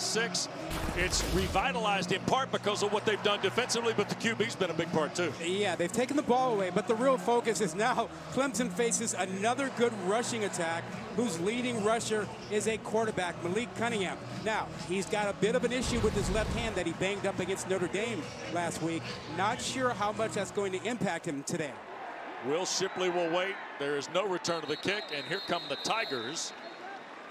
-6. It's revitalized in part because of what they've done defensively, but the QB's been a big part too. Yeah, they've taken the ball away, but the real focus is now Clemson faces another good rushing attack whose leading rusher is a quarterback, Malik Cunningham. Now, he's got a bit of an issue with his left hand that he banged up against Notre Dame last week. Not sure how much that's going to impact him today. Will Shipley will wait. There is no return of the kick, and here come the Tigers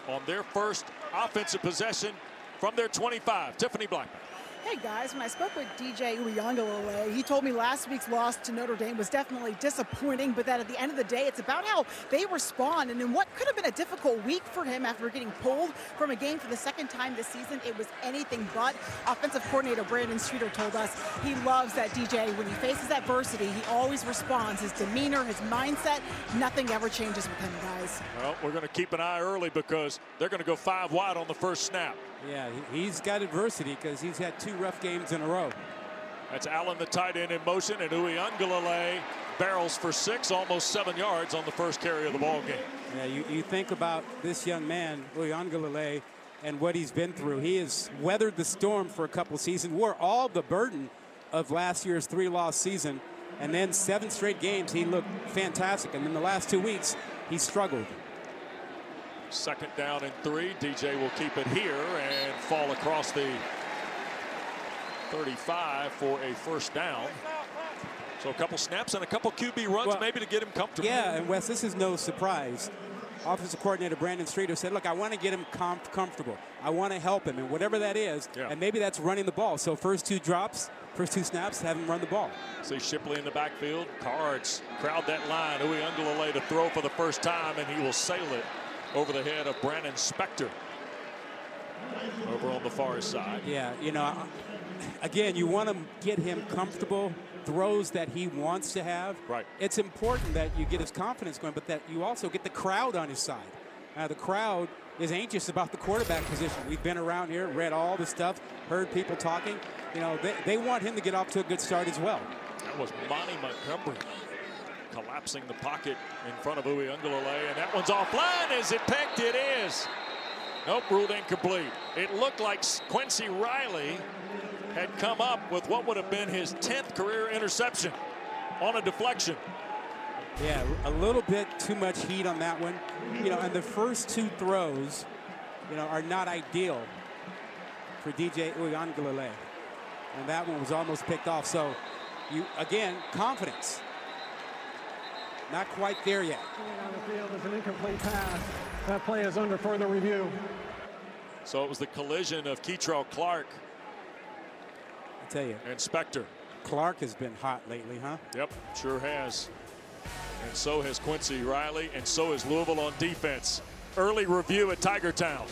on their first offensive possession from their 25. Tiffany Blackman. Hey guys, when I spoke with DJ Uyunglele, he told me last week's loss to Notre Dame was definitely disappointing, but that at the end of the day, it's about how they respond. And in what could have been a difficult week for him after getting pulled from a game for the second time this season, it was anything but. Offensive coordinator Brandon Streeter told us he loves that DJ. When he faces adversity, he always responds. His demeanor, his mindset, nothing ever changes with him, guys. Well, we're going to keep an eye early because they're going to go 5 wide on the first snap. Yeah, he's got adversity because he's had 2 rough games in a row. That's Allen, the tight end, in motion, and Uyunglele barrels for 6, almost 7 yards on the first carry of the ball game. Yeah, you think about this young man, Uyunglele, and what he's been through. He has weathered the storm for a couple seasons, wore all the burden of last year's 3-loss season, and then 7 straight games he looked fantastic, and in the last 2 weeks he struggled. Second down and 3. DJ will keep it here and fall across the 35 for a first down. So a couple snaps and a couple QB runs, well, maybe to get him comfortable. Yeah, and Wes, this is no surprise. Offensive coordinator Brandon Streeter said, look, I want to get him comfortable. I want to help him, and whatever that is, and maybe that's running the ball. So first 2 drops, first 2 snaps, have him run the ball. See Shipley in the backfield. Cards crowd that line. Uyunglele to throw for the first time, and he will sail it over the head of Brandon Spector over on the far side. Yeah, you know, again, you want to get him comfortable, throws that he wants to have. Right. It's important that you get his confidence going, but that you also get the crowd on his side. Now, the crowd is anxious about the quarterback position. We've been around here, read all the stuff, heard people talking. You know, they want him to get off to a good start as well. That was Monty Montgomery collapsing the pocket in front of Uyunglele, and that one's offline. Is it picked? It is. Nope, ruled incomplete. It looked like Quincy Riley had come up with what would have been his 10th career interception on a deflection. Yeah, a little bit too much heat on that one. You know, and the first 2 throws, you know, are not ideal for DJ Uyunglele. And that one was almost picked off. So, you again, confidence. Not quite there yet. On the field is an incomplete pass. That play is under further review. So it was the collision of Keitrell Clark, I tell you, and Spector. Clark has been hot lately, huh? Yep, sure has. And so has Quincy Riley, and so is Louisville on defense. Early review at Tiger Town.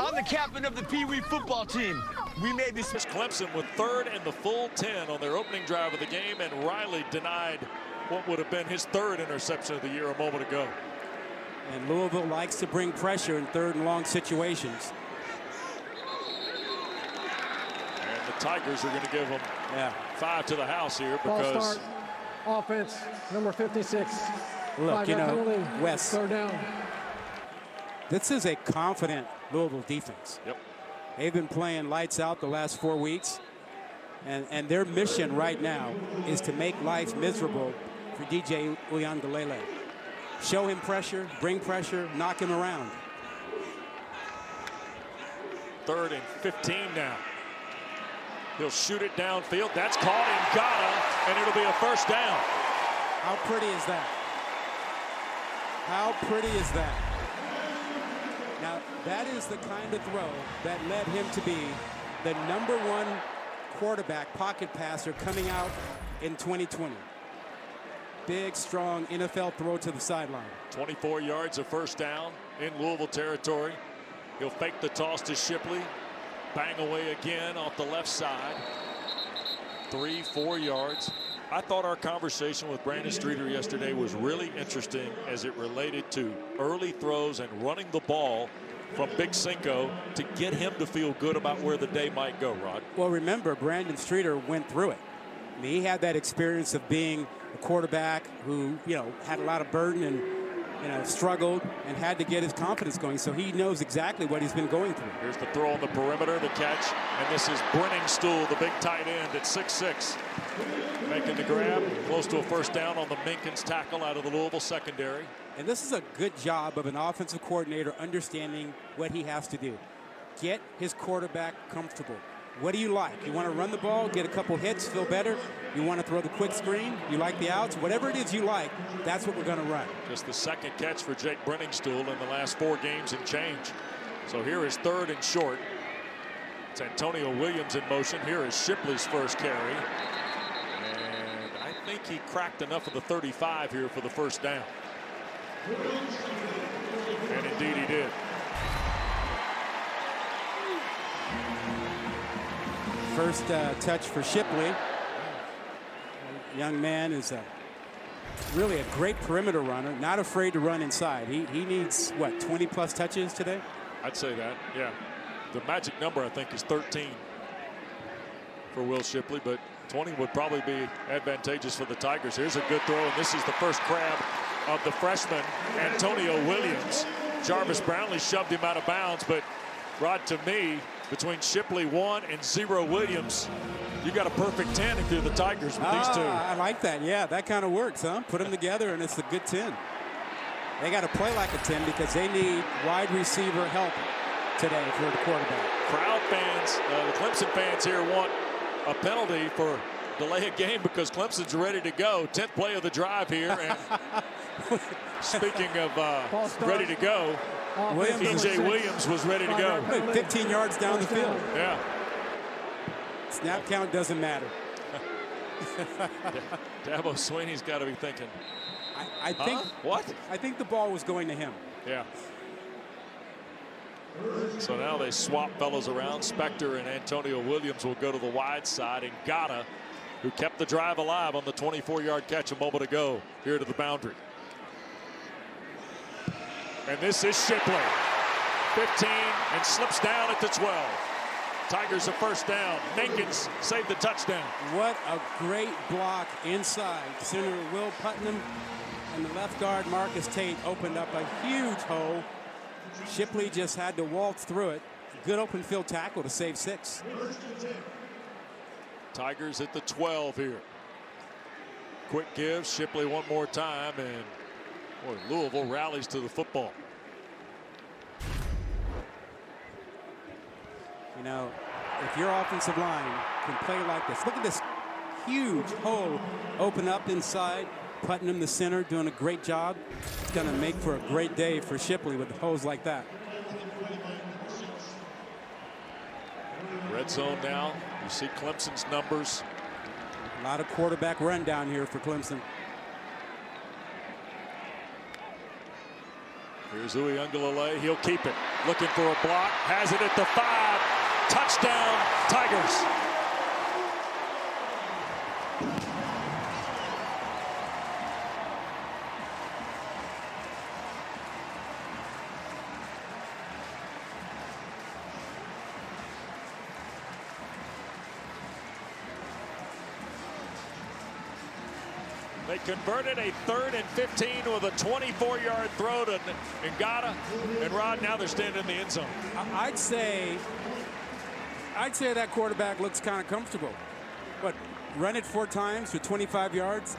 I'm the captain of the Pee Wee football team. We made this. Clemson with 3rd and the full 10 on their opening drive of the game, and Riley denied what would have been his 3rd interception of the year a moment ago. And Louisville likes to bring pressure in 3rd and long situations. And the Tigers are going to give them 5 to the house here because. Ball start, offense, number 56. Look, you know, Wes. 3rd down. This is a confident Louisville defense. Yep. They've been playing lights out the last 4 weeks, and their mission right now is to make life miserable for DJ Uyunglele. Show him pressure, bring pressure, knock him around. 3rd and 15 now. He'll shoot it downfield. That's caught and got him, and it'll be a first down. How pretty is that? How pretty is that? Now, that is the kind of throw that led him to be the #1 quarterback pocket passer coming out in 2020. Big, strong NFL throw to the sideline. 24 yards of first down in Louisville territory. He'll fake the toss to Shipley. Bang away again off the left side. 3-4 yards. I thought our conversation with Brandon Streeter yesterday was really interesting as it related to early throws and running the ball from Big Cinco to get him to feel good about where the day might go, Rod. Well, remember, Brandon Streeter went through it. I mean, he had that experience of being a quarterback who, you know, had a lot of burden and struggled and had to get his confidence going. So he knows exactly what he's been going through. Here's the throw on the perimeter, the catch, and this is Brenningstool, the big tight end at 6'6", making the grab, close to a first down on the Minkins tackle out of the Louisville secondary. And this is a good job of an offensive coordinator understanding what he has to do. Get his quarterback comfortable. What do you like? You want to run the ball, get a couple hits, feel better. You want to throw the quick screen. You like the outs. Whatever it is you like, that's what we're going to run. Just the second catch for Jake Brenningstool in the last 4 games and change. So here is third and short. It's Antonio Williams in motion. Here is Shipley's first carry. And I think he cracked enough of the 35 here for the first down. And indeed he did. First touch for Shipley. The young man is really a great perimeter runner, not afraid to run inside. He needs, what, 20-plus touches today? I'd say that, yeah. The magic number, I think, is 13 for Will Shipley, but 20 would probably be advantageous for the Tigers. Here's a good throw, and this is the first grab of the freshman, Antonio Williams. Jarvis Brownlee shoved him out of bounds, but Rod, to me, between Shipley 1 and 0 Williams, you got a perfect 10 if you're the Tigers with these two. I like that. Yeah, that kind of works, huh? Put them together, and it's a good 10. They got to play like a 10 because they need wide receiver help today for the quarterback. Crowd fans, the Clemson fans here want a penalty for delay a game because Clemson's ready to go. 10th play of the drive here. And speaking of ready to go, E.J. Williams was ready to go. 15 yards down the field. Yeah. Snap count doesn't matter. Dabo Swinney's got to be thinking. I think the ball was going to him. Yeah. So now they swap fellows around. Spector and Antonio Williams will go to the wide side, and Gatta, who kept the drive alive on the 24-yard catch a moment ago, here to the boundary. And this is Shipley, 15, and slips down at the 12. Tigers a first down. Minkins saved the touchdown. What a great block inside. Center Will Putnam and the left guard Marcus Tate opened up a huge hole. Shipley just had to waltz through it. Good open field tackle to save 6. Tigers at the 12 here. Quick give, Shipley one more time, and boy, Louisville rallies to the football. You know, if your offensive line can play like this, look at this huge hole open up inside. Putnam, the center, doing a great job. It's going to make for a great day for Shipley with holes like that. Red zone now. You see Clemson's numbers. A lot of quarterback run down here for Clemson. Here's Uyunglele. He'll keep it. Looking for a block. Has it at the 5. Touchdown, Tigers. They converted a 3rd and 15 with a 24-yard throw to Ngata, and Rod, now they're standing in the end zone. I'd say that quarterback looks kind of comfortable. But run it 4 times for 25 yards,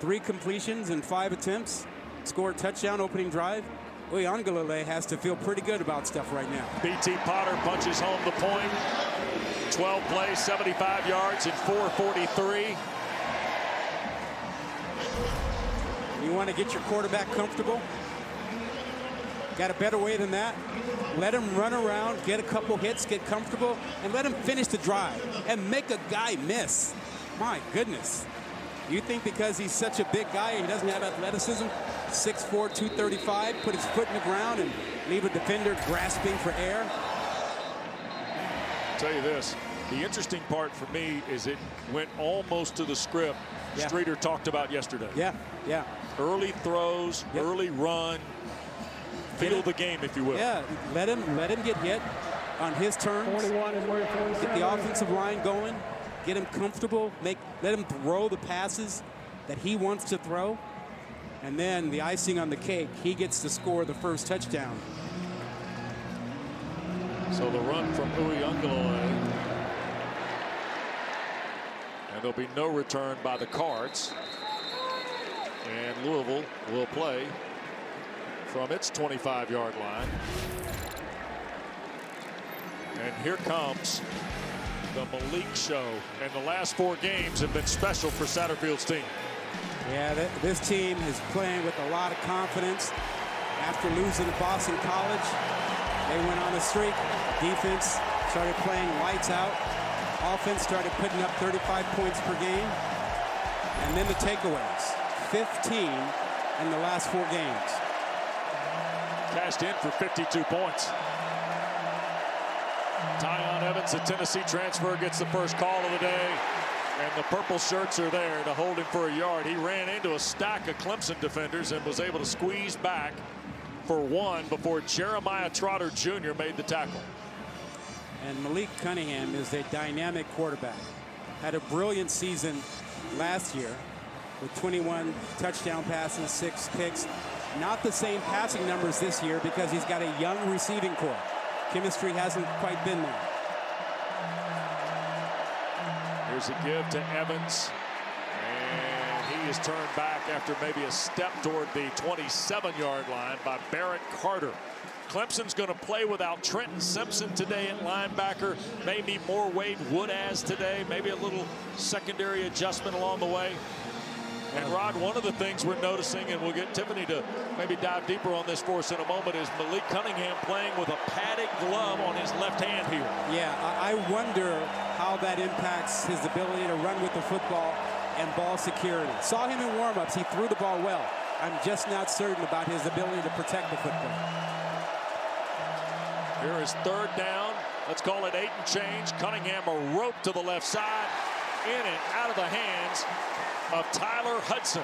3 completions and 5 attempts, score a touchdown opening drive. Uyunglele has to feel pretty good about stuff right now. BT Potter punches home the point. 12 plays, 75 yards, and 4:43. You want to get your quarterback comfortable? Got a better way than that? Let him run around, get a couple hits, get comfortable, and let him finish the drive and make a guy miss. My goodness. You think because he's such a big guy and he doesn't have athleticism, 6'4", 235, put his foot in the ground and leave a defender grasping for air? I'll tell you this. The interesting part for me is it went almost to the script Streeter talked about yesterday. Yeah. Early throws, early run, feel the game, if you will. Yeah, let him get hit on his terms. 41 and where 47. Get the offensive line going, get him comfortable, let him throw the passes that he wants to throw. And then the icing on the cake, he gets to score the first touchdown. So the run from Uyunglele. And there'll be no return by the Cards. And Louisville will play from its 25-yard line. And here comes the Malik Show. And the last four games have been special for Satterfield's team. Yeah, this team is playing with a lot of confidence. After losing to Boston College, they went on a streak. Defense started playing lights out. Offense started putting up 35 points per game. And then the takeaways. 15 in the last four games. Cashed in for 52 points. Tyon Evans, a Tennessee transfer, gets the first call of the day. And the purple shirts are there to hold him for a yard. He ran into a stack of Clemson defenders and was able to squeeze back for one before Jeremiah Trotter Jr. made the tackle. And Malik Cunningham is a dynamic quarterback. Had a brilliant season last year with 21 touchdown passes, 6 picks. Not the same passing numbers this year because he's got a young receiving corps. Chemistry hasn't quite been there. Here's a give to Evans. And he is turned back after maybe a step toward the 27-yard line by Barrett Carter. Clemson's going to play without Trenton Simpson today at linebacker. Maybe more Wade Woodaz today. Maybe a little secondary adjustment along the way. And Rod, one of the things we're noticing, and we'll get Tiffany to maybe dive deeper on this for us in a moment, is Malik Cunningham playing with a padded glove on his left hand here. Yeah, I wonder how that impacts his ability to run with the football and ball security. Saw him in warm-ups. He threw the ball well. I'm just not certain about his ability to protect the football. Here is third down. Let's call it 8 and change. Cunningham a rope to the left side. In and out of the hands of Tyler Hudson,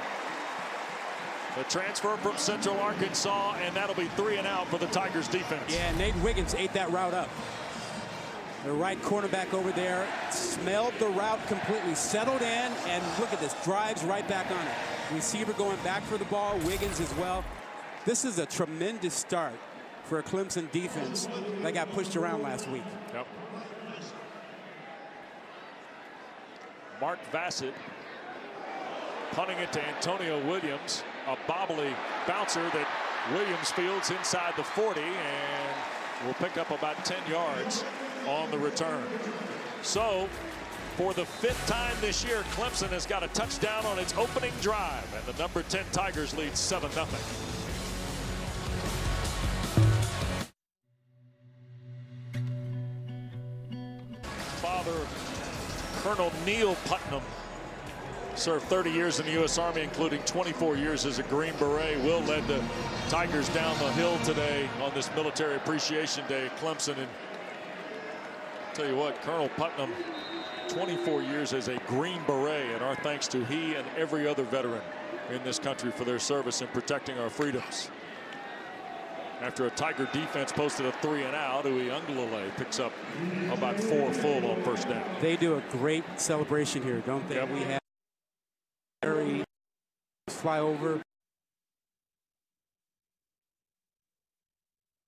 the transfer from Central Arkansas, and that'll be 3 and out for the Tigers defense. Yeah, Nate Wiggins ate that route up. The right cornerback over there smelled the route completely, settled in, and look at this, drives right back on it. Receiver going back for the ball, Wiggins as well. This is a tremendous start for a Clemson defense that got pushed around last week. Yep. Mark Bassett punting it to Antonio Williams, a bobbly bouncer that Williams fields inside the 40 and will pick up about 10 yards on the return. So for the 5th time this year, Clemson has got a touchdown on its opening drive, and the number 10 Tigers lead 7-0. Father Colonel Neil Putnam served 30 years in the U.S. Army, including 24 years as a Green Beret. Will led the Tigers down the hill today on this Military Appreciation Day at Clemson. And I'll tell you what, Colonel Putnam, 24 years as a Green Beret, and our thanks to he and every other veteran in this country for their service in protecting our freedoms. After a Tiger defense posted a 3 and out, Uyunglele picks up about 4 full on first down. They do a great celebration here, don't they? Yep. We have flyover.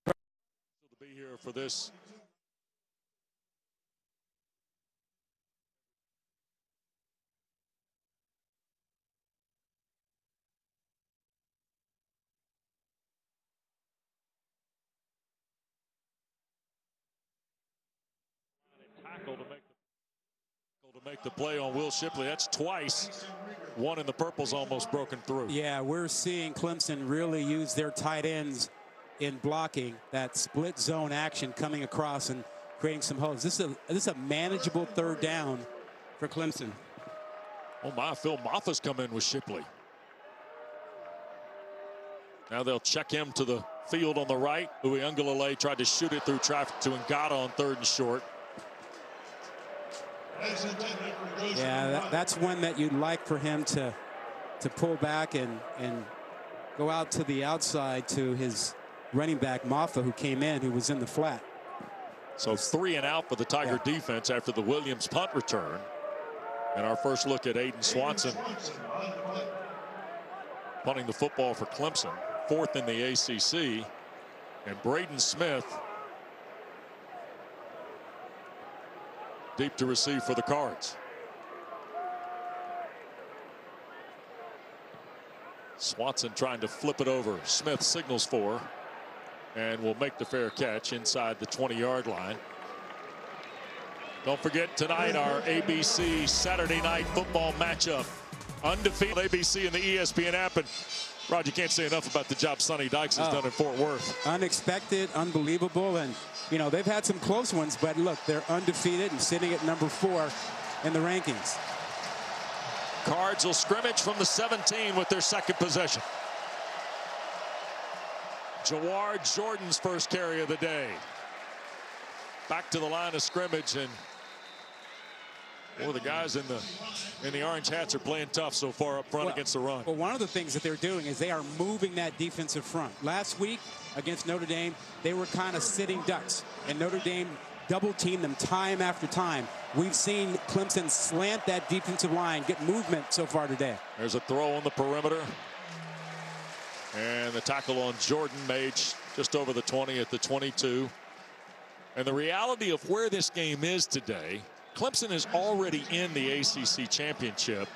To be here for this. Tackle to make the play on Will Shipley. That's twice. One in the purple's almost broken through. Yeah, we're seeing Clemson really use their tight ends in blocking that split zone action coming across and creating some holes. This is a manageable third down for Clemson. Oh my, Phil Maffa's come in with Shipley. Now they'll check him to the field on the right. Uyunglele tried to shoot it through traffic to Ngata on 3rd and short. Yeah, that's one that you'd like for him to pull back and go out to the outside to his running back, Maffa, who came in, who was in the flat. So 3 and out for the Tiger defense after the Williams punt return. And our first look at Aiden Swanson. punting the football for Clemson, fourth in the ACC. And Braden Smith deep to receive for the Cards. Swanson trying to flip it over. Smith signals for and will make the fair catch inside the 20-yard line. Don't forget tonight our ABC Saturday Night Football matchup. Undefeated ABC in the ESPN app. And Rod, you can't say enough about the job Sonny Dykes has done in Fort Worth. Unexpected, unbelievable, and you know they've had some close ones, but look, they're undefeated and sitting at number 4 in the rankings. Cards will scrimmage from the 17 with their second possession. Jawar Jordan's first carry of the day. Back to the line of scrimmage, and well, the guys in the orange hats are playing tough so far up front against the run. Well, one of the things that they're doing is they are moving that defensive front. Last week against Notre Dame, they were kind of sitting ducks, and Notre Dame double-teamed them time after time. We've seen Clemson slant that defensive line, get movement so far today. There's a throw on the perimeter. And the tackle on Jordan made just over the 20 at the 22. And the reality of where this game is today, Clemson is already in the ACC championship.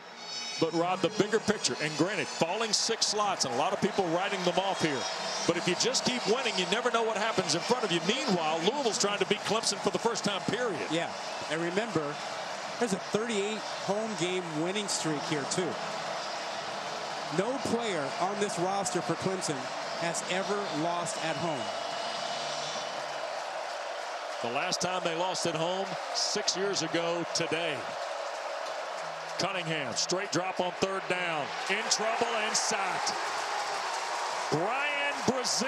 But, Rob, the bigger picture, and granted, falling 6 slots, and a lot of people writing them off here. But if you just keep winning, you never know what happens in front of you. Meanwhile, Louisville's trying to beat Clemson for the first time, period. Yeah, and remember, there's a 38 home game winning streak here, too. No player on this roster for Clemson has ever lost at home. The last time they lost at home, 6 years ago today. Cunningham, straight drop on 3rd down. In trouble and sacked. Brian Brzee.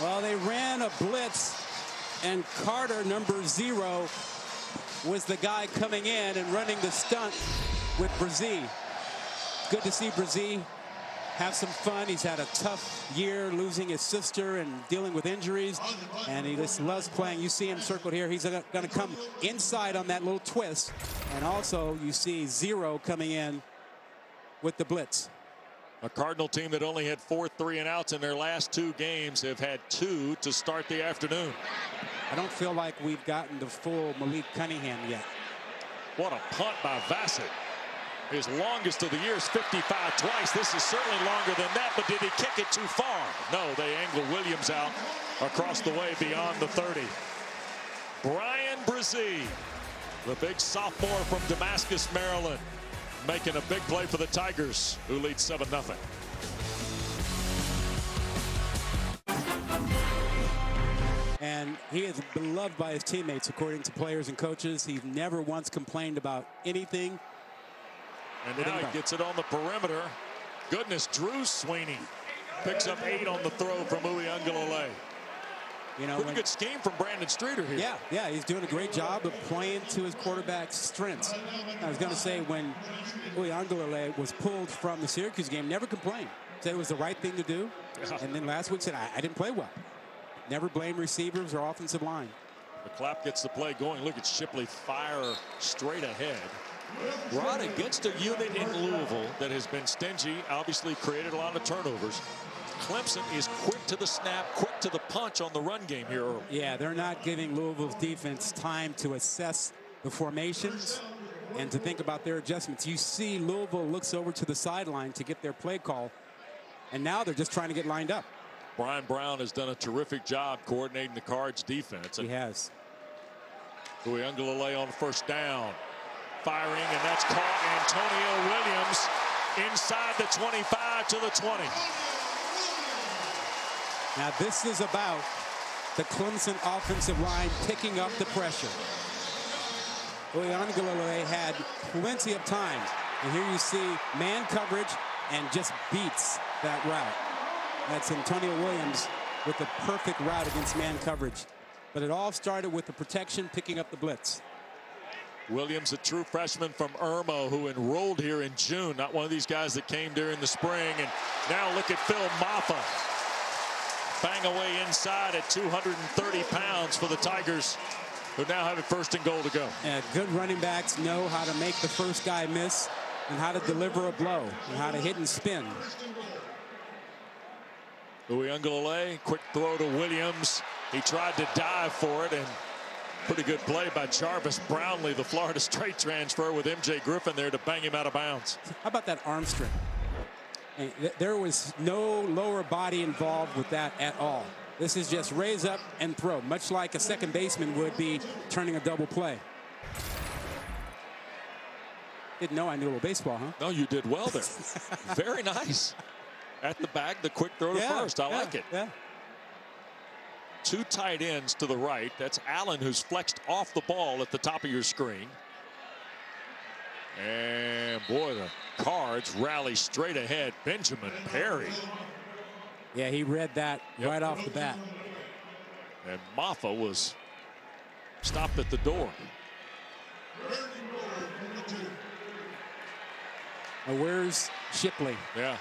Well, they ran a blitz, and Carter, number 0, was the guy coming in and running the stunt with Brzee. Good to see Brzee have some fun. He's had a tough year, losing his sister and dealing with injuries, and he just loves playing. You see him circled here. He's going to come inside on that little twist, and also you see Zero coming in with the blitz. A Cardinal team that only had 4 3-and-outs in their last 2 games have had 2 to start the afternoon. I don't feel like we've gotten the full Malik Cunningham yet. What a punt by Vasek. His longest of the year is 55 twice. This is certainly longer than that, but did he kick it too far? No, they angle Williams out across the way beyond the 30. Brian Brzee, the big sophomore from Damascus, Maryland, making a big play for the Tigers, who lead 7-0. And he is beloved by his teammates, according to players and coaches. He's never once complained about anything. And now he gets it on the perimeter. Goodness, Drew Sweeney picks up 8 on the throw from Uiagalelei. You know, pretty good scheme from Brandon Streeter here. Yeah, he's doing a great job of playing to his quarterback's strengths. I was going to say, when Uiagalelei was pulled from the Syracuse game, never complained. Said it was the right thing to do. And then last week said, I didn't play well. Never blame receivers or offensive line. The clap gets the play going. Look at Shipley fire straight ahead. Rod, against a unit in Louisville that has been stingy, obviously created a lot of turnovers. Clemson is quick to the snap, quick to the punch on the run game here early. Yeah, they're not giving Louisville's defense time to assess the formations and to think about their adjustments. You see Louisville looks over to the sideline to get their play call, and now they're just trying to get lined up. Brian Brown has done a terrific job coordinating the Cards defense. He has. Uiagalelei on 1st down. Firing, and that's caught. Antonio Williams inside the 25 to the 20. Now this is about the Clemson offensive line picking up the pressure. Uiagalelei had plenty of time, and here you see man coverage and just beats that route. That's Antonio Williams with the perfect route against man coverage. But it all started with the protection picking up the blitz. Williams, a true freshman from Irmo, who enrolled here in June. Not one of these guys that came during the spring. And now look at Phil Maffa. Bang away inside at 230 pounds for the Tigers, who now have it 1st and goal to go. And good running backs know how to make the first guy miss. and how to deliver a blow and how to hit and spin. Louis Ungulale, quick throw to Williams. He tried to dive for it, and pretty good play by Jarvis Brownlee, the Florida State transfer, with MJ Griffin there to bang him out of bounds. How about that arm strength? And there was no lower body involved with that at all. This is just raise up and throw, much like a second baseman would be turning a double play. Didn't know I knew a little baseball, huh? No, you did well there. Very nice. At the bag, the quick throw to first. I like it. Yeah. Two tight ends to the right. That's Allen, who's flexed off the ball at the top of your screen. And boy, the Cards rally straight ahead. Benjamin Perry. Yeah, he read that right off the bat. And Moffa was stopped at the door. Now, where's Shipley? Yeah.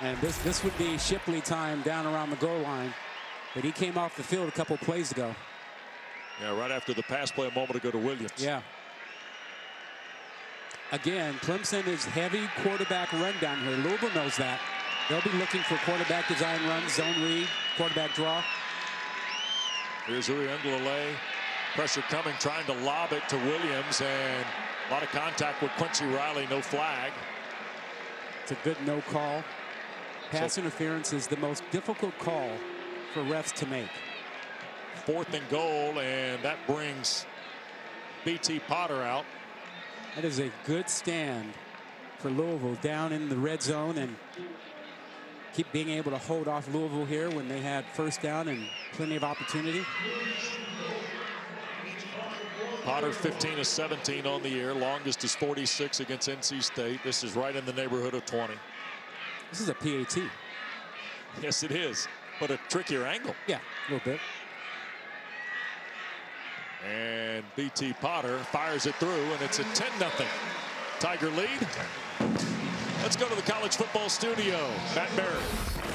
And this would be Shipley time down around the goal line. But he came off the field a couple plays ago. Yeah, right after the pass play a moment ago to Williams. Yeah. Again, Clemson is heavy quarterback run down here. Louisville knows that. They'll be looking for quarterback design runs, zone read, quarterback draw. Here's Uri Ungulale. Pressure coming, trying to lob it to Williams. And a lot of contact with Quincy Riley. No flag. It's a good no call. Pass interference is the most difficult call for refs to make. Fourth and goal, and that brings BT Potter out. That is a good stand for Louisville down in the red zone, and keep being able to hold off Louisville here when they had first down and plenty of opportunity. Potter 15 of 17 on the year. Longest is 46 against NC State. This is right in the neighborhood of 20. This is a PAT. Yes, it is. But a trickier angle. Yeah, a little bit. And BT Potter fires it through, and it's a 10-0 Tiger lead. Let's go to the college football studio. Matt Berry.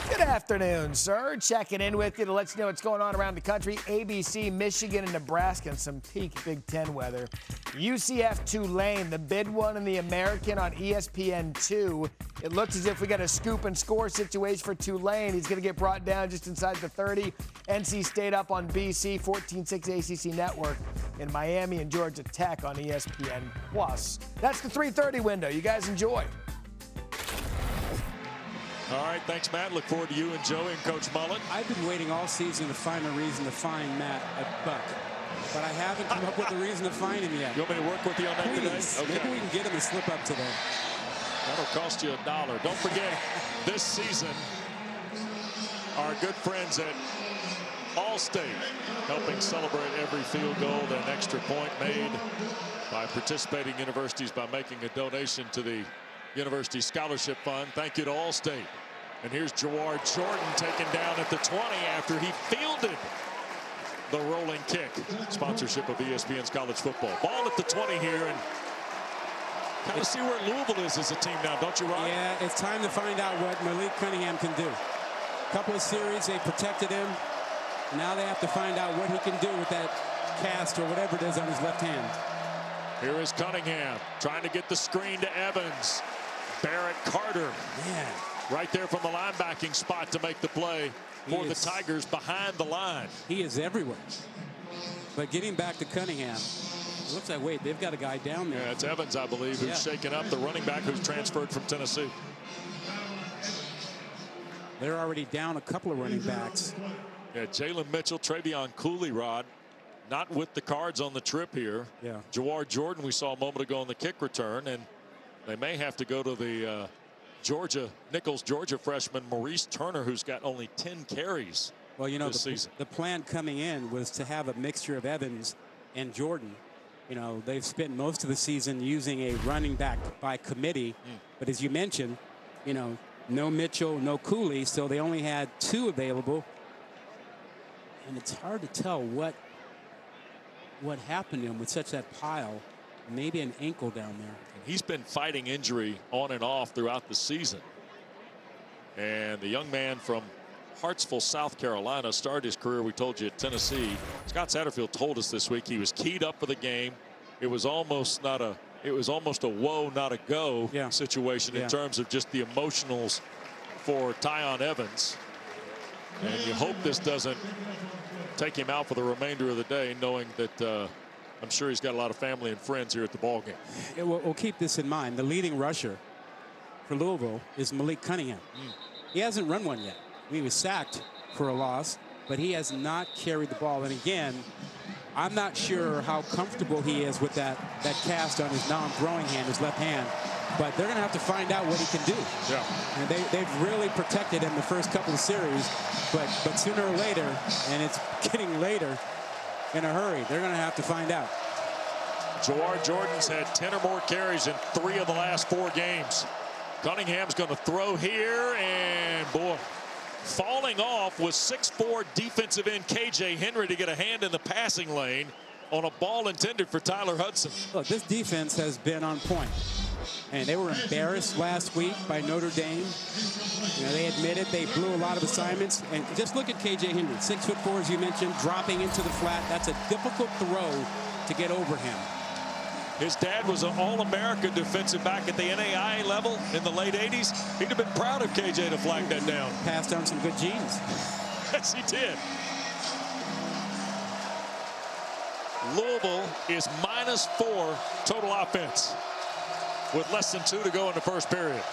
Good afternoon, sir. Checking in with you to let you know what's going on around the country. ABC, Michigan, and Nebraska, and some peak Big Ten weather. UCF Tulane, the bid one in the American on ESPN2. It looks as if we got a scoop and score situation for Tulane. He's going to get brought down just inside the 30. NC State up on BC, 14-6 ACC Network, in Miami and Georgia Tech on ESPN+. That's the 3:30 window. You guys enjoy. All right, thanks, Matt. Look forward to you and Joey and Coach Mullen. I've been waiting all season to find a reason to find Matt a buck, but I haven't come up with a reason to find him yet. You want me to work with you on that today? Okay. Maybe we can get him a slip up today. That'll cost you $1. Don't forget, this season, our good friends at Allstate helping celebrate every field goal and extra point made by participating universities by making a donation to the University Scholarship Fund. Thank you to Allstate. And here's Jawar Jordan taken down at the 20 after he fielded the rolling kick. Sponsorship of ESPN's college football. Ball at the 20 here, and kind of see where Louisville is as a team now, don't you, Rob? Yeah, it's time to find out what Malik Cunningham can do. A couple of series, they protected him. Now they have to find out what he can do with that cast or whatever it is on his left hand. Here is Cunningham trying to get the screen to Evans. Barrett Carter right there from the linebacking spot to make the play for the Tigers behind the line. He is everywhere. But getting back to Cunningham, it looks like, wait, they've got a guy down there. Yeah, it's Evans, I believe, who's shaken up, the running back who's transferred from Tennessee. They're already down a couple of running backs. Yeah, Jalen Mitchell, Travion Cooley-Rod, not with the Cards on the trip here. Yeah. Jawar Jordan, we saw a moment ago on the kick return, and they may have to go to the Nichols, Georgia freshman Maurice Turner, who's got only 10 carries. Well, you know, this season. The plan coming in was to have a mixture of Evans and Jordan. You know, they've spent most of the season using a running back by committee, but as you mentioned, you know, no Mitchell, no Cooley, so they only had two available, and it's hard to tell what happened to him with such that pile. Maybe an ankle down there. And he's been fighting injury on and off throughout the season. And the young man from Hartsville, South Carolina, started his career, we told you, at Tennessee. Scott Satterfield told us this week he was keyed up for the game. It was almost not a it was almost a woe, not a go situation in terms of just the emotionals for Tyon Evans. And you hope this doesn't take him out for the remainder of the day, knowing that I'm sure he's got a lot of family and friends here at the ballgame. We'll keep this in mind. The leading rusher for Louisville is Malik Cunningham. He hasn't run one yet. He was sacked for a loss, but he has not carried the ball. And again, I'm not sure how comfortable he is with that cast on his non-throwing hand, his left hand. But they're going to have to find out what he can do. Yeah. And they've really protected him the first couple of series, but sooner or later, and it's getting later, in a hurry, they're going to have to find out. Jawar Jordan's had 10 or more carries in 3 of the last 4 games. Cunningham's going to throw here, and boy, falling off was 6'4" defensive end KJ Henry to get a hand in the passing lane on a ball intended for Tyler Hudson. Look, this defense has been on point. And they were embarrassed last week by Notre Dame. You know, they admitted they blew a lot of assignments. And just look at KJ Henry, 6'4", as you mentioned, dropping into the flat. That's a difficult throw to get over him. His dad was an All-American defensive back at the NAIA level in the late 80s. He'd have been proud of KJ to flag that down. Passed down some good genes. Yes, he did. Louisville is -4 total offense, with less than 2 to go in the first period.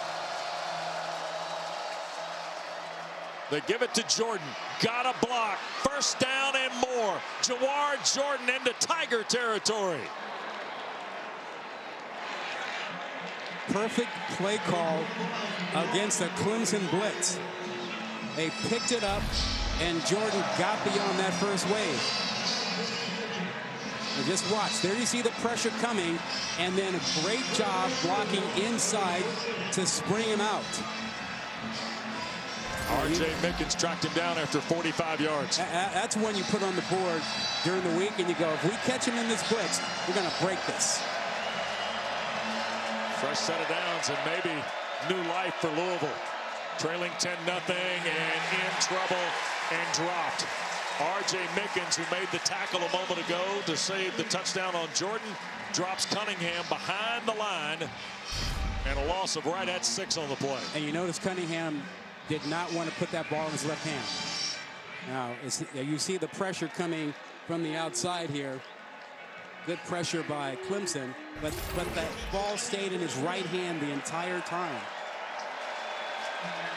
They give it to Jordan. Got a block. First down and more. Jawar Jordan into Tiger territory. Perfect play call against the Clemson blitz. They picked it up, and Jordan got beyond that first wave. And just watch. There you see the pressure coming, and then a great job blocking inside to spring him out. R.J. Mickens tracked him down after 45 yards. That's one you put on the board during the week, and you go, if we catch him in this blitz, we're going to break this. Fresh set of downs and maybe new life for Louisville. Trailing 10-0 and in trouble and dropped. R.J. Mickens, who made the tackle a moment ago to save the touchdown on Jordan, drops Cunningham behind the line, and a loss of right at 6 on the play. And you notice Cunningham did not want to put that ball in his left hand. Now, you see the pressure coming from the outside here. Good pressure by Clemson, but that ball stayed in his right hand the entire time.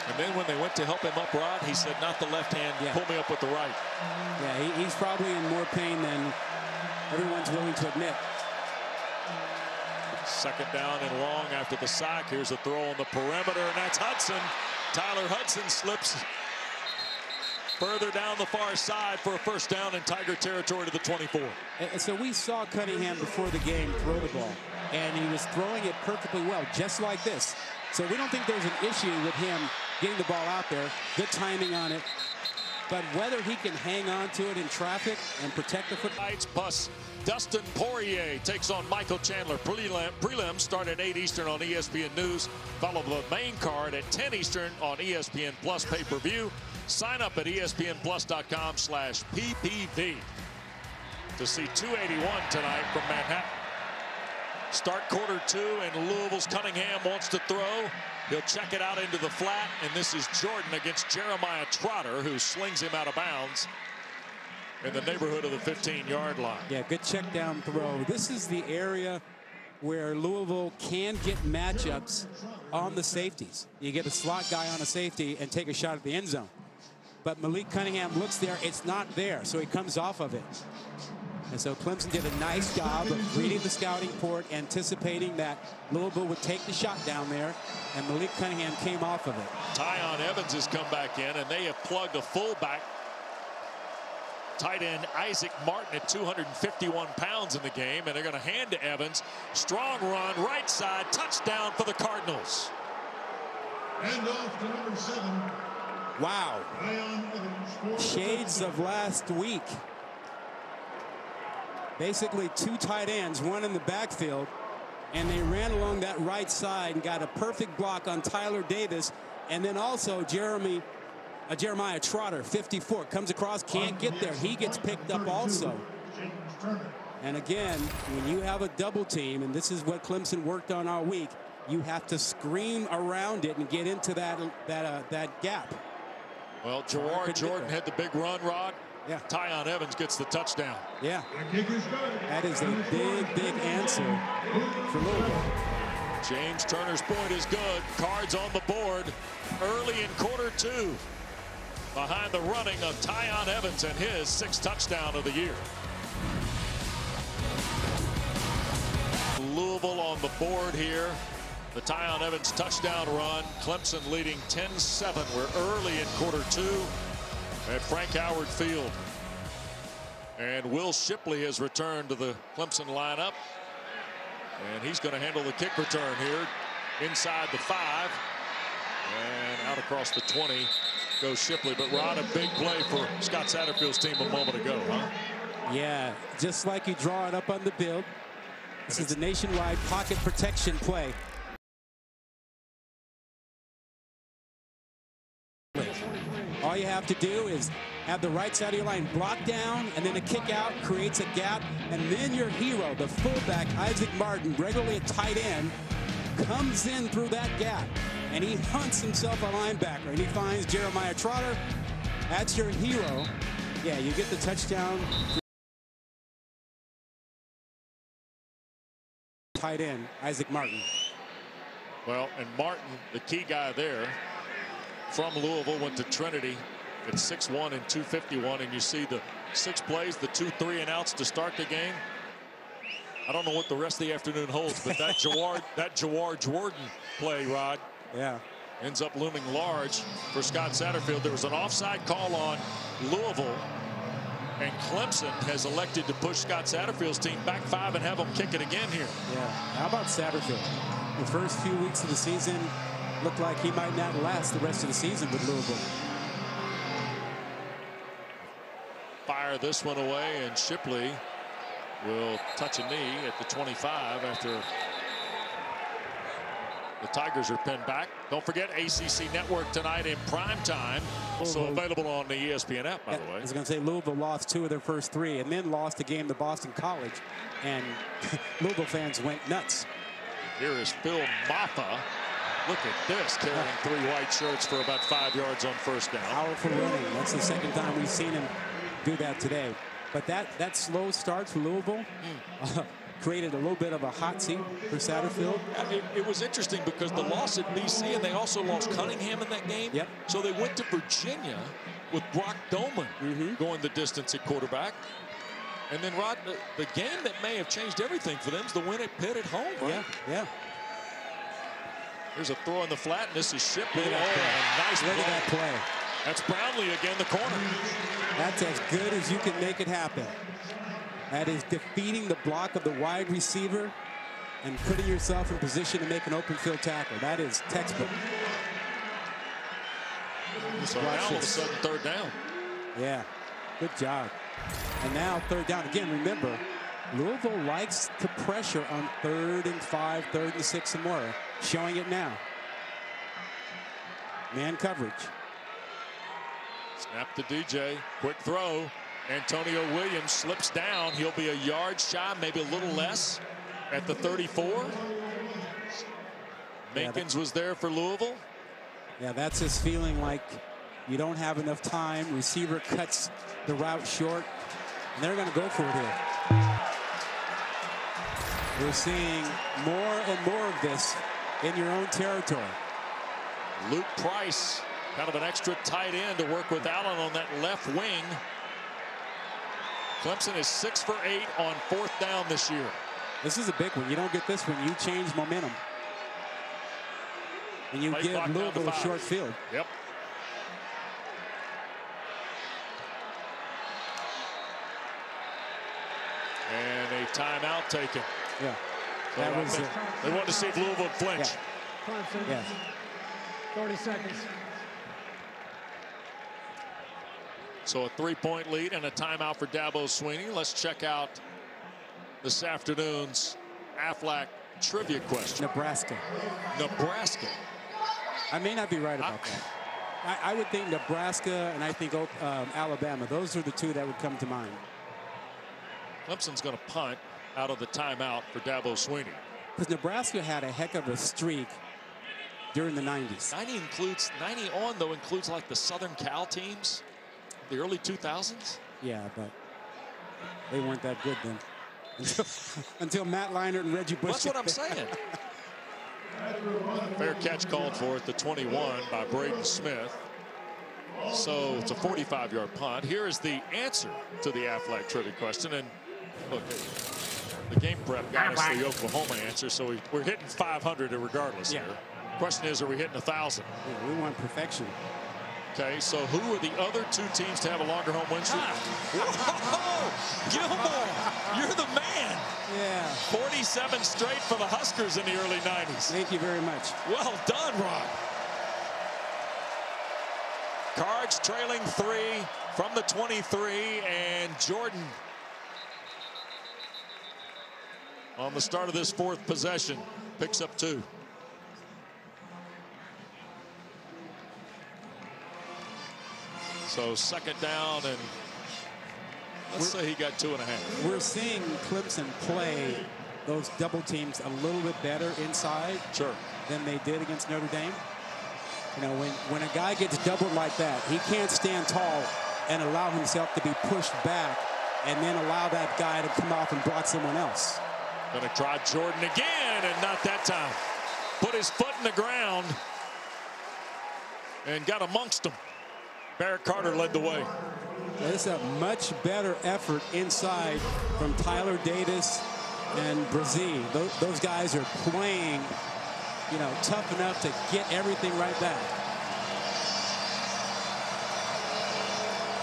And then when they went to help him up, Rod, he said, not the left hand, pull me up with the right. Yeah, he's probably in more pain than everyone's willing to admit. Second down and long after the sack. Here's a throw on the perimeter, and that's Hudson. Tyler Hudson slips further down the far side for a first down in Tiger territory to the 24. And so we saw Cunningham before the game throw the ball, and he was throwing it perfectly well, just like this. So we don't think there's an issue with him getting the ball out there. Good timing on it. But whether he can hang on to it in traffic and protect the football. Plus, Dustin Poirier takes on Michael Chandler. Prelims start at 8 Eastern on ESPN News. Follow the main card at 10 Eastern on ESPN Plus pay-per-view. Sign up at ESPNplus.com/PPV to see 281 tonight from Manhattan. Start quarter 2, and Louisville's Cunningham wants to throw. He'll check it out into the flat, and this is Jordan against Jeremiah Trotter, who slings him out of bounds in the neighborhood of the 15-yard line. Yeah, good check down throw. This is the area where Louisville can get matchups on the safeties. You get a slot guy on a safety and take a shot at the end zone. But Malik Cunningham looks there. It's not there, so he comes off of it. And so Clemson did a nice job of reading the scouting report, anticipating that Louisville would take the shot down there, and Malik Cunningham came off of it. Tyon Evans has come back in, and they have plugged a fullback. Tight end Isaac Martin at 251 pounds in the game, and they're going to hand to Evans. Strong run, right side, touchdown for the Cardinals. Hand off to number 7. Wow. Shades of last week. Basically 2 tight ends, 1 in the backfield, and they ran along that right side and got a perfect block on Tyler Davis, and then also Jeremiah Trotter, 54, comes across, can't get there. He gets picked up also. And again, when you have a double team, and this is what Clemson worked on all week, you have to scream around it and get into that gap. Well, Jawar Jordan had the big run, Rod. Yeah. Tyon Evans gets the touchdown. Yeah. That is a big answer for Louisville. James Turner's point is good. Cards on the board early in quarter 2. Behind the running of Tyon Evans and his 6th touchdown of the year. Louisville on the board here. The Tyon Evans touchdown run. Clemson leading 10-7. We're early in quarter 2. At Frank Howard Field. And Will Shipley has returned to the Clemson lineup. And he's going to handle the kick return here inside the 5. And out across the 20 goes Shipley. But Rod, a big play for Scott Satterfield's team a moment ago, huh? Yeah, just like you draw it up on the build. This is a nationwide pocket protection play. All you have to do is have the right side of your line blocked down, and then a kick out creates a gap, and then your hero, the fullback Isaac Martin, regularly a tight end, comes in through that gap, and he hunts himself a linebacker, and he finds Jeremiah Trotter. That's your hero. Yeah, you get the touchdown. Tight end Isaac Martin. Well, and Martin, the key guy there. From Louisville, went to Trinity at 6'1" and 251, and you see the 6 plays, the 2 3 and outs to start the game. I don't know what the rest of the afternoon holds, but that Jawar Jordan play, Rod, yeah, ends up looming large for Scott Satterfield. There was an offside call on Louisville, and Clemson has elected to push Scott Satterfield's team back 5 and have them kick it again here. Yeah, how about Satterfield? The first few weeks of the season looked like he might not last the rest of the season with Louisville. Fire this one away, and Shipley will touch a knee at the 25 after the Tigers are pinned back. Don't forget ACC Network tonight in prime time. Also available on the ESPN app, by the way. I was going to say Louisville lost 2 of their first 3 and then lost a game to Boston College, and Louisville fans went nuts. Here is Phil Maffa. Look at this, carrying 3 white shirts for about 5 yards on first down. Powerful running. That's the 2nd time we've seen him do that today. But that slow start for Louisville created a little bit of a hot seat for Satterfield. It was interesting because the loss at BC, and they also lost Cunningham in that game. Yep. So they went to Virginia with Brock Doman going the distance at quarterback. And then, Rod, the game that may have changed everything for them is the win at Pitt at home, right? Yeah. Here's a throw in the flat, and this is Shipley. Oh, nice play. Look at that play. That's Brownlee again, the corner. That's as good as you can make it happen. That is defeating the block of the wide receiver and putting yourself in position to make an open field tackle. That is textbook. So now all of a sudden, 3rd down. Yeah, good job. And now 3rd down again. Remember, Louisville likes to pressure on 3rd and 5, 3rd and 6 and more. Showing it now. Man coverage. Snap to DJ. Quick throw. Antonio Williams slips down. He'll be a yard shy, maybe a little less, at the 34. Minkins was there for Louisville. Yeah, that's his feeling, like you don't have enough time. Receiver cuts the route short, and they're going to go for it here. We're seeing more and more of this in your own territory. Luke Price, kind of an extra tight end to work with Allen on that left wing. Clemson is 6 for 8 on 4th down this year. This is a big one. You don't get this one, you change momentum. And you give Louisville a short field. Yep. And a timeout taken. Yeah. They wanted to see if Louisville flinch. Yeah. Yeah. 30 seconds. So a 3-point lead and a timeout for Dabo Swinney. Let's check out this afternoon's Aflac trivia question. Nebraska. I may not be right about that. I would think Nebraska, and I think Alabama. Those are the 2 that would come to mind. Clemson's going to punt out of the timeout for Dabo Swinney. Because Nebraska had a heck of a streak during the 90s. 90 on, though, includes like the Southern Cal teams, the early 2000s. Yeah, but they weren't that good then. Until Matt Leinart and Reggie Bush. That's what I'm saying. Fair catch called for at the 21 by Braden Smith. So it's a 45-yard punt. Here is the answer to the Aflac trivia question. And look, the game prep got us the Oklahoma answer, so we're hitting 500 regardless here. Question is, are we hitting 1,000? Yeah, we want perfection. Okay, so who are the other two teams to have a longer home win streak? Gilmore, you're the man. Yeah. 47 straight for the Huskers in the early 90s. Thank you very much. Well done, Rob. Cards trailing 3 from the 23, and Jordan on the start of this 4th possession picks up 2. So second down, and let's say he got 2.5. We're seeing Clemson play those double teams a little bit better inside than they did against Notre Dame. You know, when a guy gets doubled like that, he can't stand tall and allow himself to be pushed back and then allow that guy to come off and block someone else. Gonna try Jordan again, and not that time. Put his foot in the ground and got amongst them. Barrett Carter led the way. That's a much better effort inside from Tyler Davis and Brazee. Those guys are playing, you know, tough enough to get everything right back.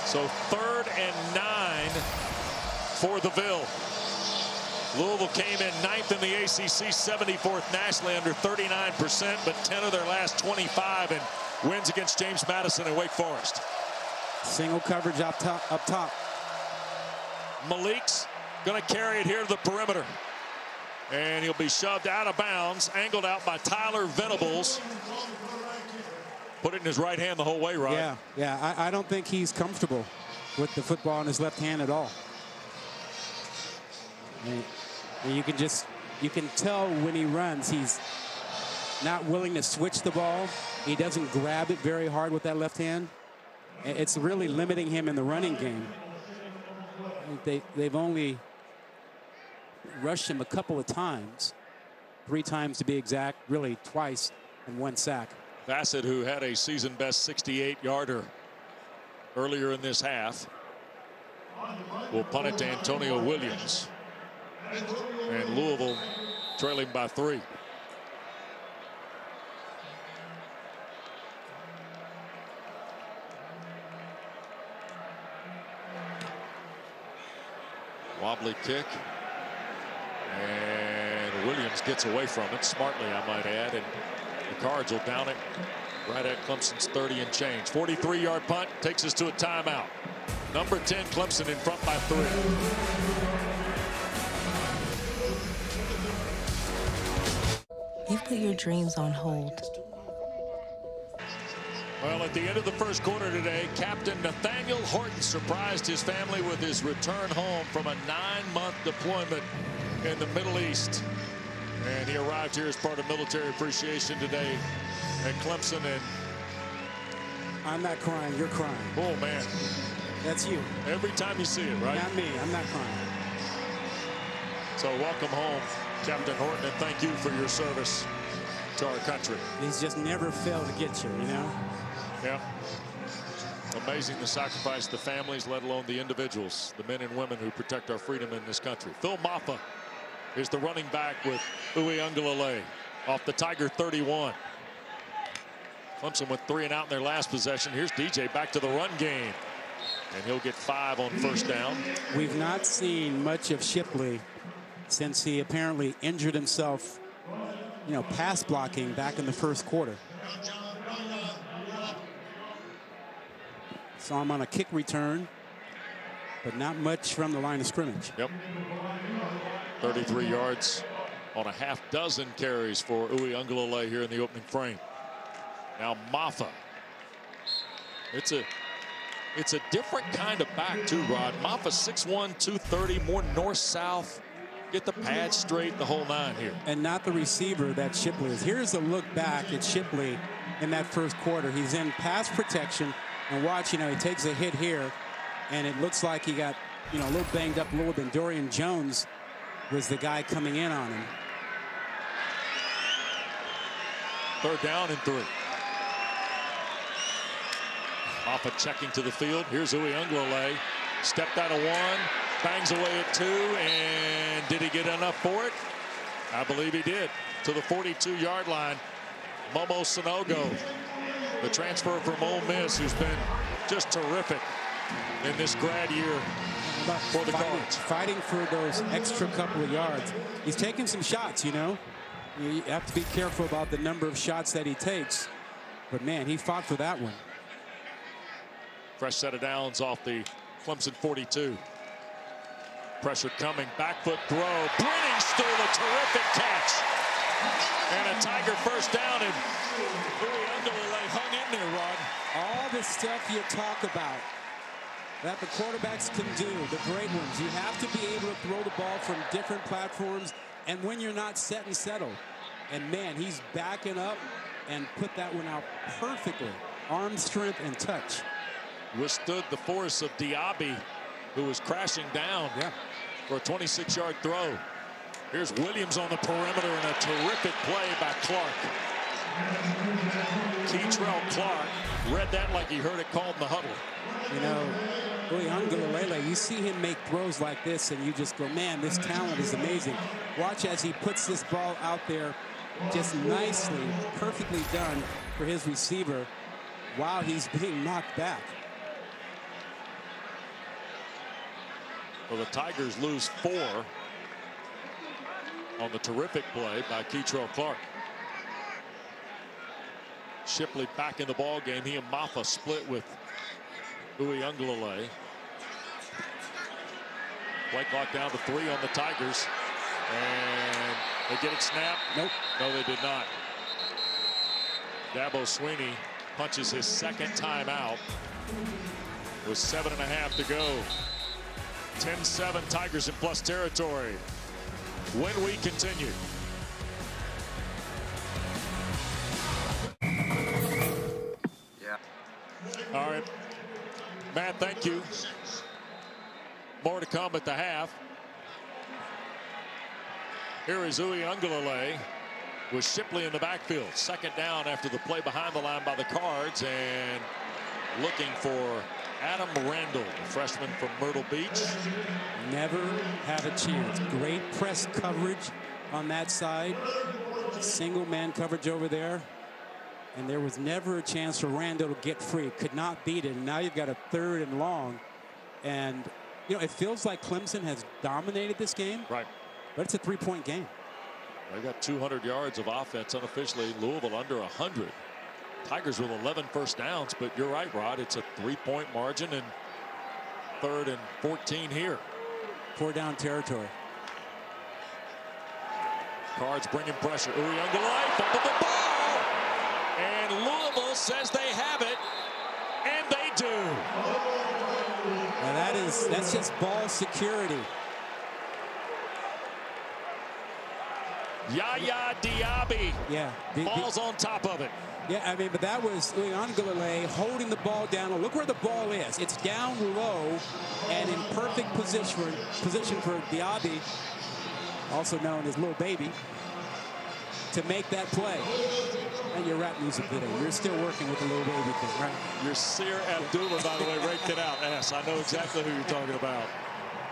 So 3rd and 9 for the Ville. Louisville came in 9th in the ACC, 74th nationally, under 39%, but 10 of their last 25 and wins against James Madison and Wake Forest. Single coverage up top. Malik's going to carry it here to the perimeter. And he'll be shoved out of bounds, angled out by Tyler Venables. Put it in his right hand the whole way, Rod. Yeah. I don't think he's comfortable with the football in his left hand at all. And you can tell when he runs, he's not willing to switch the ball. He doesn't grab it very hard with that left hand. It's really limiting him in the running game. They've only rushed him a couple of times, 3 times to be exact, really twice and 1 sack. Bassett, who had a season best 68-yarder earlier in this half, will punt it to Antonio Williams. And Louisville trailing by 3. Wobbly kick, and Williams gets away from it smartly, I might add, and the Cards will down it right at Clemson's 30 and change. 43-yard punt takes us to a timeout. Number 10 Clemson in front by 3. You've put your dreams on hold. Well, at the end of the 1st quarter today, Captain Nathaniel Horton surprised his family with his return home from a 9-month deployment in the Middle East. And he arrived here as part of military appreciation today at Clemson. And I'm not crying, you're crying. Oh, man. That's you. Every time you see it, right? Not me, I'm not crying. So welcome home, Captain Horton, and thank you for your service to our country. He's just never failed to get you, you know? Yeah. Amazing the sacrifice, the families, let alone the individuals, the men and women who protect our freedom in this country. Phil Maffa is the running back with Uiagalelei off the Tiger 31. Clemson with 3 and out in their last possession. Here's DJ back to the run game. And he'll get 5 on 1st down. We've not seen much of Shipley since he apparently injured himself, you know, pass blocking back in the 1st quarter. Saw him on a kick return, but not much from the line of scrimmage. Yep. 33 yards on a half-dozen carries for Uiagalelei here in the opening frame. Now Maffa. It's a It's a different kind of back, too, Rod. Moffa 6'1", 230, more north-south. Get the pad straight, the whole nine here. And not the receiver that Shipley is. Here's a look back at Shipley in that first quarter. He's in pass protection. And watch, you know, he takes a hit here. And it looks like he got, you know, a little banged up a little bit. Dorian Jones was the guy coming in on him. Third down and 3. Moffa checking to the field. Here's Uiagalelei. Stepped out of 1, bangs away at 2, and did he get enough for it? I believe he did. To the 42-yard line, Momo Sanogo, the transfer from Ole Miss, who's been just terrific in this grad year for the Cards. Fighting for those extra couple of yards. He's taking some shots, you know. You have to be careful about the number of shots that he takes. But, man, he fought for that one. Fresh set of downs off the Clemson 42. Pressure coming, back foot throw. Brenningsteele, a terrific catch. And a Tiger first down, and Uiagalelei hung in there, Rod. All the stuff you talk about that the quarterbacks can do, the great ones. You have to be able to throw the ball from different platforms and when you're not set and settled. And, man, he's backing up and put that one out perfectly. Arm strength and touch. Withstood the force of Diaby, who was crashing down for a 26-yard throw. Here's Williams on the perimeter, and a terrific play by Clark. Keytrell Clark read that like he heard it called in the huddle. You know, Uiagalelei, you see him make throws like this, and you just go, man, this talent is amazing. Watch as he puts this ball out there just nicely, perfectly done for his receiver while he's being knocked back. Well, the Tigers lose 4 on the terrific play by Keytrell Clark. Shipley back in the ball game. He and Moffa split with Uiagalelei. Play clock down to 3 on the Tigers, and they get it snapped. Nope. No, they did not. Dabo Swinney punches his second timeout with 7.5 to go. 10-7 Tigers in plus territory. When we continue. Yeah. All right. Matt, thank you. More to come at the half. Here is Uiagalelei with Shipley in the backfield. Second down after the play behind the line by the Cards, and looking for Adam Randall, a freshman from Myrtle Beach. Never have a chance. Great press coverage on that side. Single man coverage over there. And there was never a chance for Randall to get free. Could not beat it. And now you've got a third and long. And, you know, it feels like Clemson has dominated this game. Right. But it's a three-point game. They got 200 yards of offense unofficially. Louisville under 100. Tigers with 11 first downs, but you're right, Rod. It's a three-point margin, and third and 14 here. 4-down territory. Cards bringing pressure. Uiagalelei fumbled the ball, and Louisville says they have it, and they do. Now that's just ball security. Yaya Diaby. Yeah. Ball's on top of it. Yeah, I mean, but that was Uiagalelei holding the ball down. Look where the ball is. It's down low and in perfect position for Diaby, also known as Lil Baby, to make that play. And your rap music video. You're still working with the Lil Baby thing, right? You're Sir Abdullah, by the way, raked it out. Yes, I know exactly who you're talking about.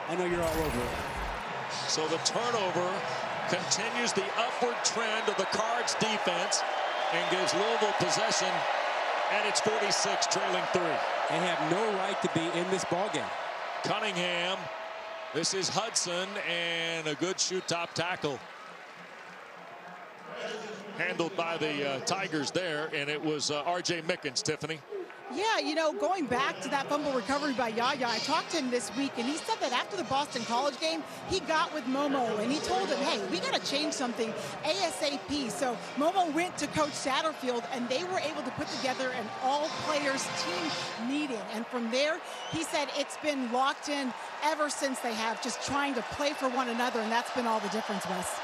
I know you're all over it. So the turnover continues the upward trend of the Cards defense and gives Louisville possession at its 46, trailing 3. They have no right to be in this ballgame. Cunningham, this is Hudson, and a good shoot-top tackle handled by the Tigers there, and it was R.J. Mickens, Tiffany. Yeah, you know, going back to that fumble recovery by Yaya, I talked to him this week, and he said that after the Boston College game, he got with Momo, and he told him, hey, we got to change something ASAP. So Momo went to Coach Satterfield, and they were able to put together an all-players team meeting. And from there, he said it's been locked in ever since they have, just trying to play for one another, and that's been all the difference, Wes.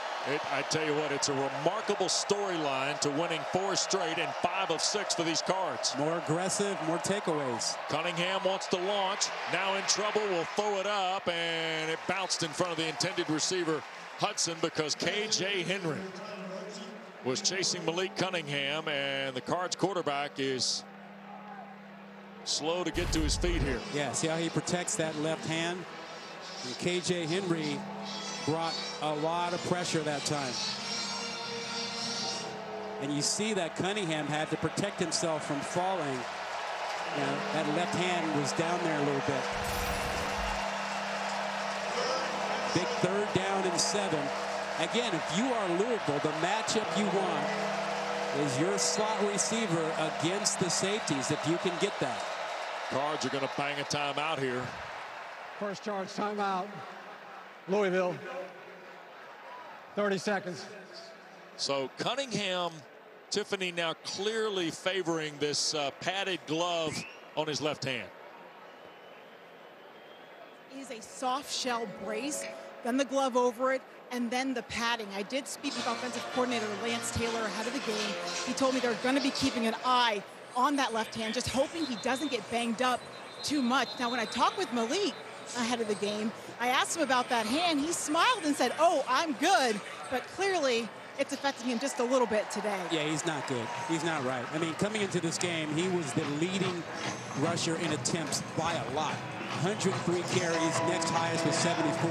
I tell you what, it's a remarkable storyline to winning 4 straight and 5 of 6 for these Cards. More aggressive, more takeaways. Cunningham wants to launch. Now in trouble, will throw it up, and it bounced in front of the intended receiver, Hudson, because K.J. Henry was chasing Malik Cunningham, and the Cards quarterback is slow to get to his feet here. Yeah, see how he protects that left hand? And K.J. Henry brought a lot of pressure that time. And you see that Cunningham had to protect himself from falling. You know, that left hand was down there a little bit. Big 3rd down and 7. Again, if you are Louisville, the matchup you want is your slot receiver against the safeties, if you can get that. Cards are going to bang a timeout here. First charge timeout. Louisville, 30 seconds. So Cunningham, Tiffany, now clearly favoring this padded glove on his left hand. Is a soft shell brace, then the glove over it, and then the padding. I did speak with offensive coordinator Lance Taylor ahead of the game. He told me they're going to be keeping an eye on that left hand, just hoping he doesn't get banged up too much. Now, when I talk with Malik ahead of the game, I asked him about that hand. He smiled and said, oh, I'm good. But clearly, it's affecting him just a little bit today. Yeah, he's not good. He's not right. I mean, coming into this game, he was the leading rusher in attempts by a lot. 103 carries, next highest was 74.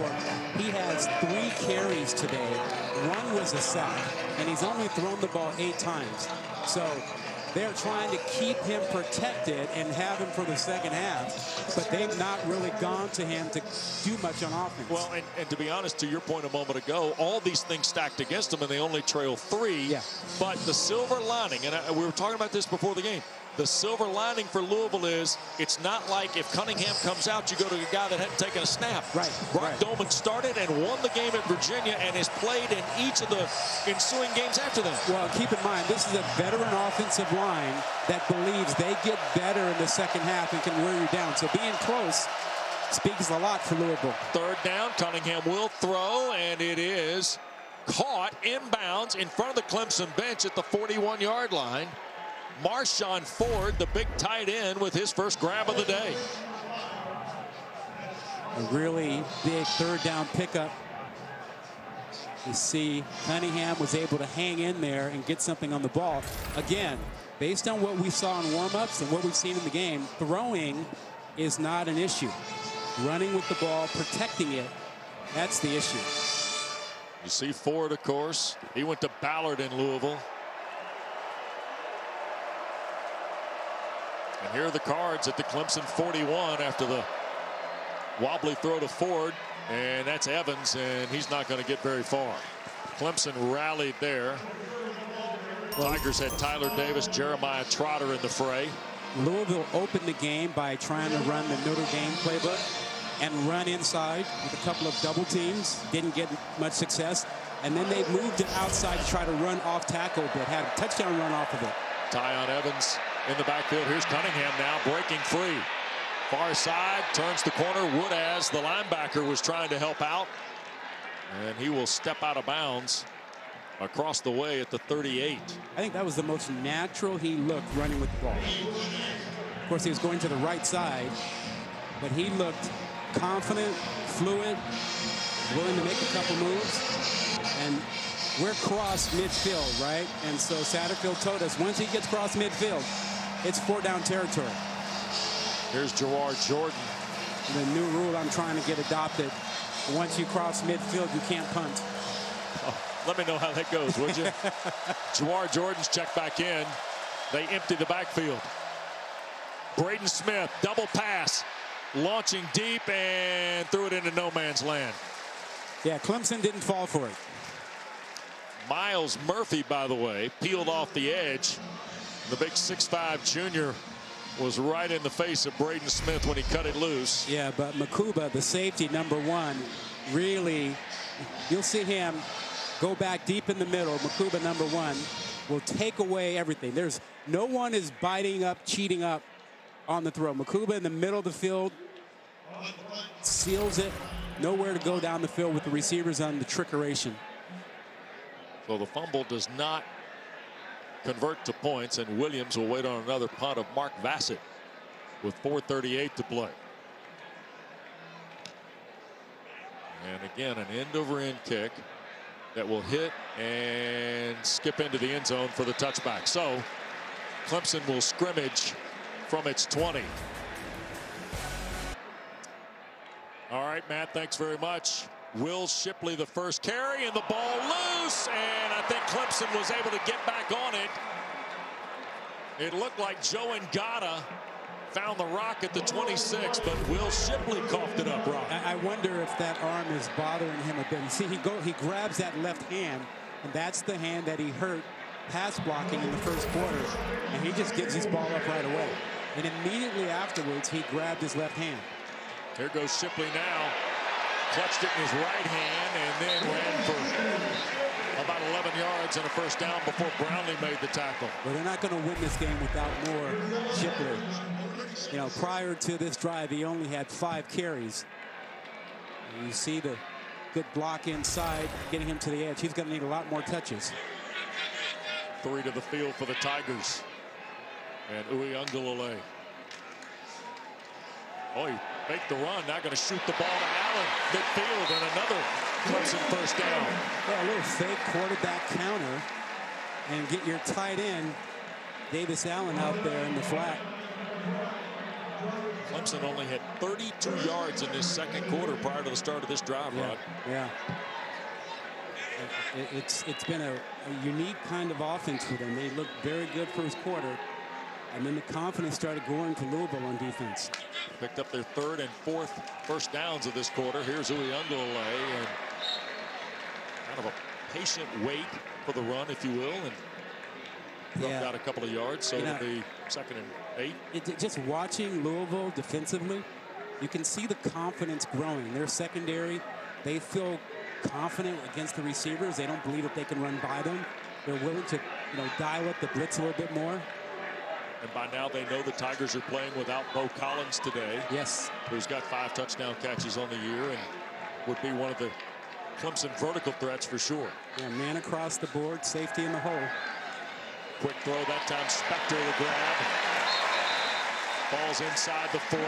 He has 3 carries today. 1 was a sack, and he's only thrown the ball 8 times. So they're trying to keep him protected and have him for the second half, but they've not really gone to him to do much on offense. Well, and to be honest, to your point a moment ago, all these things stacked against him, and they only trail 3. Yeah. But the silver lining, and we were talking about this before the game, the silver lining for Louisville is it's not like if Cunningham comes out, you go to a guy that hadn't taken a snap. Right. Brock Doman started and won the game at Virginia and has played in each of the ensuing games after that. Well, keep in mind, this is a veteran offensive line that believes they get better in the second half and can wear you down. So being close speaks a lot for Louisville. 3rd down, Cunningham will throw, and it is caught inbounds in front of the Clemson bench at the 41-yard line. Marshawn Ford, the big tight end, with his first grab of the day. A really big 3rd down pickup. You see Cunningham was able to hang in there and get something on the ball. Again, based on what we saw in warm-ups and what we've seen in the game, throwing is not an issue. Running with the ball, protecting it, that's the issue. You see Ford, of course. He went to Ballard in Louisville. And here are the Cards at the Clemson 41 after the wobbly throw to Ford. And that's Evans, and he's not going to get very far. Clemson rallied there. Tigers had Tyler Davis, Jeremiah Trotter in the fray. Louisville opened the game by trying to run the Notre Dame playbook and run inside with a couple of double teams. Didn't get much success. And then they moved it outside to try to run off tackle, but had a touchdown run off of it. Tyon Evans in the backfield. Here's Cunningham now breaking free. Far side, turns the corner. Woodaz, the linebacker, was trying to help out. And he will step out of bounds across the way at the 38. I think that was the most natural he looked running with the ball. Of course, he was going to the right side, but he looked confident, fluid, willing to make a couple moves. And we're cross midfield, right? And so Satterfield told us once he gets cross midfield, it's 4-down territory. Here's Gerard Jordan. The new rule I'm trying to get adopted. Once you cross midfield, you can't punt. Oh, let me know how that goes, would you? Gerard Jordan's checked back in. They empty the backfield. Braden Smith, double pass, launching deep and threw it into no man's land. Yeah, Clemson didn't fall for it. Miles Murphy, by the way, peeled off the edge. The big 6'5" junior was right in the face of Braden Smith when he cut it loose. Yeah, but Makuba, the safety, number one, really, you'll see him go back deep in the middle. Makuba, number one, will take away everything. There's no one is biting up, cheating up on the throw. Makuba in the middle of the field seals it. Nowhere to go down the field with the receivers on the trickeration. So the fumble does not convert to points, and Williams will wait on another punt of Mark Bassett with 4:38 to play. And again, an end-over-end kick that will hit and skip into the end zone for the touchback. So Clemson will scrimmage from its 20. All right, Matt, thanks very much. Will Shipley the first carry, and the ball loose, and I think Clemson was able to get back on it. It looked like Joe Ngata found the rock at the 26, but Will Shipley coughed it up, Rob. I wonder if that arm is bothering him a bit. You see, he grabs that left hand, and that's the hand that he hurt pass blocking in the first quarter, and he just gives his ball up right away. And immediately afterwards, he grabbed his left hand. Here goes Shipley now. Clutched it in his right hand and then ran for about 11 yards and a first down before Brownlee made the tackle. But they're not going to win this game without more Shipley. You know, prior to this drive, he only had 5 carries. And you see the good block inside, getting him to the edge. He's going to need a lot more touches. 3 to the field for the Tigers. And Uyunglele. Oh, he faked the run, not going to shoot the ball to Allen midfield, and another Clemson first down. Yeah, a little fake quarterback counter, and get your tight end Davis Allen out there in the flat. Clemson only had 32 yards in this second quarter prior to the start of this drive, Rod. Yeah. It's been a unique kind of offense for them. They looked very good first quarter. And then the confidence started going to Louisville on defense. Picked up their 3rd and 4th first downs of this quarter. Here's Uyunglele, and kind of a patient wait for the run, if you will, and dropped out a couple of yards. So it'll be 2nd and 8. Just watching Louisville defensively, you can see the confidence growing. Their secondary, they feel confident against the receivers. They don't believe that they can run by them. They're willing to, dial up the blitz a little bit more. And by now they know the Tigers are playing without Bo Collins today. Yes. Who's got 5 touchdown catches on the year and would be one of the Clemson vertical threats for sure. Yeah, man across the board, safety in the hole. Quick throw that time, Spector to grab. Ball's inside the 40,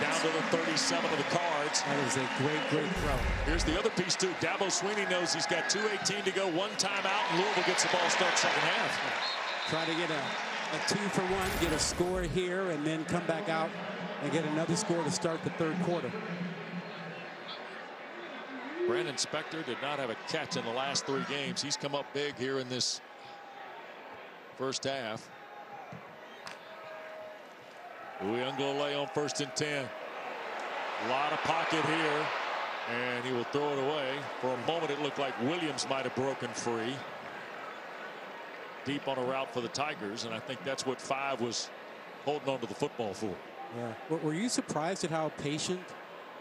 down to the 37 of the Cards. That is a great throw. Here's the other piece too. Dabo Swinney knows he's got 2:18 to go, 1 timeout. Louisville gets the ball, start second half. Try to get a 2-for-1, get a score here, and then come back out and get another score to start the third quarter. Brandon Spector did not have a catch in the last 3 games. He's come up big here in this first half. Uyunglele on 1st and 10. A lot of pocket here, and he will throw it away. For a moment, it looked like Williams might have broken free. Deep on a route for the Tigers, and I think that's what 5 was holding on to the football for. Yeah. Were you surprised at how patient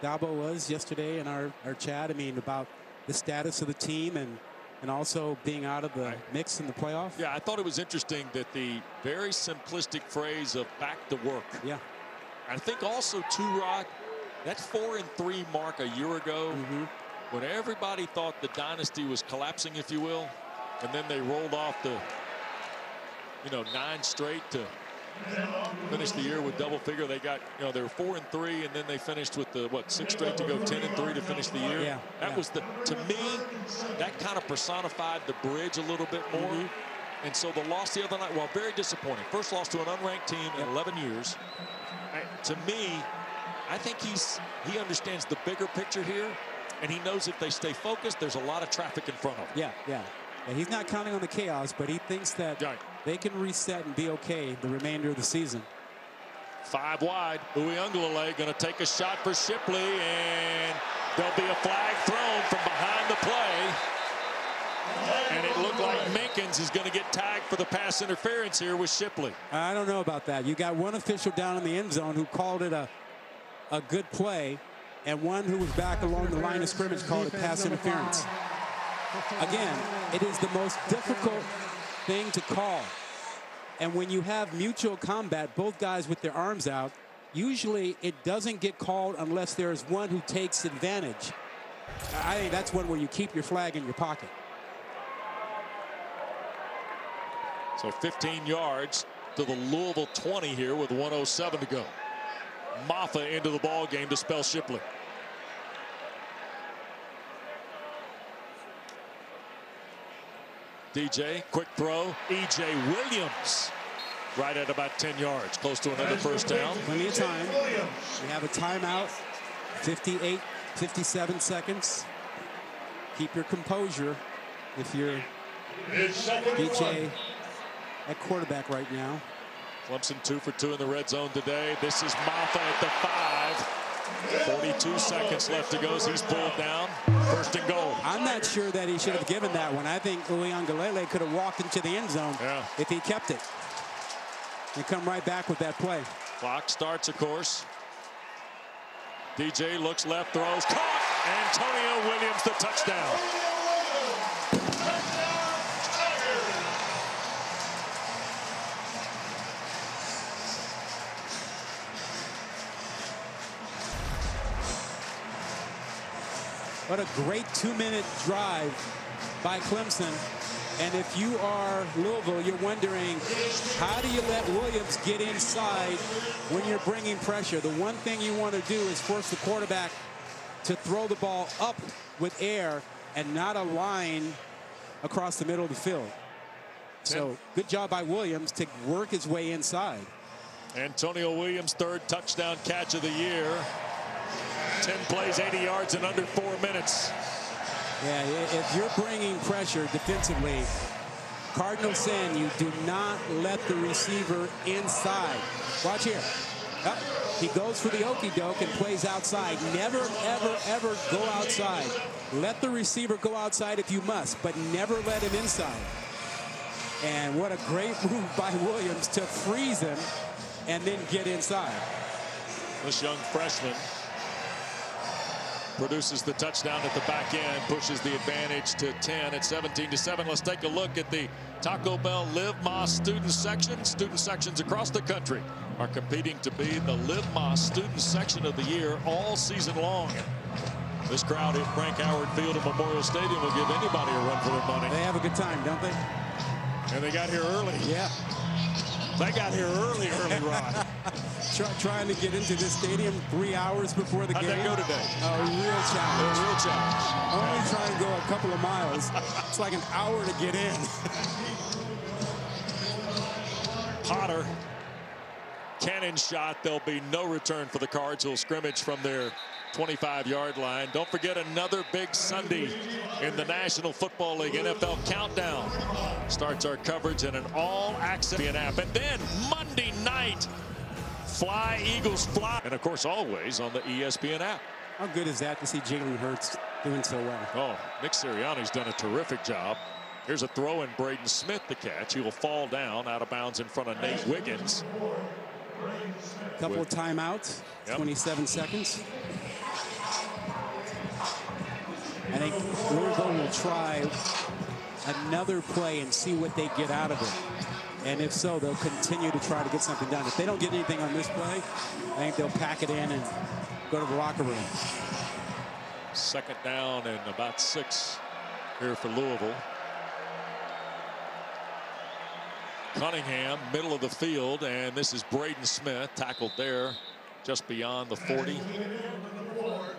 Dabo was yesterday in our chat? I mean, about the status of the team and also being out of the mix in the playoff? Yeah, I thought it was interesting that the very simplistic phrase of back to work. Yeah. I think also, too, Rod, that 4-3 mark a year ago, when everybody thought the dynasty was collapsing, if you will, and then they rolled off the 9 straight to finish the year with double figure. They got, they were 4-3, and then they finished with the 6 straight to go, 10-3 to finish the year. Yeah, that was to me, that kind of personified the bridge a little bit more. And so the loss the other night, well, very disappointing. First loss to an unranked team in 11 years. To me, I think he understands the bigger picture here, and he knows if they stay focused, there's a lot of traffic in front of them. Yeah. And he's not counting on the chaos, but he thinks that they can reset and be okay the remainder of the season. 5 wide. Uyunglele going to take a shot for Shipley, and there'll be a flag thrown from behind the play. And it looked like Minkins is going to get tagged for the pass interference here with Shipley. I don't know about that. You got one official down in the end zone who called it a good play, and one who was back along the line of scrimmage called it pass interference. Again, it is the most difficult thing to call. And when you have mutual combat, both guys with their arms out, usually it doesn't get called unless there is one who takes advantage. I think that's one where you keep your flag in your pocket. So 15 yards to the Louisville 20 here with 1:07 to go. Moffa into the ball game to spell Shipley. DJ, quick throw, E.J. Williams, right at about 10 yards, close to another first down. Plenty of time. We have a timeout, 58, 57 seconds. Keep your composure if you're DJ at quarterback right now. Clemson 2 for 2 in the red zone today. This is Moffa at the 5. 42 seconds left to go as he's pulled down. First and goal. I'm not sure that he should have given that one. I think Uiagalelei could have walked into the end zone if he kept it. And come right back with that play. Clock starts, of course. DJ looks left, throws, caught. Antonio Williams, the touchdown. What a great two-minute drive by Clemson. And if you are Louisville, you're wondering, how do you let Williams get inside when you're bringing pressure? The one thing you want to do is force the quarterback to throw the ball up with air and not a line across the middle of the field. So good job by Williams to work his way inside. Antonio Williams, third touchdown catch of the year. 10 plays, 80 yards in under 4 minutes. Yeah, if you're bringing pressure defensively, Cardinals saying you do not let the receiver inside. Watch here. Up. He goes for the okey doke and plays outside. Never, ever, ever go outside. Let the receiver go outside if you must, but never let him inside. And what a great move by Williams to freeze him and then get inside. This young freshman produces the touchdown at the back end, pushes the advantage to 10 at 17-7. Let's take a look at the Taco Bell Live Moss student section. Student sections across the country are competing to be the Live Moss student section of the year all season long. This crowd at Frank Howard Field and Memorial Stadium will give anybody a run for their money. They have a good time, don't they? And they got here early. Yeah. They got here early, Rod. Trying to get into this stadium 3 hours before the game. How'd that go today? A real challenge. A real challenge. Only trying to go a couple of miles. It's like an hour to get in. Potter, cannon shot. There'll be no return for the Cards. He'll scrimmage from their 25-yard line. Don't forget another big Sunday in the National Football League. NFL Countdown starts our coverage in an all-access app. And then Monday night, Fly Eagles Fly. And of course, always on the ESPN app. How good is that to see Jalen Hurts doing so well? Oh, Nick Sirianni's done a terrific job. Here's a throw in Braden Smith to catch. He will fall down out of bounds in front of Nate Wiggins. Couple of timeouts, 27 seconds. I think Louisville will try another play and see what they get out of it. And if so, they'll continue to try to get something done. If they don't get anything on this play, I think they'll pack it in and go to the locker room. Second down and about 6 here for Louisville. Cunningham, middle of the field, and this is Braden Smith, tackled there just beyond the 40.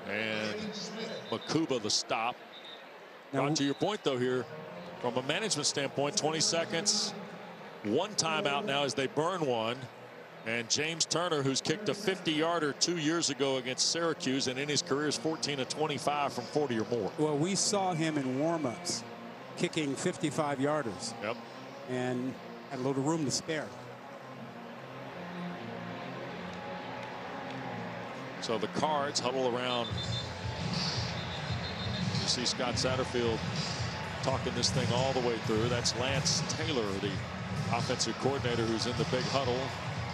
And Makuba the stop. Now, to your point, though, here, from a management standpoint, 20 seconds, one timeout now as they burn one. And James Turner, who's kicked a 50-yarder 2 years ago against Syracuse, and in his career is 14 of 25 from 40 or more. Well, we saw him in warm-ups kicking 55-yarders. Yep. And had a little room to spare. So the Cards huddle around. You see Scott Satterfield talking this thing all the way through. That's Lance Taylor, the offensive coordinator who's in the big huddle.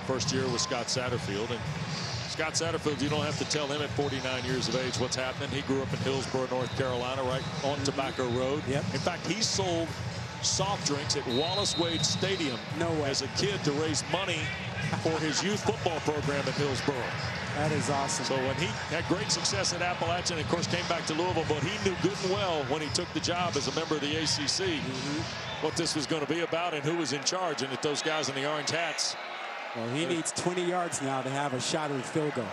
First year with Scott Satterfield. And Scott Satterfield, you don't have to tell him at 49 years of age what's happening. He grew up in Hillsborough, North Carolina, right on Tobacco Road. Yep. In fact, he sold soft drinks at Wallace Wade Stadium as a kid to raise money for his youth football program at Hillsborough. That is awesome. So when he had great success at Appalachian, of course, came back to Louisville, but he knew good and well when he took the job as a member of the ACC what this was going to be about and who was in charge, and that those guys in the orange hats. Well, he needs 20 yards now to have a shot at a field goal.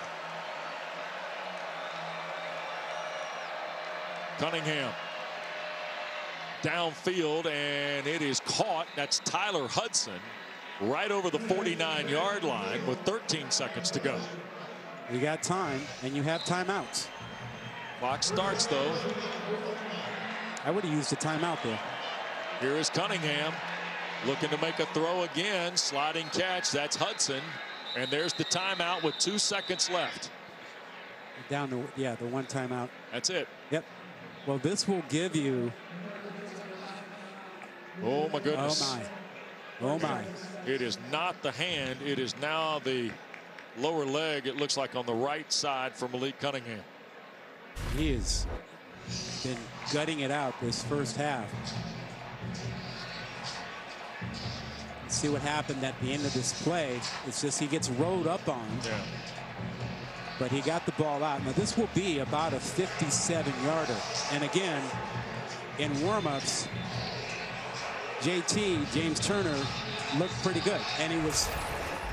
Cunningham downfield, and it is caught. That's Tyler Hudson right over the 49-yard line with 13 seconds to go. You got time, and you have timeouts. Clock starts, though. I would have used a timeout there. Here is Cunningham looking to make a throw again. Sliding catch. That's Hudson. And there's the timeout with 2 seconds left. Down to, yeah, the one timeout. That's it. Yep. Well, this will give you. Oh, my goodness. Oh, my. Oh, my. It is not the hand. It is now the lower leg, it looks like, on the right side for Malik Cunningham. He has been gutting it out this first half. Let's see what happened at the end of this play. It's just he gets rolled up on. Yeah. But he got the ball out. Now, this will be about a 57-yarder. And again, in warmups, JT, James Turner, looked pretty good. And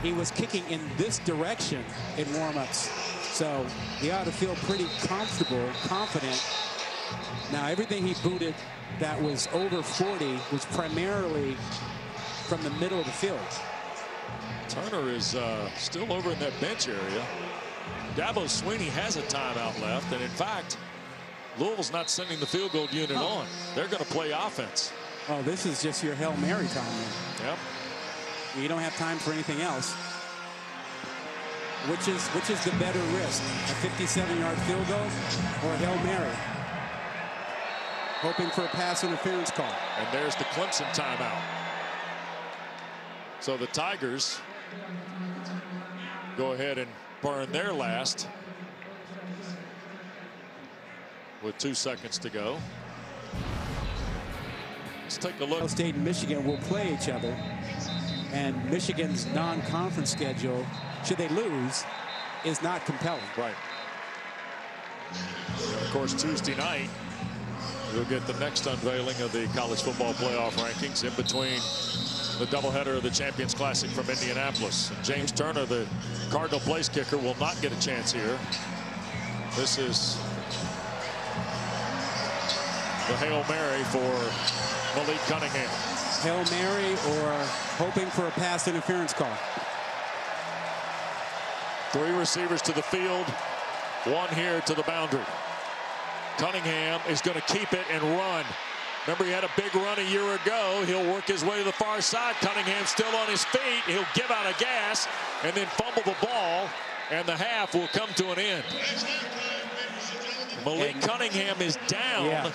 he was kicking in this direction in warmups. So he ought to feel pretty comfortable, confident. Now, everything he booted that was over 40 was primarily from the middle of the field. Turner is still over in that bench area. Dabo Swinney has a timeout left. And, in fact, Louisville's not sending the field goal unit on. They're going to play offense. Oh, this is just your Hail Mary time. Yep. You don't have time for anything else, which is the better risk, a 57-yard field goal or a Hail Mary? Hoping for a pass interference call. And there's the Clemson timeout. So the Tigers go ahead and burn their last with 2 seconds to go. Let's take a look. State and Michigan will play each other. And Michigan's non-conference schedule, should they lose, is not compelling. Right. And of course, Tuesday night, you'll get the next unveiling of the college football playoff rankings in between the doubleheader of the Champions Classic from Indianapolis. And James Turner, the Cardinal place kicker, will not get a chance here. This is the Hail Mary for Malik Cunningham. Hail Mary or hoping for a pass interference call. Three receivers to the field, one here to the boundary. Cunningham is going to keep it and run. Remember, he had a big run a year ago. He'll work his way to the far side. Cunningham still on his feet. He'll give out a gas and then fumble the ball, and the half will come to an end. Malik Cunningham is down. Yeah.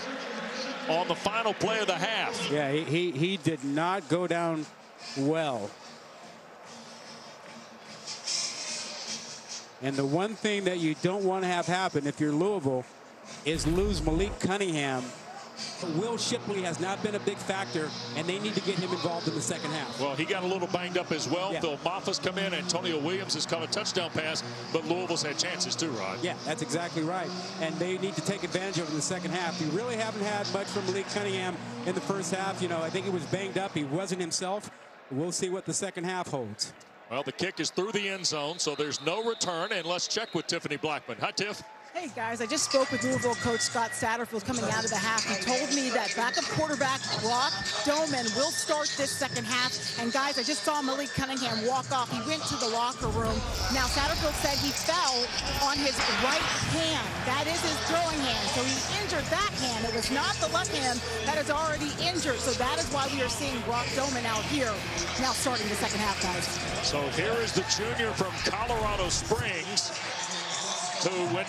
On the final play of the half. Yeah, he did not go down well. And the one thing that you don't want to have happen if you're Louisville is lose Malik Cunningham. Will Shipley has not been a big factor, and they need to get him involved in the second half. Well, he got a little banged up as well. Yeah. Phil Moffa's come in. Antonio Williams has caught a touchdown pass, but Louisville's had chances too, Rod. Yeah, that's exactly right. And they need to take advantage of it in the second half. You really haven't had much from Malik Cunningham in the first half. You know, I think he was banged up. He wasn't himself. We'll see what the second half holds. Well, the kick is through the end zone, so there's no return. And let's check with Tiffany Blackman. Hi, Tiff. Hey, guys, I just spoke with Louisville coach Scott Satterfield coming out of the half. He told me that backup quarterback Brock Doman will start this second half. And, guys, I just saw Malik Cunningham walk off. He went to the locker room. Now, Satterfield said he fell on his right hand. That is his throwing hand. So he injured that hand. It was not the left hand that is already injured. So that is why we are seeing Brock Doman out here now starting the second half, guys. So here is the junior from Colorado Springs who went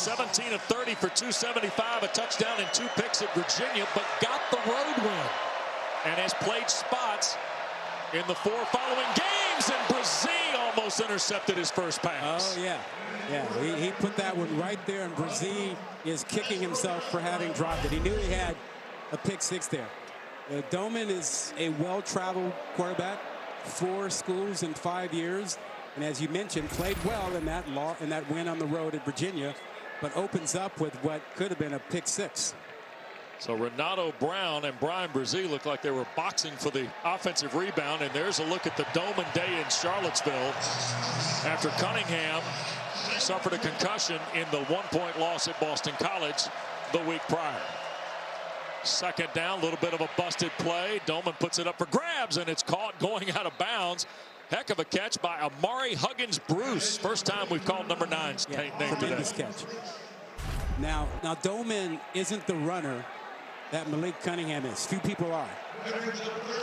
17 of 30 for 275, a touchdown and two picks at Virginia, but got the road win and has played spots in the four following games. And Brazee almost intercepted his first pass. Oh, yeah. Yeah, he put that one right there, and Brazee is kicking himself for having dropped it. He knew he had a pick six there. Doman is a well-traveled quarterback, 4 schools in 5 years. And as you mentioned, played well in that win on the road at Virginia, but opens up with what could have been a pick six. So Renato Brown and Brian Brazee looked like they were boxing for the offensive rebound. And there's a look at the Doman day in Charlottesville after Cunningham suffered a concussion in the one-point loss at Boston College the week prior. Second down, a little bit of a busted play. Doman puts it up for grabs, and it's caught going out of bounds. Heck of a catch by Amari Huggins-Bruce. First time we've called number 9's name today. Catch. Now Doman isn't the runner that Malik Cunningham is. Few people are.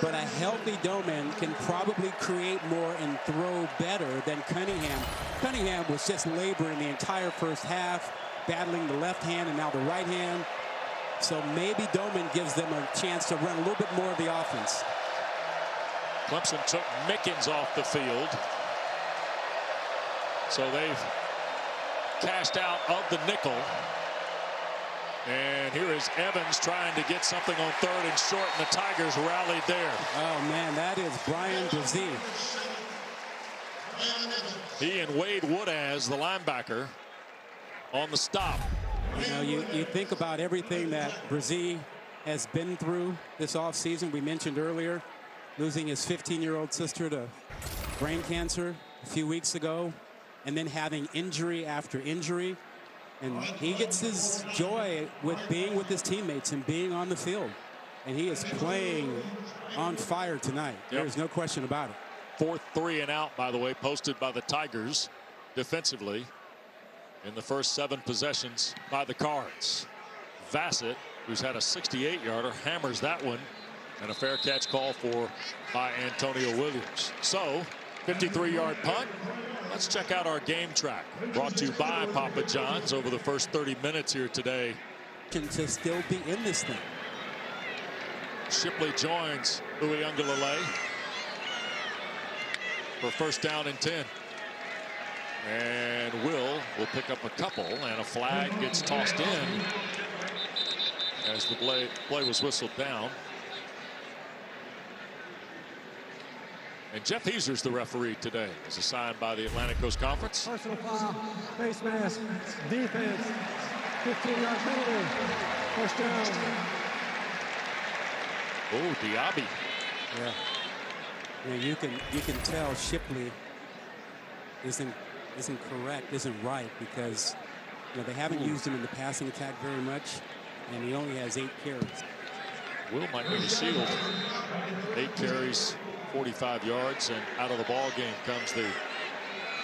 But a healthy Doman can probably create more and throw better than Cunningham. Cunningham was just laboring the entire first half, battling the left hand and now the right hand. So maybe Doman gives them a chance to run a little bit more of the offense. Clemson took Mickens off the field. So they've cashed out of the nickel. And here is Evans trying to get something on third and short, and the Tigers rallied there. Oh, man, that is Brian Brazee. He and Wade Woodaz, the linebacker, on the stop. You know, you think about everything that Brazee has been through this offseason. We mentioned earlier, losing his 15-year-old sister to brain cancer a few weeks ago, and then having injury after injury. And he gets his joy with being with his teammates and being on the field. And he is playing on fire tonight. Yep. There's no question about it. Fourth 3 and out, by the way, posted by the Tigers defensively in the first 7 possessions by the Cards. Vasset, who's had a 68-yarder, hammers that one. And a fair catch call for by Antonio Williams. So, 53-yard punt. Let's check out our game track, brought to you by Papa John's over the first 30 minutes here today. To still be in this thing. Shipley joins Uiagalelei for first down and 10. And will pick up a couple, and a flag gets tossed in as the play was whistled down. And Jeff Heaser's the referee today, as assigned by the Atlantic Coast Conference. Personal foul, face mask, defense, 15-yard penalty, first down. Oh, Diaby. Yeah. Yeah, you can tell Shipley isn't correct, isn't right, because they haven't used him in the passing attack very much, and he only has 8 carries. Will might need a shield. 8 carries. 45 yards, and out of the ball game comes the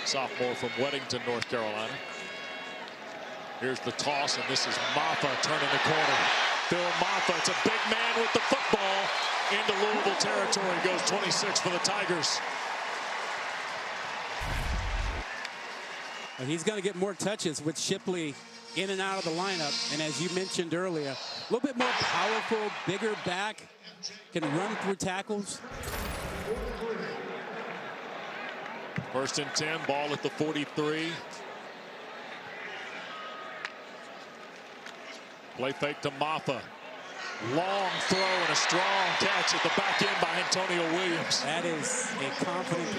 sophomore from Weddington, North Carolina. Here's the toss, and this is Maffa turning the corner. Phil Maffa, it's a big man with the football into Louisville territory. Goes 26 for the Tigers. And he's going to get more touches with Shipley in and out of the lineup, and as you mentioned earlier, a little bit more powerful, bigger back, can run through tackles. First and 10, ball at the 43. Play fake to Maffa. Long throw and a strong catch at the back end by Antonio Williams. That is a confident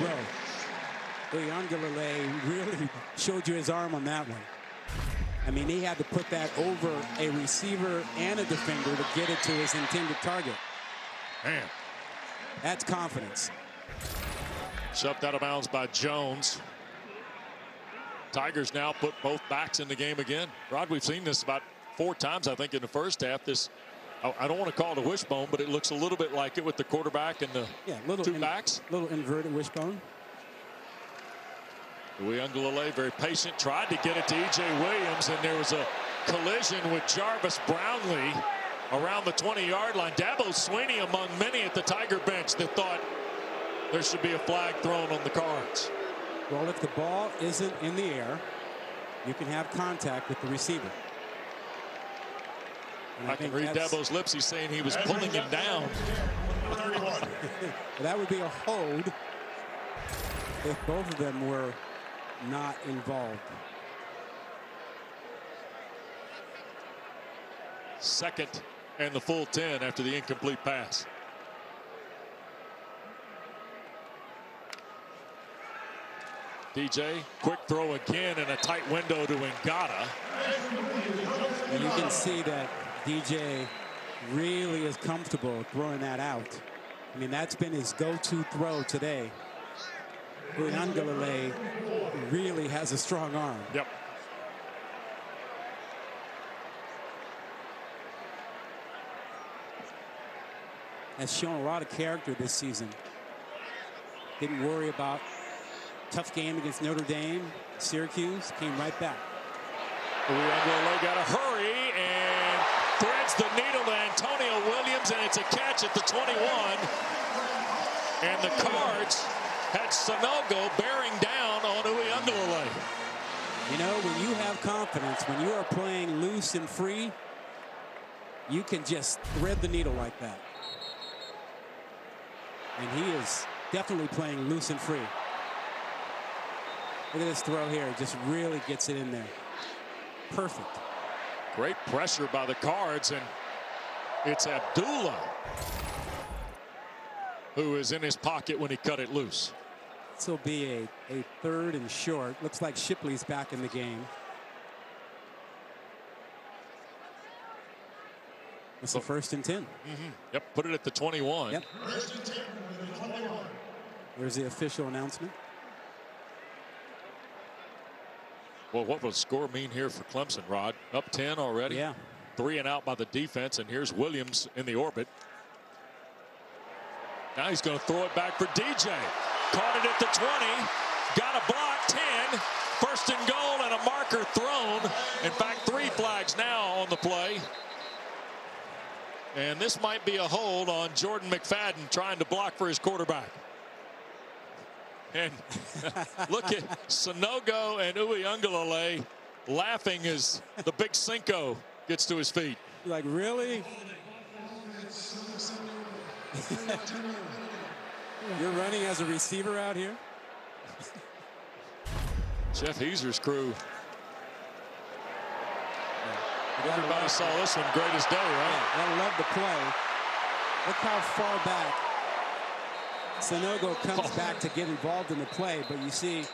throw. Uiagalelei really showed you his arm on that one. I mean, he had to put that over a receiver and a defender to get it to his intended target. Man. That's confidence. Shoved out of bounds by Jones. Tigers now put both backs in the game again. Rod, we've seen this about 4 times, I think, in the first half. This, I don't want to call it a wishbone, but it looks a little bit like it with the quarterback and the two backs. Little inverted wishbone. Uiagalelei very patient, tried to get it to E.J. Williams, and there was a collision with Jarvis Brownlee around the 20-yard line. Dabo Sweeney among many at the Tiger bench that thought there should be a flag thrown on the Cards. Well, if the ball isn't in the air, you can have contact with the receiver. And I can read Dabo's lips. He's saying he was pulling him down. That would be a hold if both of them were not involved. Second and the full 10 after the incomplete pass. DJ, quick throw again in a tight window to Ngata. And you can see that DJ really is comfortable throwing that out. I mean, that's been his go-to throw today. Uiagalelei really has a strong arm. Yep. Has shown a lot of character this season. Didn't worry about tough game against Notre Dame. Syracuse came right back. Uiagalelei got a hurry and threads the needle to Antonio Williams, and it's a catch at the 21. And the Cards had Sanogo bearing down on Uiagalelei. You know, when you have confidence, when you are playing loose and free, you can just thread the needle like that. And he is definitely playing loose and free. Look at this throw here. Just really gets it in there. Perfect. Great pressure by the Cards, and it's Abdullah who is in his pocket when he cut it loose. This will be a third and short. Looks like Shipley's back in the game. It's the first and 10. Mm-hmm. Yep, put it at the 21. Yep. There's the official announcement. Well, what will the score mean here for Clemson, Rod? Up 10 already. Yeah. 3 and out by the defense, and here's Williams in the orbit. Now he's going to throw it back for DJ. Caught it at the 20. Got a block, 10. First and goal, and a marker thrown. In fact, 3 flags now on the play. And this might be a hold on Jordan McFadden trying to block for his quarterback. And look at Sanogo and Uiagalelei laughing as the big Cinco gets to his feet. Like, really? You're running as a receiver out here? Jeff Heaser's crew. Everybody saw this one. Greatest day, right? I love the play. Look how far back Sanogo comes back to get involved in the play, but you see a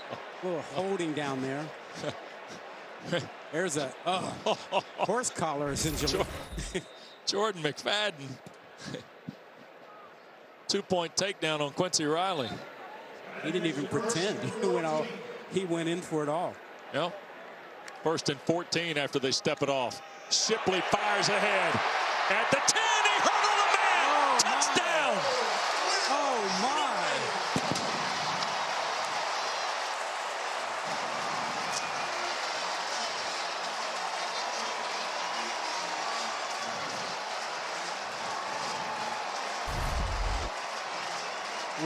little holding down there. There's a horse collar essentially. Jordan McFadden. 2-point takedown on Quincy Riley. He didn't even pretend. He went in for it all. Yep. First and 14 after they step it off. Shipley fires ahead. At the 10, he hurdled the man. Oh, touchdown. My. Oh, my.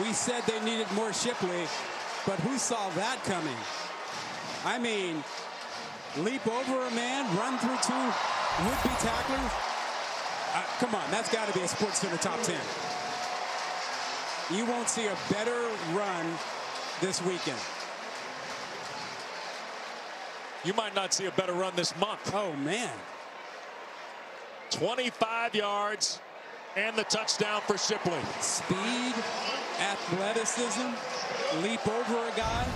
We said they needed more Shipley, but who saw that coming? I mean, leap over a man, run through 2 would-be tacklers. Come on, that's got to be a Sports Center top 10. You won't see a better run this weekend. You might not see a better run this month. Oh, man. 25 yards and the touchdown for Shipley. Speed, athleticism, leap over a guy,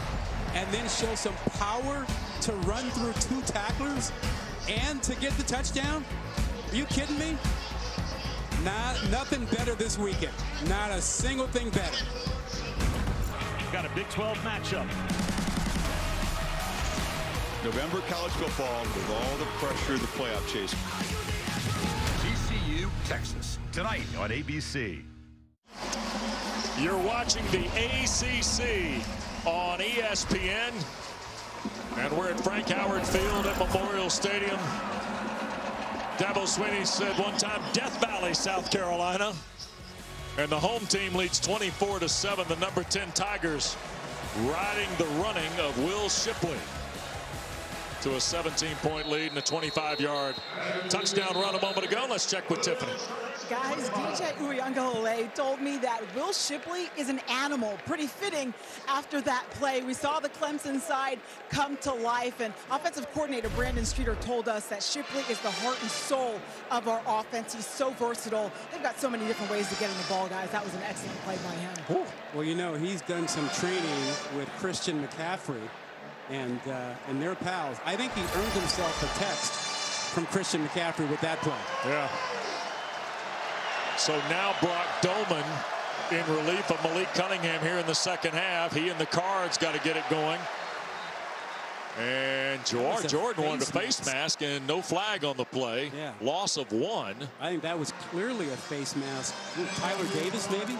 and then show some power to run through 2 tacklers and to get the touchdown? Are you kidding me? Nothing better this weekend. Not a single thing better. You've got a Big 12 matchup. November college football with all the pressure of the playoff chase. TCU, Texas, tonight on ABC. You're watching the ACC on ESPN, and we're at Frank Howard Field at Memorial Stadium. Dabo Swinney said one time, Death Valley, South Carolina. And the home team leads 24-7. The number 10 Tigers riding the running of Will Shipley. to a 17-point lead and a 25-yard touchdown run a moment ago. Let's check with Tiffany. Guys, DJ Uiagalelei told me that Will Shipley is an animal. Pretty fitting after that play. We saw the Clemson side come to life, and offensive coordinator Brandon Streeter told us that Shipley is the heart and soul of our offense. He's so versatile. They've got so many different ways to get him the ball, guys. That was an excellent play by him. Ooh. Well, you know, he's done some training with Christian McCaffrey and their pals. I think he earned himself a text from Christian McCaffrey with that play. Yeah. So now Brock Doman in relief of Malik Cunningham here in the second half. He and the Cards got to get it going. And Jordan wanted a face mask and no flag on the play. Yeah. Loss of one. I think that was clearly a face mask. Tyler Davis, maybe?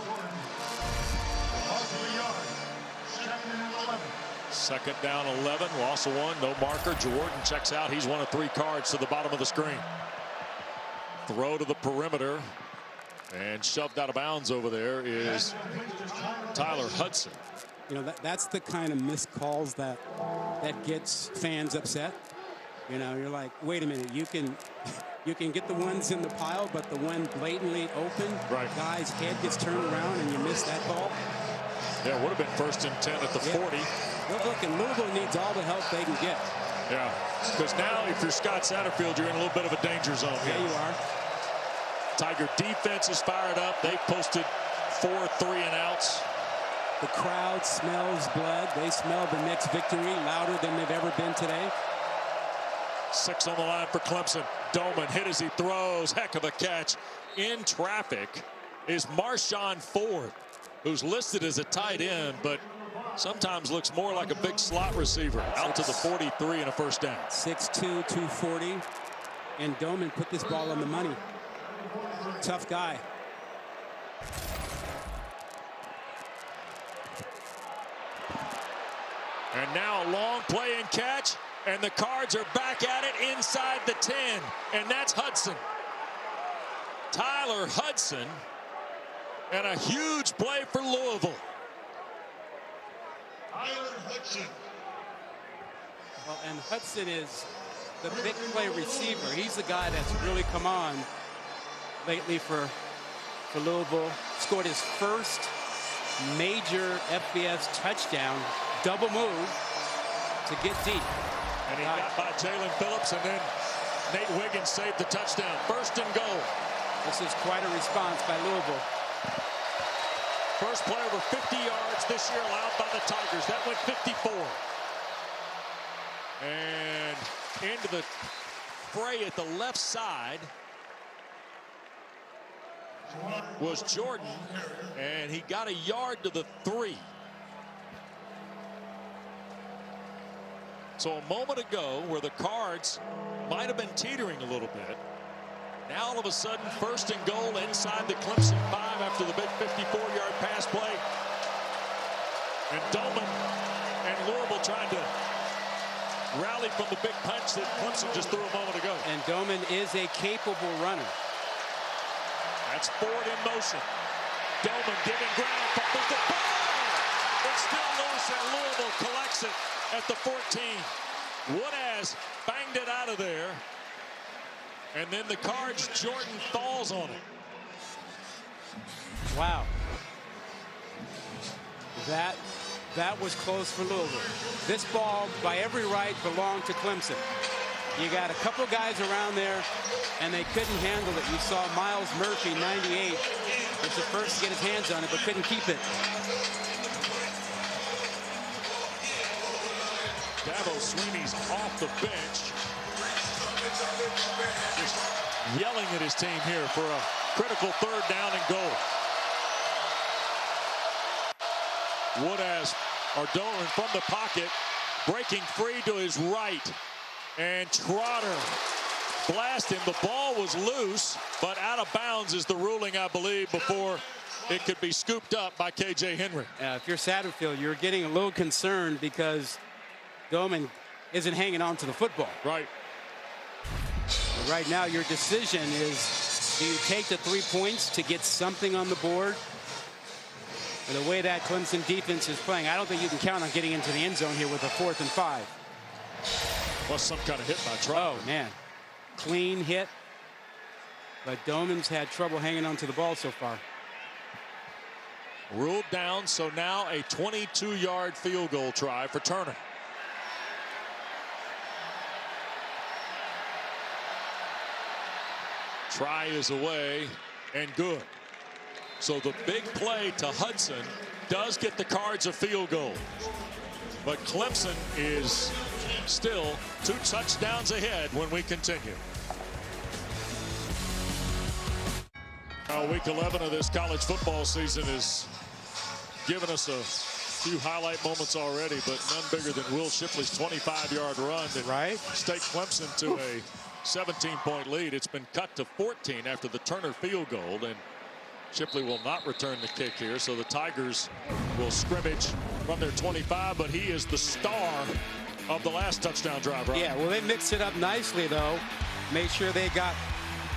Second down, 11. Loss of one. No marker. Jordan checks out. He's one of three Cards to the bottom of the screen. Throw to the perimeter. And shoved out of bounds over there is Tyler Hudson. You know, that's the kind of missed calls that gets fans upset. You know, you're like, wait a minute, you can get the ones in the pile, but the one blatantly open, right, guy's head gets turned around and you miss that ball. Yeah, it would have been 1st and 10 at the 40. Look, and Louisville needs all the help they can get. Yeah, because now if you're Scott Satterfield, you're in a little bit of a danger zone here. Yeah, you are. Tiger defense is fired up. They posted 4 3-and-outs. The crowd smells blood. They smell the next victory louder than they've ever been today. 6 on the line for Clemson. Doman hit as he throws. Heck of a catch. In traffic is Marshawn Ford, who's listed as a tight end, but sometimes looks more like a big slot receiver. Out to the 43 and a first down. 6'2", 240. And Doman put this ball on the money. Tough guy. And now a long play and catch, and the Cards are back at it inside the 10, and that's Hudson. Tyler Hudson, and a huge play for Louisville. Tyler Hudson. Well, and Hudson is the big play receiver. He's the guy that's really come on lately for Louisville. Scored his first major FBS touchdown, double move to get deep. And he got by Jalen Phillips, and then Nate Wiggins saved the touchdown. 1st and goal. This is quite a response by Louisville. First play over 50 yards this year allowed by the Tigers. That went 54. And into the fray at the left side was Jordan, and he got a yard to the 3. So a moment ago, where the Cards might have been teetering a little bit, now all of a sudden 1st and goal inside the Clemson 5 after the big 54-yard pass play. And Doman and Louisville trying to rally from the big punch that Clemson just threw a moment ago. And Doman is a capable runner. That's Ford in motion. Doman giving ground, fumbles the ball. It's still loose, and Louisville collects it at the 14. Woodaz banged it out of there. And then the Cards, Jordan falls on it. Wow. That was close for Louisville. This ball, by every right, belonged to Clemson. You got a couple guys around there, and they couldn't handle it. You saw Miles Murphy, 98, was the first to get his hands on it, but couldn't keep it. Dabo Sweeney's off the bench, just yelling at his team here for a critical 3rd down and goal. Woodaz, or Dolan, from the pocket, breaking free to his right. And Trotter blast him. The ball was loose, but out of bounds is the ruling, I believe, before it could be scooped up by K.J. Henry. If you're Satterfield, you're getting a little concerned because Doman isn't hanging on to the football. Right. But right now, your decision is, do you take the 3 points to get something on the board? And the way that Clemson defense is playing, I don't think you can count on getting into the end zone here with a 4th and 5. Plus some kind of hit by Trout. Oh, man. Clean hit. But Doman's had trouble hanging on to the ball so far. Ruled down, so now a 22-yard field goal try for Turner. Try is away and good. So the big play to Hudson does get the Cards a field goal. But Clemson is still 2 touchdowns ahead when we continue. Week 11 of this college football season has given us a few highlight moments already, but none bigger than Will Shipley's 25-yard run that staked Clemson to a 17-point lead. It's been cut to 14 after the Turner field goal, and Shipley will not return the kick here, so the Tigers will scrimmage from their 25, but he is the star of the last touchdown drive, right? Yeah, well, they mixed it up nicely, though. Made sure they got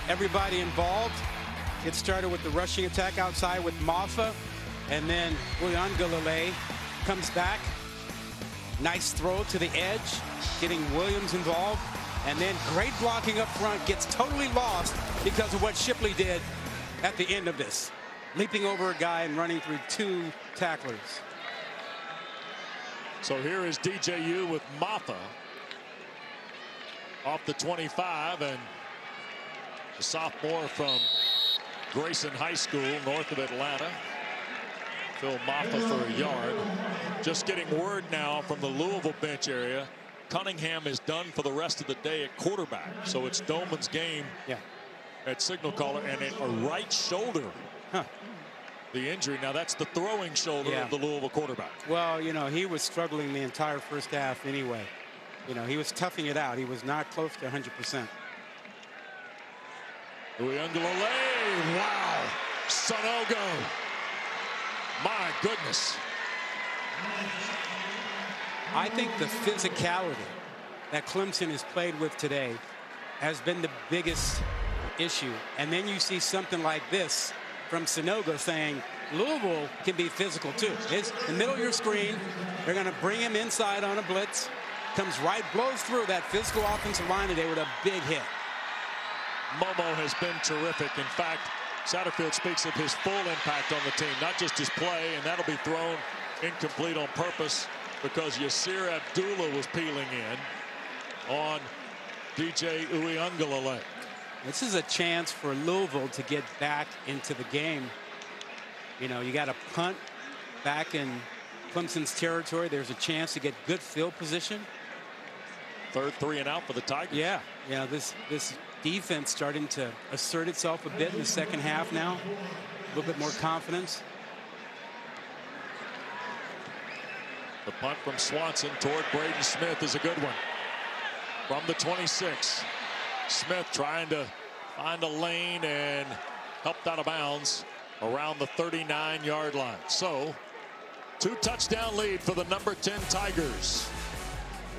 everybody involved. It started with the rushing attack outside with Maffa, and then Uiagalelei comes back. Nice throw to the edge, getting Williams involved, and then great blocking up front. Gets totally lost because of what Shipley did at the end of this, leaping over a guy and running through 2 tacklers. So here is DJU with Maffa off the 25, and the sophomore from Grayson High School, north of Atlanta. Phil Maffa for a yard. Just getting word now from the Louisville bench area. Cunningham is done for the rest of the day at quarterback. So it's Doman's game at signal caller, and a right shoulder. The injury. Now that's the throwing shoulder of the Louisville quarterback. Well, you know, he was struggling the entire first half anyway. You know, he was toughing it out. He was not close to 100%. Uiagalelei, wow, Sanogo, my goodness. I think the physicality that Clemson has played with today has been the biggest issue. And then you see something like this from Sanogo saying, Louisville can be physical too. It's in the middle of your screen. They're going to bring him inside on a blitz. Comes right, blows through that physical offensive line today with a big hit. Momo has been terrific. In fact, Satterfield speaks of his full impact on the team, not just his play, and that'll be thrown incomplete on purpose because Yasir Abdullah was peeling in on DJ Uiagalelei. This is a chance for Louisville to get back into the game. You know, you got a punt back in Clemson's territory. There's a chance to get good field position. Third three and out for the Tigers. Yeah, yeah, this defense starting to assert itself a bit in the second half now. A little bit more confidence. The punt from Swanson toward Braden Smith is a good one. From the 26. Smith trying to find a lane and helped out of bounds around the 39-yard line. So 2-touchdown lead for the number 10 Tigers.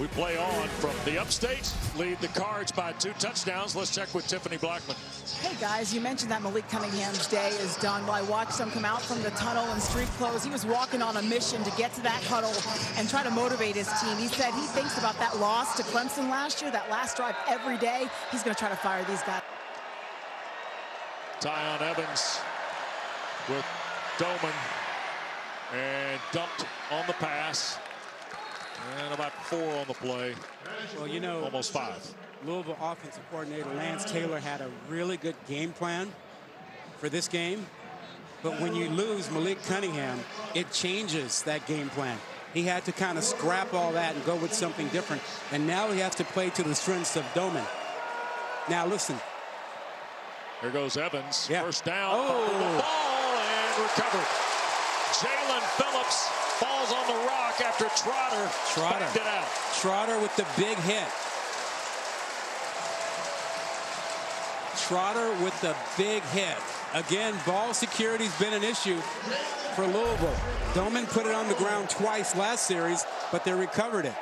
We play on from the upstate, lead the Cards by 2 touchdowns. Let's check with Tiffany Blackman. Hey, guys, you mentioned that Malik Cunningham's day is done. Well, I watched him come out from the tunnel in street clothes. He was walking on a mission to get to that huddle and try to motivate his team. He said he thinks about that loss to Clemson last year, that last drive every day. He's going to try to fire these guys. Tyon Evans with Doman and dumped on the pass. And about 4 on the play. Well, you know, almost 5. Louisville offensive coordinator Lance Taylor had a really good game plan for this game. But when you lose Malik Cunningham, it changes that game plan. He had to kind of scrap all that and go with something different. And now he has to play to the strengths of Doman. Now, listen. Here goes Evans. Yeah. First down. Oh. The ball and recovered. Jalen Phillips falls on the rock after Trotter backed it out. Trotter with the big hit. Trotter with the big hit. Again, ball security's been an issue for Louisville. Doman put it on the ground twice last series, but they recovered it.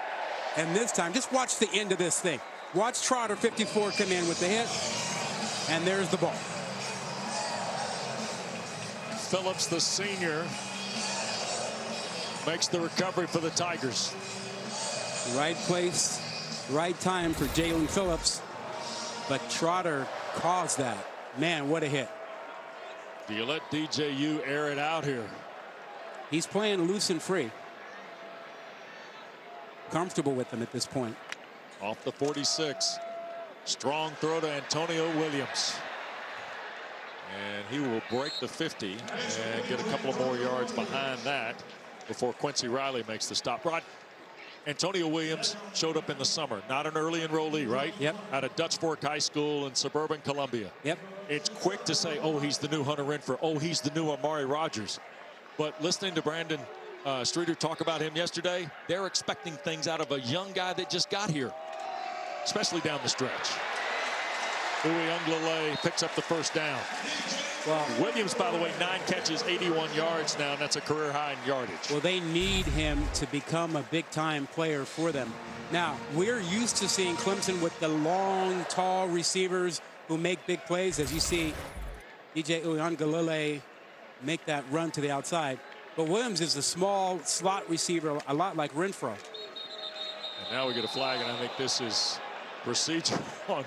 And this time, just watch the end of this thing. Watch Trotter, 54, come in with the hit. And there's the ball. Phillips, the senior, makes the recovery for the Tigers. Right place, right time for Jalen Phillips, but Trotter caused that. Man, what a hit. Do you let DJU air it out here? He's playing loose and free. Comfortable with them at this point. Off the 46. Strong throw to Antonio Williams. And he will break the 50 and get a couple of more yards behind that before Quincy Riley makes the stop. Rod, Antonio Williams showed up in the summer. Not an early enrollee, right? Yep. Out of Dutch Fork High School in suburban Columbia. Yep. It's quick to say, oh, he's the new Hunter Renfroe. Oh, he's the new Amari Rodgers. But listening to Brandon Streeter talk about him yesterday, they're expecting things out of a young guy that just got here, especially down the stretch. Uwe Unglele picks up the first down. Well, Williams, by the way, 9 catches, 81 yards now, and that's a career high in yardage. Well, they need him to become a big-time player for them. Now, we're used to seeing Clemson with the long, tall receivers who make big plays, as you see DJ Uwe Unglele make that run to the outside. But Williams is a small slot receiver, a lot like Renfroe. And now we get a flag, and I think this is procedure on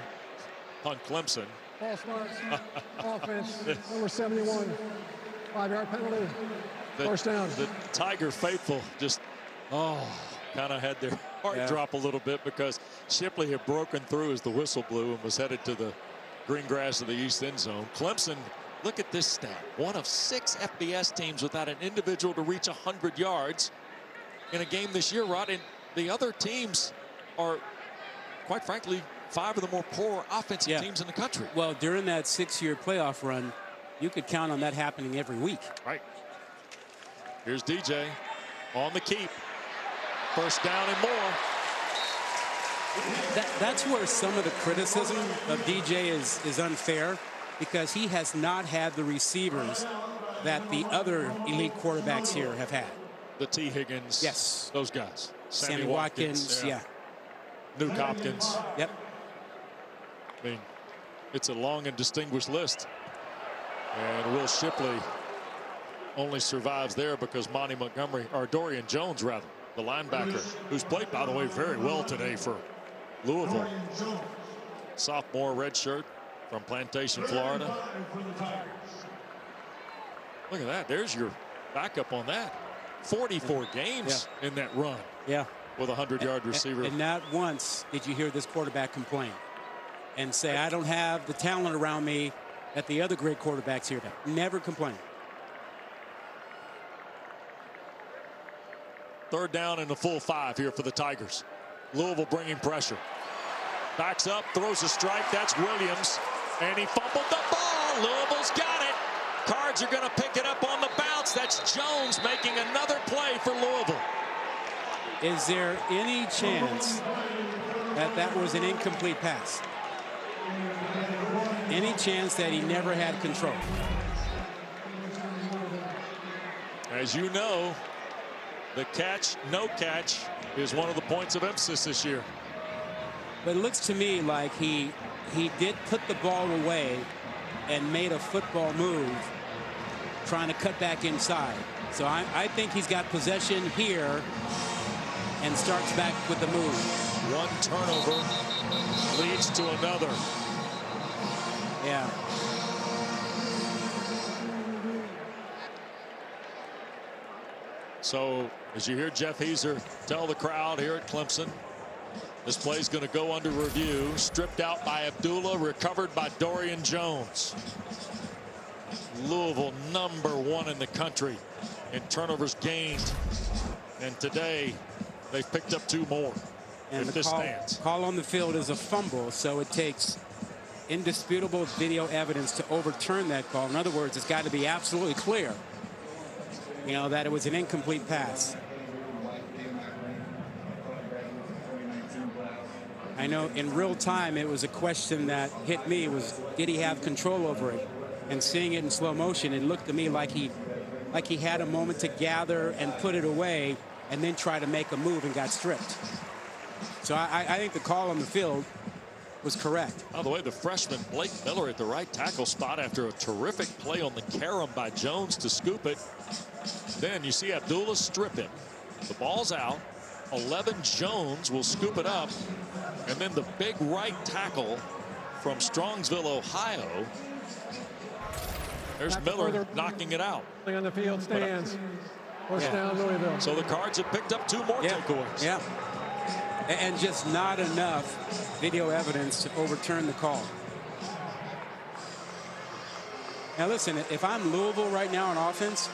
Clemson. False marks, offense, number 71, 5-yard penalty, first down. The Tiger faithful just, kind of had their heart drop a little bit because Shipley had broken through as the whistle blew and was headed to the green grass of the east end zone. Clemson, look at this stat, 1 of 6 FBS teams without an individual to reach 100 yards in a game this year, Rod, and the other teams are, quite frankly, 5 of the more poor offensive teams in the country. Well, during that 6-year playoff run, you could count on that happening every week. Right. Here's DJ on the keep. First down and more. That's where some of the criticism of DJ is unfair, because he has not had the receivers that the other elite quarterbacks here have had. The T. Higgins. Yes. Those guys. Sammy Watkins. Yeah. Nuke Hopkins. Yep. I mean, it's a long and distinguished list. And Will Shipley only survives there because Monty Montgomery, or Dorian Jones, rather, the linebacker, who's played, by the way, very well today for Louisville. Sophomore redshirt from Plantation, Florida. Look at that. There's your backup on that. 44 games in that run. Yeah. With a 100-yard receiver. And not once did you hear this quarterback complain and say, I don't have the talent around me that the other great quarterbacks here have. Never complain. Third down and the full 5 here for the Tigers. Louisville bringing pressure. Backs up, throws a strike. That's Williams. And he fumbled the ball. Louisville's got it. Cards are going to pick it up on the bounce. That's Jones making another play for Louisville. Is there any chance that that was an incomplete pass? Any chance that he never had control? As you know, the catch, no catch is one of the points of emphasis this year. But it looks to me like he did put the ball away and made a football move trying to cut back inside. So I think he's got possession here and starts back with the move. One turnover leads to another. Yeah. So as you hear Jeff Heiser tell the crowd here at Clemson, this play's going to go under review. Stripped out by Abdullah, recovered by Dorian Jones. Louisville #1 in the country in turnovers gained, and today they've picked up 2 more. And the call on the field is a fumble, so it takes indisputable video evidence to overturn that call. In other words, it's got to be absolutely clear, you know, that it was an incomplete pass. I know in real time it was a question that hit me, was did he have control over it? And seeing it in slow motion, it looked to me like he had a moment to gather and put it away and then try to make a move and got stripped. So I think the call on the field was correct. By the way, the freshman Blake Miller at the right tackle spot after a terrific play on the carom by Jones to scoop it. Then you see Abdullah strip it. The ball's out. 11 Jones will scoop it up. And then the big right tackle from Strongsville, Ohio. There's Miller knocking it out. On the field stands. First down, Louisville. So the Cards have picked up two more takeaways. Yeah. And just not enough video evidence to overturn the call. Now listen, if I'm Louisville right now on offense,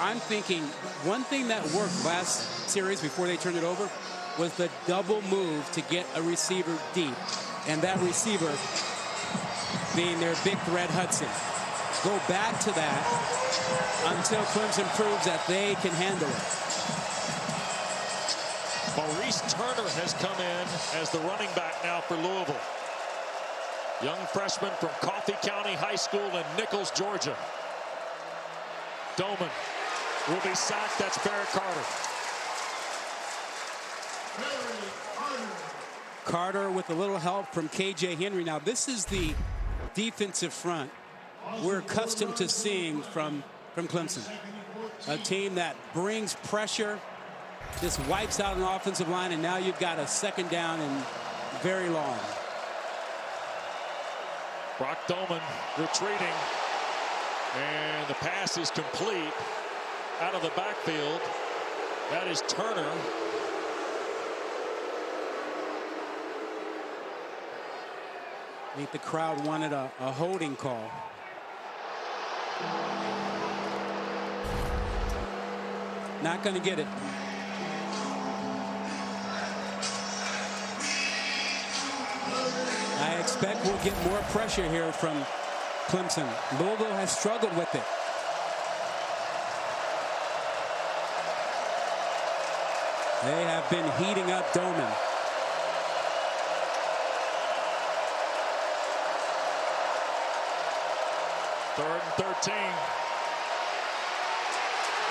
I'm thinking one thing that worked last series before they turned it over was the double move to get a receiver deep. And that receiver being their big threat, Hudson. Go back to that until Clemson proves that they can handle it. Maurice Turner has come in as the running back now for Louisville. Young freshman from Coffee County High School in Nichols, Georgia. Doman will be sacked. That's Barrett Carter. Carter with a little help from K.J. Henry. Now, this is the defensive front we're accustomed to seeing from Clemson. A team that brings pressure, just wipes out an offensive line, and now you've got a second down and very long. Brock Doman retreating, and the pass is complete out of the backfield. That is Turner. I think the crowd wanted a holding call. Not going to get it. I expect we'll get more pressure here from Clemson. Louisville has struggled with it. They have been heating up Doman. Third and 13.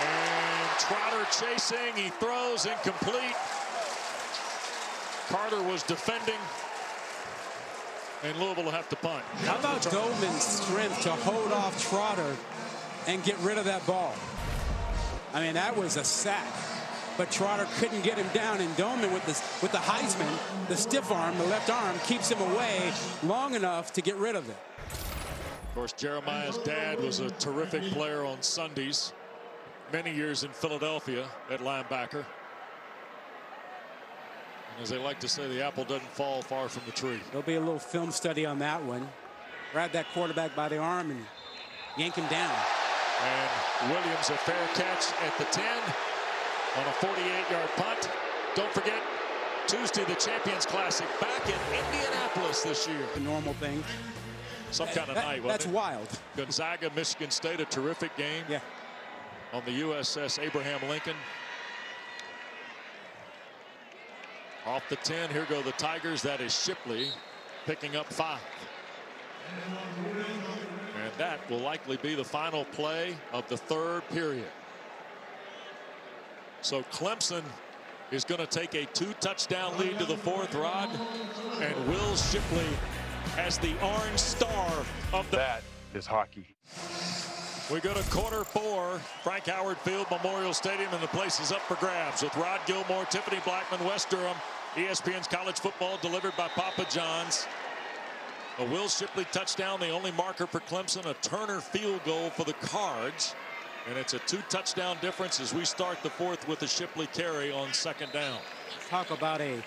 And Trotter chasing. He throws incomplete. Carter was defending. And Louisville will have to punt. How about Doman's strength to hold off Trotter and get rid of that ball? I mean, that was a sack. But Trotter couldn't get him down, and Doman with the Heisman, the stiff arm, the left arm, keeps him away long enough to get rid of it. Of course, Jeremiah's dad was a terrific player on Sundays, many years in Philadelphia at linebacker. And as they like to say, the apple doesn't fall far from the tree. There'll be a little film study on that one. Grab that quarterback by the arm and yank him down. And Williams, a fair catch at the 10 on a 48-yard punt. Don't forget, Tuesday, the Champions Classic back in Indianapolis this year. The normal thing. Some kind of night. That's wild. Gonzaga, Michigan State, a terrific game. Yeah. On the USS Abraham Lincoln. Off the 10, here go the Tigers. That is Shipley picking up 5. And that will likely be the final play of the third period. So Clemson is going to take a 2-touchdown lead to the fourth, Rod, and Will Shipley as the orange star of the... That is hockey. We go to quarter 4, Frank Howard Field, Memorial Stadium, and the place is up for grabs with Rod Gilmore, Tiffany Blackman, West Durham, ESPN's College Football delivered by Papa John's. A Will Shipley touchdown, the only marker for Clemson, a Turner field goal for the Cards. And it's a 2-touchdown difference as we start the fourth with a Shipley carry on second down. Talk about a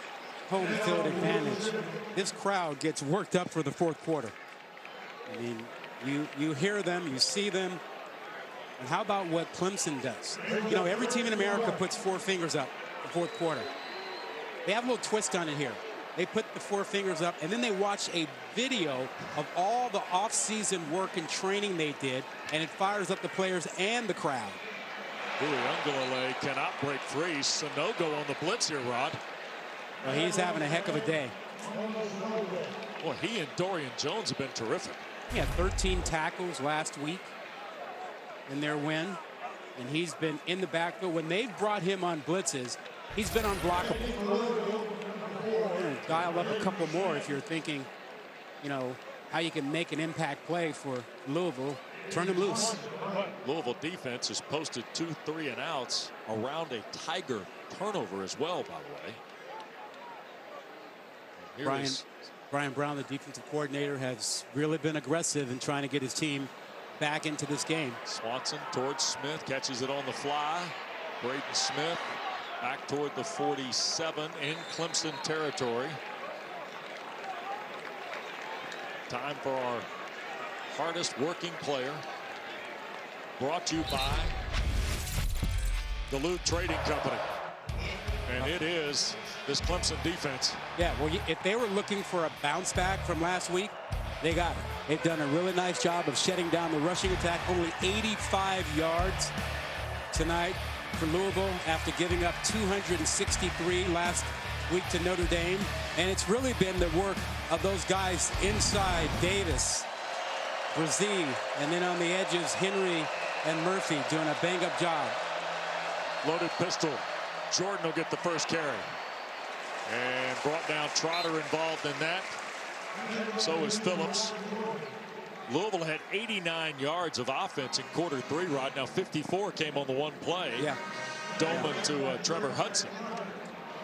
home field advantage. This crowd gets worked up for the fourth quarter. I mean, you hear them, you see them. And how about what Clemson does? You know, every team in America puts 4 fingers up the fourth quarter. They have a little twist on it here. They put the 4 fingers up, and then they watch a video of all the off-season work and training they did, and it fires up the players and the crowd. Uiagalelei cannot break free. Sanogo on the blitz here, Rod. Well, he's having a heck of a day. Well, he and Dorian Jones have been terrific. He had 13 tackles last week in their win, and he's been in the backfield. When they've brought him on blitzes, he's been unblockable. Dial up a couple more if you're thinking, you know, how you can make an impact play for Louisville. Turn him loose. Louisville defense has posted 2 3- and outs around a Tiger turnover as well, by the way. Brian Brown, the defensive coordinator, has really been aggressive in trying to get his team back into this game. Swanson towards Smith, catches it on the fly. Braden Smith back toward the 47 in Clemson territory. Time for our hardest working player, brought to you by Duluth Trading Company. And it is this Clemson defense. Yeah, well, if they were looking for a bounce back from last week, they got it. They've done a really nice job of shutting down the rushing attack. Only 85 yards tonight for Louisville after giving up 263 last week to Notre Dame. And it's really been the work of those guys inside, Davis, Brzee, and then on the edges, Henry and Murphy doing a bang-up job. Loaded pistol. Jordan will get the first carry. And brought down. Trotter involved in that. So is Phillips. Louisville had 89 yards of offense in quarter three right now. 54 came on the one play. Yeah. Doman to Trevor Hudson.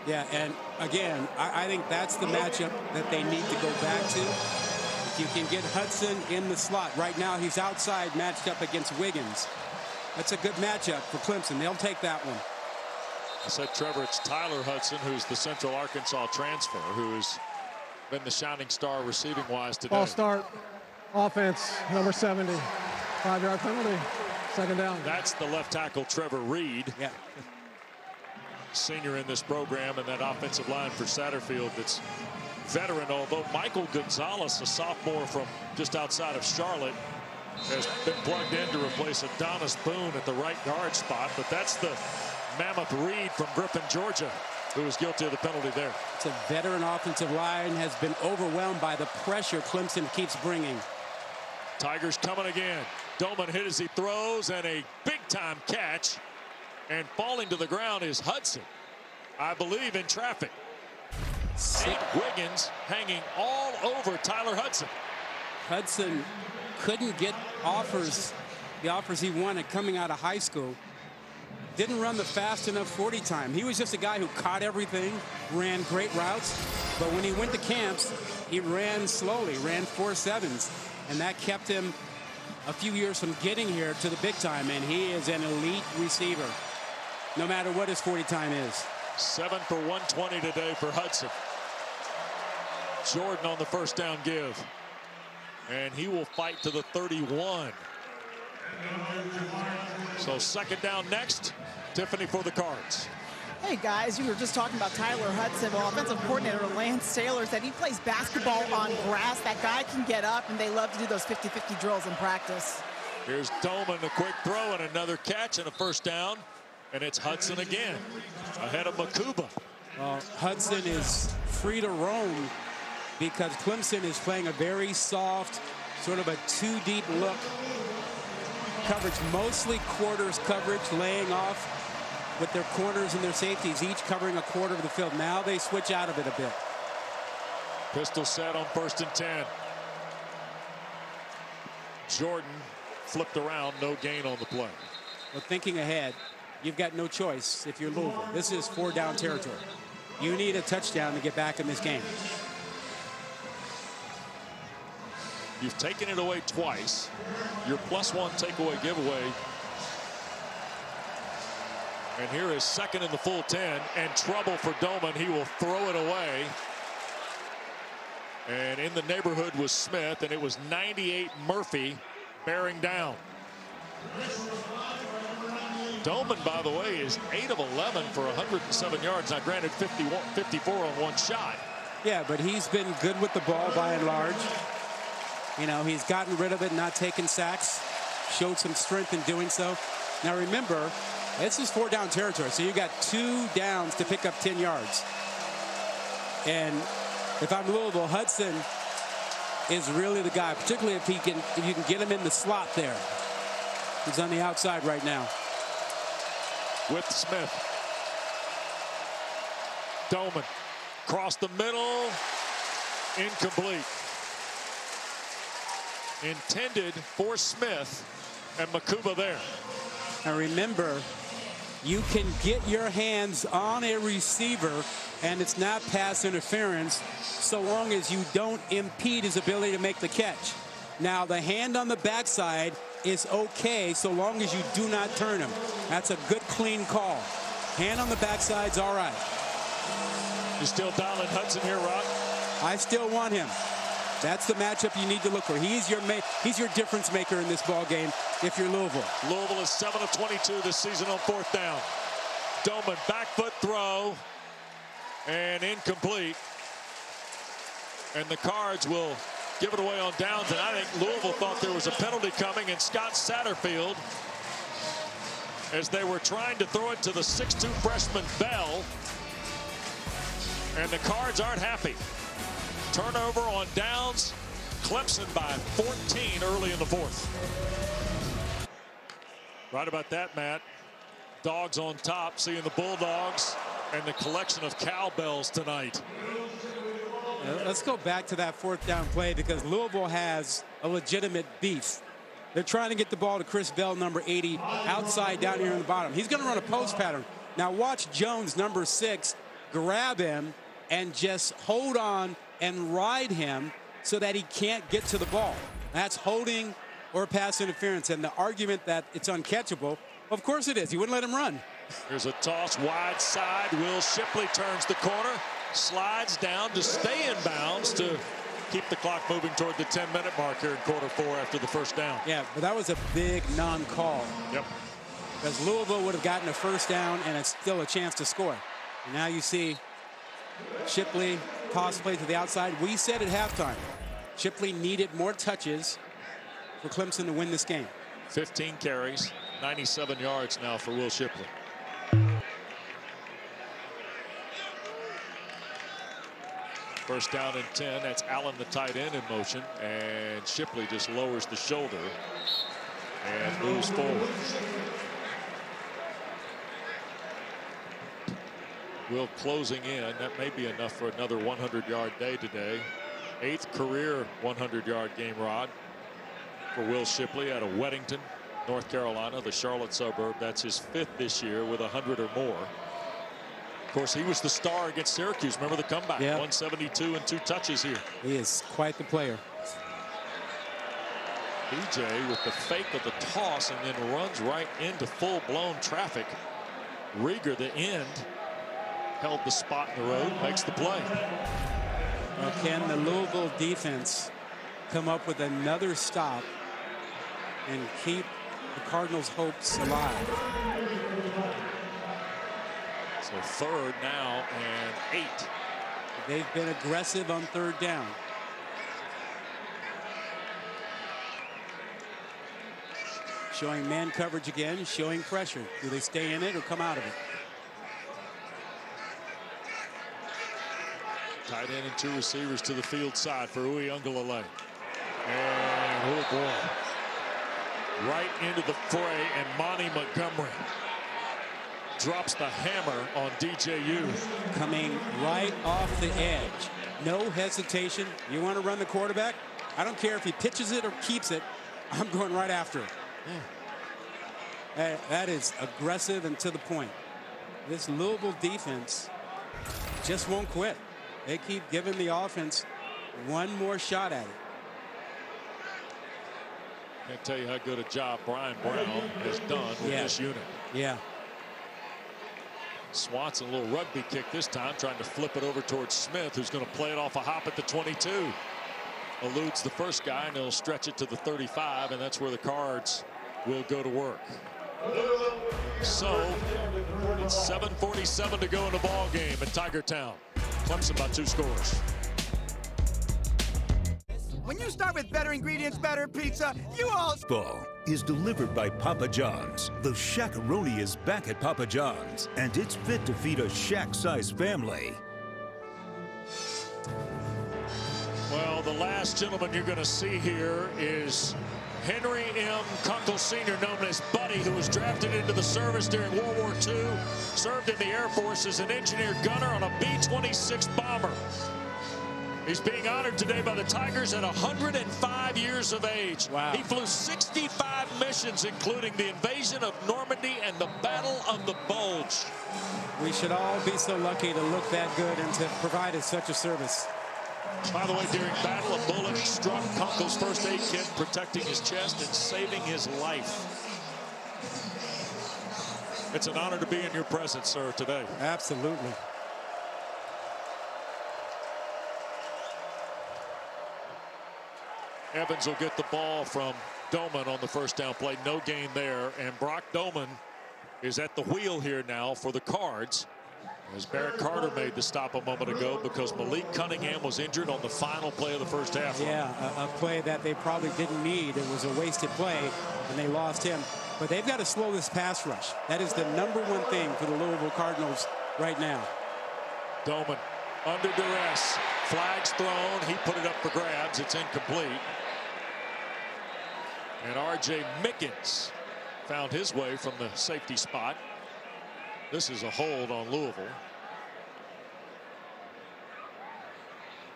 Yeah, and again, I think that's the matchup that they need to go back to. If you can get Hudson in the slot. Right now he's outside, matched up against Wiggins. That's a good matchup for Clemson. They'll take that one. I said, Trevor, it's Tyler Hudson, who's the Central Arkansas transfer, who's been the shining star receiving-wise today. Ball start, offense, number 70. 5-yard penalty, second down. That's the left tackle, Trevor Reed. Yeah. Senior in this program, and that offensive line for Satterfield that's veteran, although Michael Gonzalez, a sophomore from just outside of Charlotte, has been plugged in to replace Adonis Boone at the right guard spot. But that's the mammoth Reed from Griffin, Georgia, who was guilty of the penalty there. It's a veteran offensive line, has been overwhelmed by the pressure Clemson keeps bringing. Tigers coming again. Doman hit as he throws, and a big-time catch. And falling to the ground is Hudson, I believe, in traffic. Sick. Wiggins hanging all over Tyler Hudson. Hudson couldn't get the offers he wanted coming out of high school. Didn't run the fast enough 40 time. He was just a guy who caught everything, ran great routes. But when he went to camps, he ran slowly, ran 4.7s. And that kept him a few years from getting here to the big time. And he is an elite receiver, no matter what his 40 time is. 7 for 120 today for Hudson. Jordan on the first down give. And he will fight to the 31. So second down next. Tiffany for the Cards. Hey guys, you were just talking about Tyler Hudson. Well, offensive coordinator Lance Taylor said he plays basketball on grass. That guy can get up, and they love to do those 50-50 drills in practice. Here's Doman, a quick throw and another catch and a first down. And it's Hudson again, ahead of Makuba. Hudson is free to roam because Clemson is playing a very soft, sort of a two-deep look coverage, mostly quarters coverage, laying off with their corners and their safeties, each covering a quarter of the field. Now they switch out of it a bit. Pistol set on first and 10. Jordan flipped around, no gain on the play. Well, thinking ahead, you've got no choice if you're Louisville. This is four-down territory. You need a touchdown to get back in this game. You've taken it away twice. Your +1 takeaway giveaway. And here is second in the full 10. And trouble for Doman. He will throw it away. And in the neighborhood was Smith, and it was 98 Murphy bearing down. Doman, by the way, is 8 of 11 for 107 yards. Now, granted, 54 on one shot. Yeah, but he's been good with the ball by and large. You know, he's gotten rid of it, not taking sacks, showed some strength in doing so. Now, remember, this is four-down territory, so you got two downs to pick up 10 yards. And if I'm Louisville, Hudson is really the guy, particularly if you can get him in the slot there. He's on the outside right now. With Smith. Doman across the middle. Incomplete. Intended for Smith, and Makuba there. And remember, you can get your hands on a receiver and it's not pass interference, so long as you don't impede his ability to make the catch. Now, the hand on the backside is okay so long as you do not turn him. That's a good, clean call. Hand on the backside's all right. You're still down on Hudson here, Rob? I still want him. That's the matchup you need to look for. He's your difference maker in this ball game if you're Louisville. Louisville is 7 of 22 this season on fourth down. Doman, back foot throw, and incomplete. And the Cards will give it away on downs, and I think Louisville thought there was a penalty coming, and Scott Satterfield, as they were trying to throw it to the 6'2" freshman Bell, and the Cards aren't happy. Turnover on downs. Clemson by 14 early in the fourth. Right about that, Matt. Dogs on top, seeing the Bulldogs and the collection of cowbells tonight. Let's go back to that fourth down play, because Louisville has a legitimate beef. They're trying to get the ball to Chris Bell, number 80, outside down here in the bottom. He's going to run a post pattern. Now watch Jones, number 6, grab him and just hold on and ride him so that he can't get to the ball. That's holding or pass interference. And the argument that it's uncatchable, of course it is. You wouldn't let him run. Here's a toss wide side. Will Shipley turns the corner, slides down to stay in bounds to keep the clock moving toward the 10-minute mark here in quarter four after the first down. Yeah, but that was a big non-call. Yep. Because Louisville would have gotten a first down and it's still a chance to score. And now you see Shipley toss play to the outside. We said at halftime, Shipley needed more touches for Clemson to win this game. 15 carries, 97 yards now for Will Shipley. First down and 10. That's Allen, the tight end, in motion, and Shipley just lowers the shoulder and moves forward. Will closing in. That may be enough for another 100-yard day today. 8th career 100-yard game, Rod, for Will Shipley out of Weddington, North Carolina, the Charlotte suburb. That's his 5th this year with 100 or more. Of course, he was the star against Syracuse. Remember the comeback? Yep. 172 and 2 touches here. He is quite the player. BJ with the fake of the toss and then runs right into full-blown traffic. Rieger, the end, held the spot in the road, makes the play. Now can the Louisville defense come up with another stop and keep the Cardinals' hopes alive? So third now and 8. They've been aggressive on third down. Showing man coverage again, showing pressure. Do they stay in it or come out of it? Tight end and 2 receivers to the field side for Uiagalelei. And oh boy. Right into the fray, and Monty Montgomery drops the hammer on DJU. Coming right off the edge. No hesitation. You want to run the quarterback? I don't care if he pitches it or keeps it. I'm going right after it. Yeah. That is aggressive and to the point. This Louisville defense just won't quit. They keep giving the offense one more shot at it. Can't tell you how good a job Brian Brown has done with this unit. Yeah. Swanson, a little rugby kick this time, trying to flip it over towards Smith, who's going to play it off a hop at the 22. Eludes the first guy, and he'll stretch it to the 35, and that's where the Cards will go to work. So it's 7:47 to go in the ball game at Tiger Town. Clemson by 2 scores. When you start with better ingredients, better pizza, you all... Ball is delivered by Papa John's. The Shaq-a-roni is back at Papa John's, and it's fit to feed a Shaq-sized family. Well, the last gentleman you're going to see here is Henry M. Kunkel Sr., known as Buddy, who was drafted into the service during World War II, served in the Air Force as an engineer gunner on a B-26 bomber. He's being honored today by the Tigers at 105 years of age. Wow. He flew 65 missions, including the invasion of Normandy and the Battle of the Bulge. We should all be so lucky to look that good and to provide such a service. By the way, during battle, a bullet struck Kunkel's first aid kit, protecting his chest and saving his life. It's an honor to be in your presence, sir, today. Absolutely. Evans will get the ball from Doman on the first down play. No gain there. And Brock Doman is at the wheel here now for the Cards, as Barrett Carter made the stop a moment ago because Malik Cunningham was injured on the final play of the first half. Yeah, a play that they probably didn't need. It was a wasted play, and they lost him. But they've got to slow this pass rush. That is the #1 thing for the Louisville Cardinals right now. Doman under duress. Flags thrown. He put it up for grabs. It's incomplete. And R.J. Mickens found his way from the safety spot. This is a hold on Louisville.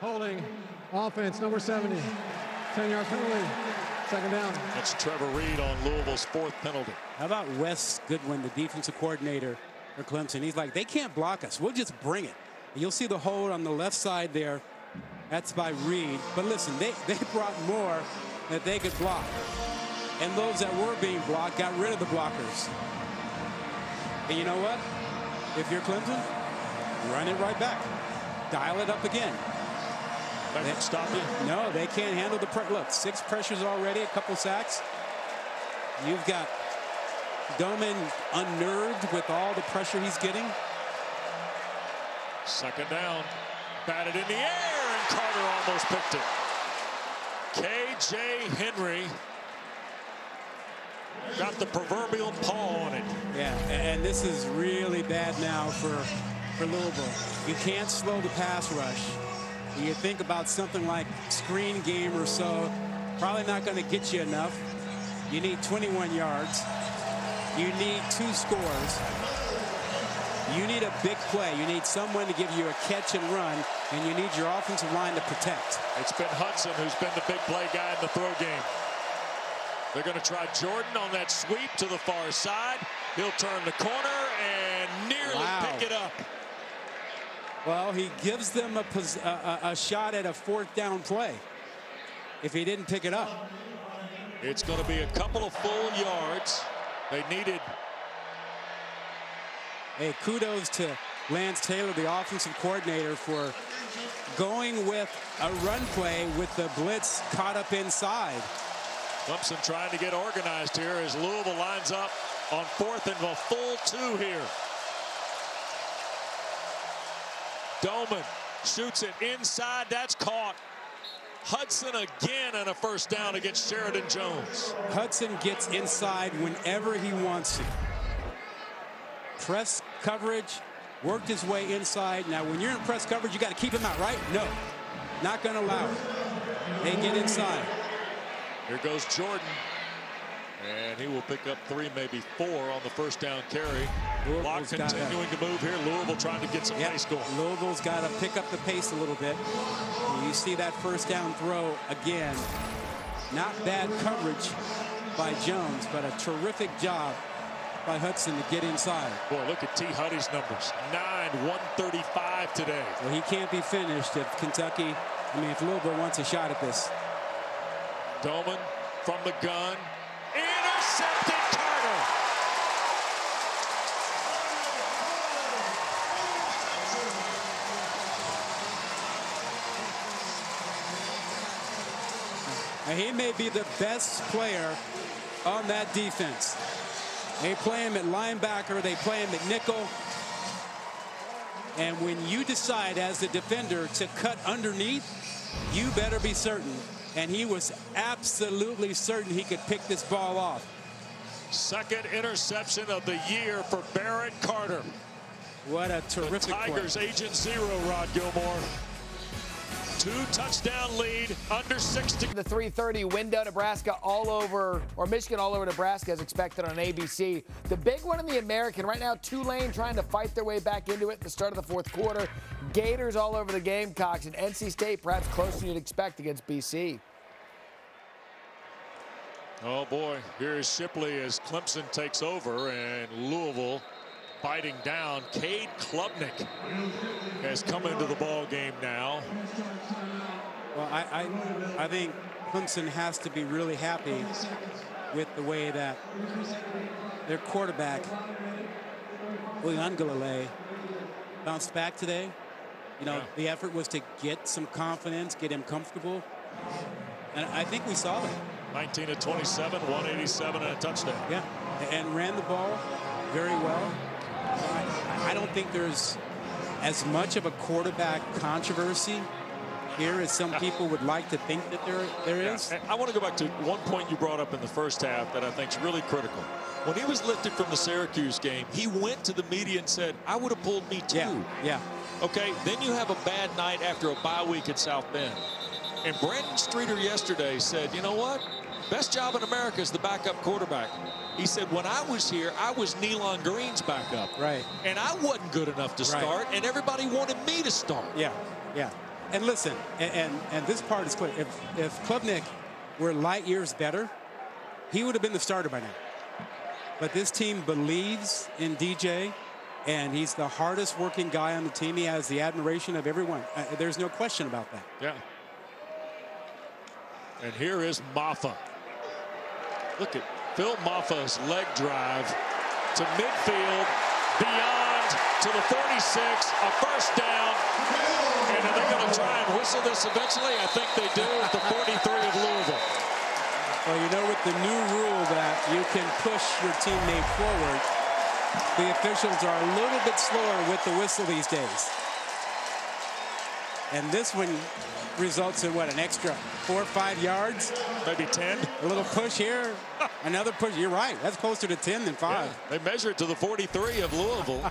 Holding offense, number 70. 10-yard penalty. Second down. That's Trevor Reed on Louisville's fourth penalty. How about Wes Goodwin, the defensive coordinator for Clemson? He's like, they can't block us. We'll just bring it. You'll see the hold on the left side there. That's by Reed. But listen, they brought more that they could block. And those that were being blocked got rid of the blockers. And you know what? If you're Clemson, run it right back. Dial it up again. They can't stop you. No, they can't handle the pressure. Look, 6 pressures already, a couple sacks. You've got Doman unnerved with all the pressure he's getting. Second down. Batted in the air, and Carter almost picked it. K.J. Henry got the proverbial paw on it. Yeah, and this is really bad now for Louisville. You can't slow the pass rush. You think about something like screen game or so, probably not going to get you enough. You need 21 yards. You need 2 scores. You need a big play. You need someone to give you a catch and run, and you need your offensive line to protect. It's been Hudson who's been the big play guy in the throw game. They're going to try Jordan on that sweep to the far side. He'll turn the corner and nearly pick it up. Well, he gives them a shot at a fourth down play if he didn't pick it up. It's going to be a couple of full yards. They needed. Hey, kudos to Lance Taylor, the offensive coordinator, for going with a run play with the blitz caught up inside. Clemson trying to get organized here as Louisville lines up on 4th and a full 2 here. Doman shoots it inside. That's caught. Hudson again and a first down against Sheridan Jones. Hudson gets inside whenever he wants to. Press coverage, worked his way inside. Now, when you're in press coverage, you got to keep him out, right? No, not going to allow it. They get inside. Here goes Jordan. And he will pick up 3, maybe 4 on the first down carry. Block continuing to move here. Louisville trying to get some pace going. Louisville's got to pick up the pace a little bit. And you see that first down throw again. Not bad coverage by Jones, but a terrific job by Hudson to get inside. Boy, look at T. Huddy's numbers. 9, 135 today. Well, he can't be finished if Kentucky, if Louisville wants a shot at this. Doman from the gun. Intercepted Carter. He may be the best player on that defense. They play him at linebacker. They play him at nickel. And when you decide as the defender to cut underneath, you better be certain. And he was absolutely certain he could pick this ball off. 2nd interception of the year for Barrett Carter. What a terrific play. The Tigers' Agent Zero, Rod Gilmore. Two-touchdown lead, under 60. The 3:30 window, Michigan all over Nebraska as expected on ABC. The big one in the American. Right now, Tulane trying to fight their way back into it at the start of the fourth quarter. Gators all over the Gamecocks, and NC State perhaps closer than you'd expect against BC. Oh, boy. Here's Shipley as Clemson takes over, and Louisville biting down. Cade Klubnik has come into the ball game now. Well, I think Clemson has to be really happy with the way that their quarterback, Uiagalelei, bounced back today. You know, the effort was to get some confidence, get him comfortable, and I think we saw that. 19 of 27, 187, and a touchdown. Yeah, and ran the ball very well. I don't think there's as much of a quarterback controversy here as some people would like to think that there is. I want to go back to one point you brought up in the first half that I think is really critical. When he was lifted from the Syracuse game, he went to the media and said, I would have pulled me too. Yeah. Okay, then you have a bad night after a bye week at South Bend. And Brandon Streeter yesterday said, you know what? Best job in America is the backup quarterback. He said, when I was here, I was N'Lon Green's backup. Right. And I wasn't good enough to start, and everybody wanted me to start. Yeah. And listen, and this part is clear. If Klubnik were light years better, he would have been the starter by now. But this team believes in DJ, and he's the hardest working guy on the team. He has the admiration of everyone. There's no question about that. Yeah. And here is Maffa. Look at Phil Maffa's leg drive to midfield, beyond to the 46, a first down. And are they going to try and whistle this eventually? I think they do at the 43 of Louisville. Well, you know, with the new rule that you can push your teammate forward, the officials are a little bit slower with the whistle these days. And this one results in, what, an extra 4 or 5 yards? Maybe 10. A little push here. Another push. You're right. That's closer to 10 than 5. Yeah, they measure it to the 43 of Louisville.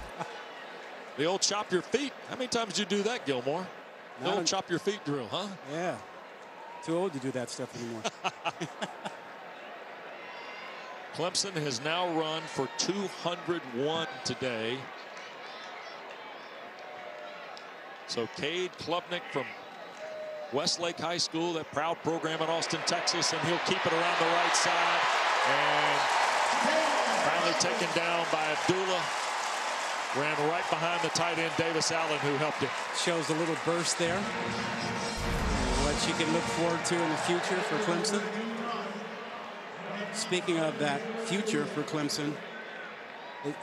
The old chop your feet. How many times did you do that, Gilmore? The old chop your feet drill, huh? Yeah. Too old to do that stuff anymore. Clemson has now run for 201 today. So Cade Klubnik from Westlake High School, that proud program in Austin, Texas, and he'll keep it around the right side. And finally taken down by Abdullah. Ran right behind the tight end, Davis Allen, who helped him. Shows a little burst there. What you can look forward to in the future for Clemson. Speaking of that future for Clemson,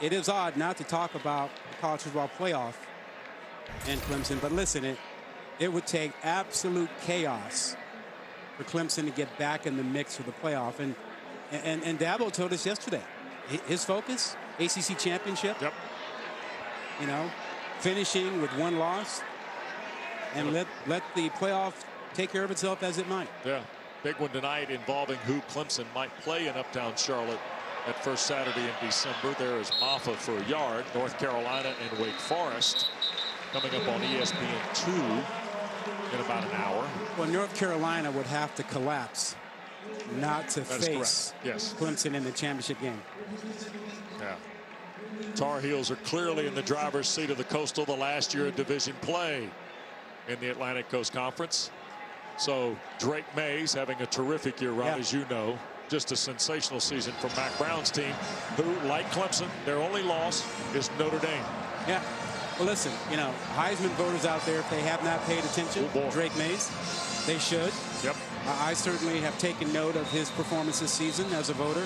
it is odd not to talk about the college football playoff and Clemson, but listen, it would take absolute chaos for Clemson to get back in the mix for the playoff. And Dabo told us yesterday, his focus, ACC championship. Yep. You know, finishing with one loss, and let the playoff take care of itself as it might. Yeah, big one tonight involving who Clemson might play in Uptown Charlotte that first Saturday in December. There is Maffa for a yard. North Carolina and Wake Forest. Coming up on ESPN2 in about an hour. Well, North Carolina would have to collapse not to face Clemson in the championship game. Yeah. Tar Heels are clearly in the driver's seat of the Coastal, the last year of division play in the Atlantic Coast Conference. So Drake Mays having a terrific year, Rob, as you know. Just a sensational season from Mack Brown's team, who, like Clemson, their only loss is Notre Dame. Yeah. Well, listen, you know, Heisman voters out there, if they have not paid attention, Drake Mays, they should. Yep. I certainly have taken note of his performance this season as a voter.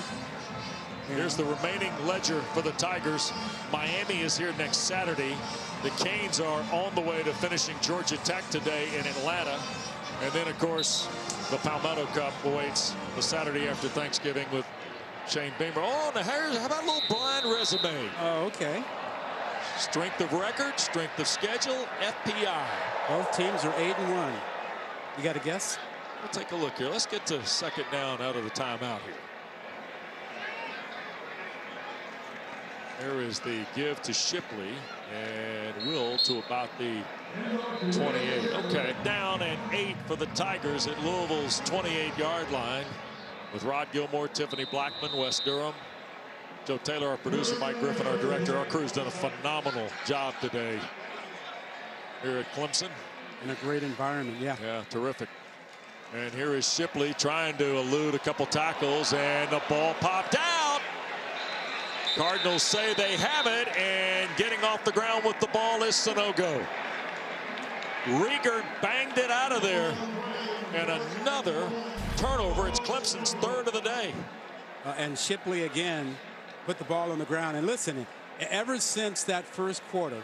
Here's the remaining ledger for the Tigers. Miami is here next Saturday. The Canes are on the way to finishing Georgia Tech today in Atlanta. And then, of course, the Palmetto Cup awaits the Saturday after Thanksgiving with Shane Beamer. Oh, now how about a little blind resume? Oh, okay. Strength of record, strength of schedule, FPI. Both teams are 8-1. You got a guess? We'll take a look here. Let's get to second down out of the timeout here. There is the give to Shipley, and Will to about the 28. Okay, down and 8 for the Tigers at Louisville's 28-yard line with Rod Gilmore, Tiffany Blackman, Wes Durham, Joe Taylor, our producer, Mike Griffin, our director. Our crew's done a phenomenal job today here at Clemson. In a great environment, yeah. Yeah, terrific. And here is Shipley trying to elude a couple tackles, and the ball popped out. Cardinals say they have it, and getting off the ground with the ball is Sanogo. Rieger banged it out of there, and another turnover. It's Clemson's third of the day. And Shipley again put the ball on the ground. And listen, ever since that first quarter,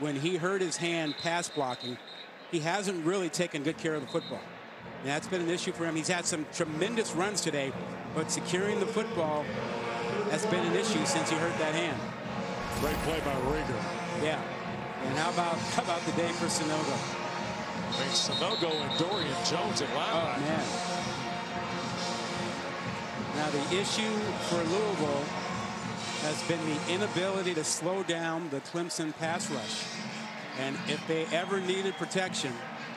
when he hurt his hand pass blocking, he hasn't really taken good care of the football. And that's been an issue for him. He's had some tremendous runs today, but securing the football has been an issue since he hurt that hand. Great play by Rieger. Yeah. And how about the day for Sanogo? I mean, Sanogo and Dorian Jones at linebacker. Oh, man. Now, the issue for Louisville has been the inability to slow down the Clemson pass rush. And if they ever needed protection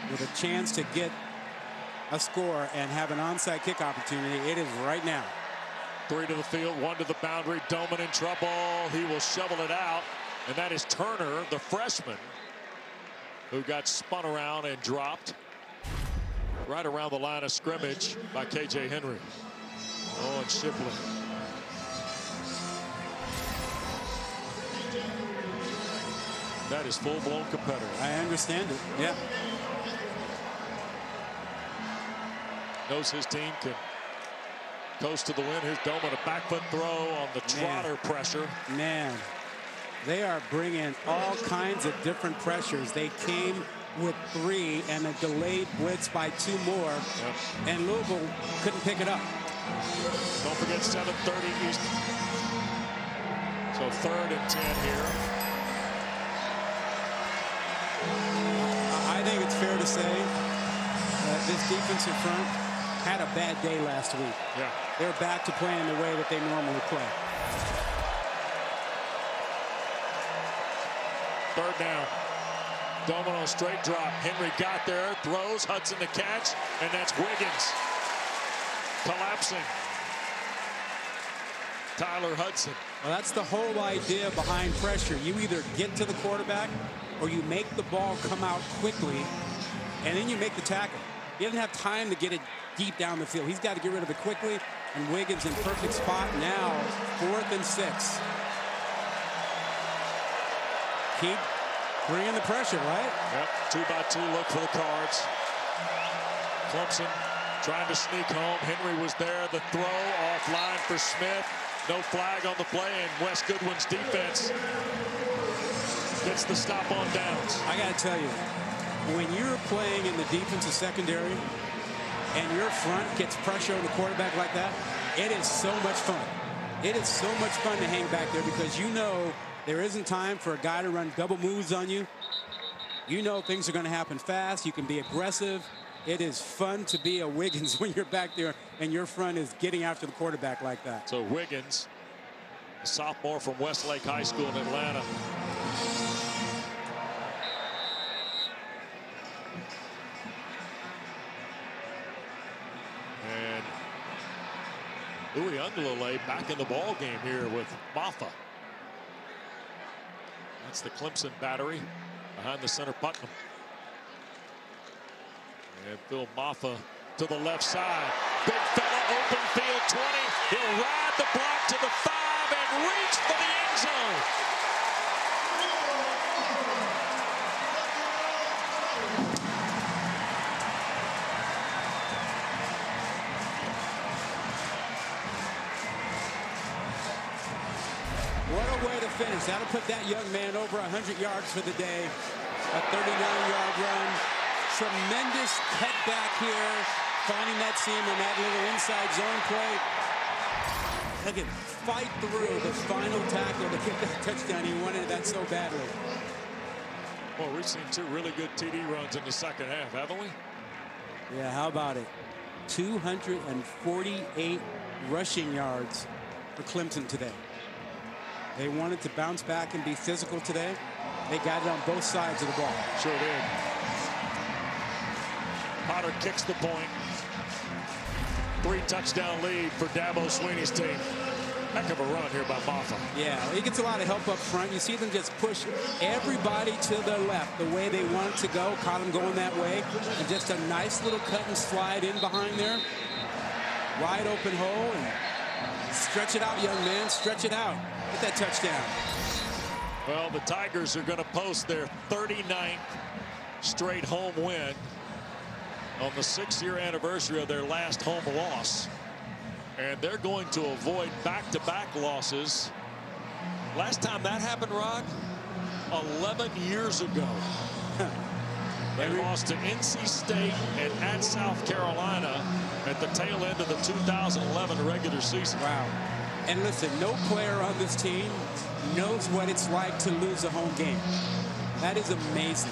with a chance to get a score and have an onside kick opportunity, it is right now. 3 to the field, 1 to the boundary. Doman in trouble. He will shovel it out. And that is Turner, the freshman, who got spun around and dropped right around the line of scrimmage by K.J. Henry. Oh, and Shipley. That is full-blown competitor. I understand it. Yeah. Knows his team can coast to the win. Here's Doman, a back foot throw on the trotter pressure. Man. They are bringing all kinds of different pressures. They came with 3 and a delayed blitz by 2 more, yep. And Louisville couldn't pick it up. Don't forget 7:30 East. So 3rd and 10 here. I think it's fair to say that this defensive front had a bad day last week. Yeah, they're back to playing the way that they normally play. 3rd down. Domino straight drop. Henry got there, throws, Hudson to catch, and that's Wiggins collapsing. Tyler Hudson. Well, that's the whole idea behind pressure. You either get to the quarterback or you make the ball come out quickly, and then you make the tackle. He doesn't have time to get it deep down the field. He's got to get rid of it quickly, and Wiggins in perfect spot now. 4th and 6. Keep bringing the pressure, right? Yep. 2 by 2 look for the Cards. Clemson trying to sneak home. Henry was there. The throw offline for Smith. No flag on the play, and Wes Goodwin's defense gets the stop on downs. I got to tell you, when you're playing in the defensive secondary and your front gets pressure on the quarterback like that, it is so much fun. It is so much fun to hang back there because you know there isn't time for a guy to run double moves on you. You know things are going to happen fast. You can be aggressive. It is fun to be a Wiggins when you're back there and your front is getting after the quarterback like that. So Wiggins, a sophomore from Westlake High School in Atlanta. And Louis Undulale back in the ball game here with Maffa. That's the Clemson battery behind the center Putnam. And Phil Maffa to the left side. Big fella, open field 20. He'll ride the block to the 5 and reach for the end zone. Finish. That'll put that young man over 100 yards for the day. A 39-yard run. Tremendous cutback here, finding that seam in that little inside zone play. They can fight through the final tackle to get that touchdown. He wanted that so badly. Well, we've seen 2 really good TD runs in the second half, haven't we? Yeah, how about it? 248 rushing yards for Clemson today. They wanted to bounce back and be physical today. They got it on both sides of the ball. Sure did. Potter kicks the point. 3-touchdown lead for Dabo Sweeney's team. Heck of a run here by Moffa. Yeah, he gets a lot of help up front. You see them just push everybody to their left the way they want to go. Caught them going that way. And just a nice little cut and slide in behind there. Wide open hole. And stretch it out, young man. Stretch it out. Get that touchdown. Well, the Tigers are going to post their 39th straight home win on the 6-year anniversary of their last home loss. And they're going to avoid back-to-back losses. Last time that happened, Rod, 11 years ago. They lost to NC State and at South Carolina at the tail end of the 2011 regular season. Wow. And listen, no player on this team knows what it's like to lose a home game. That is amazing.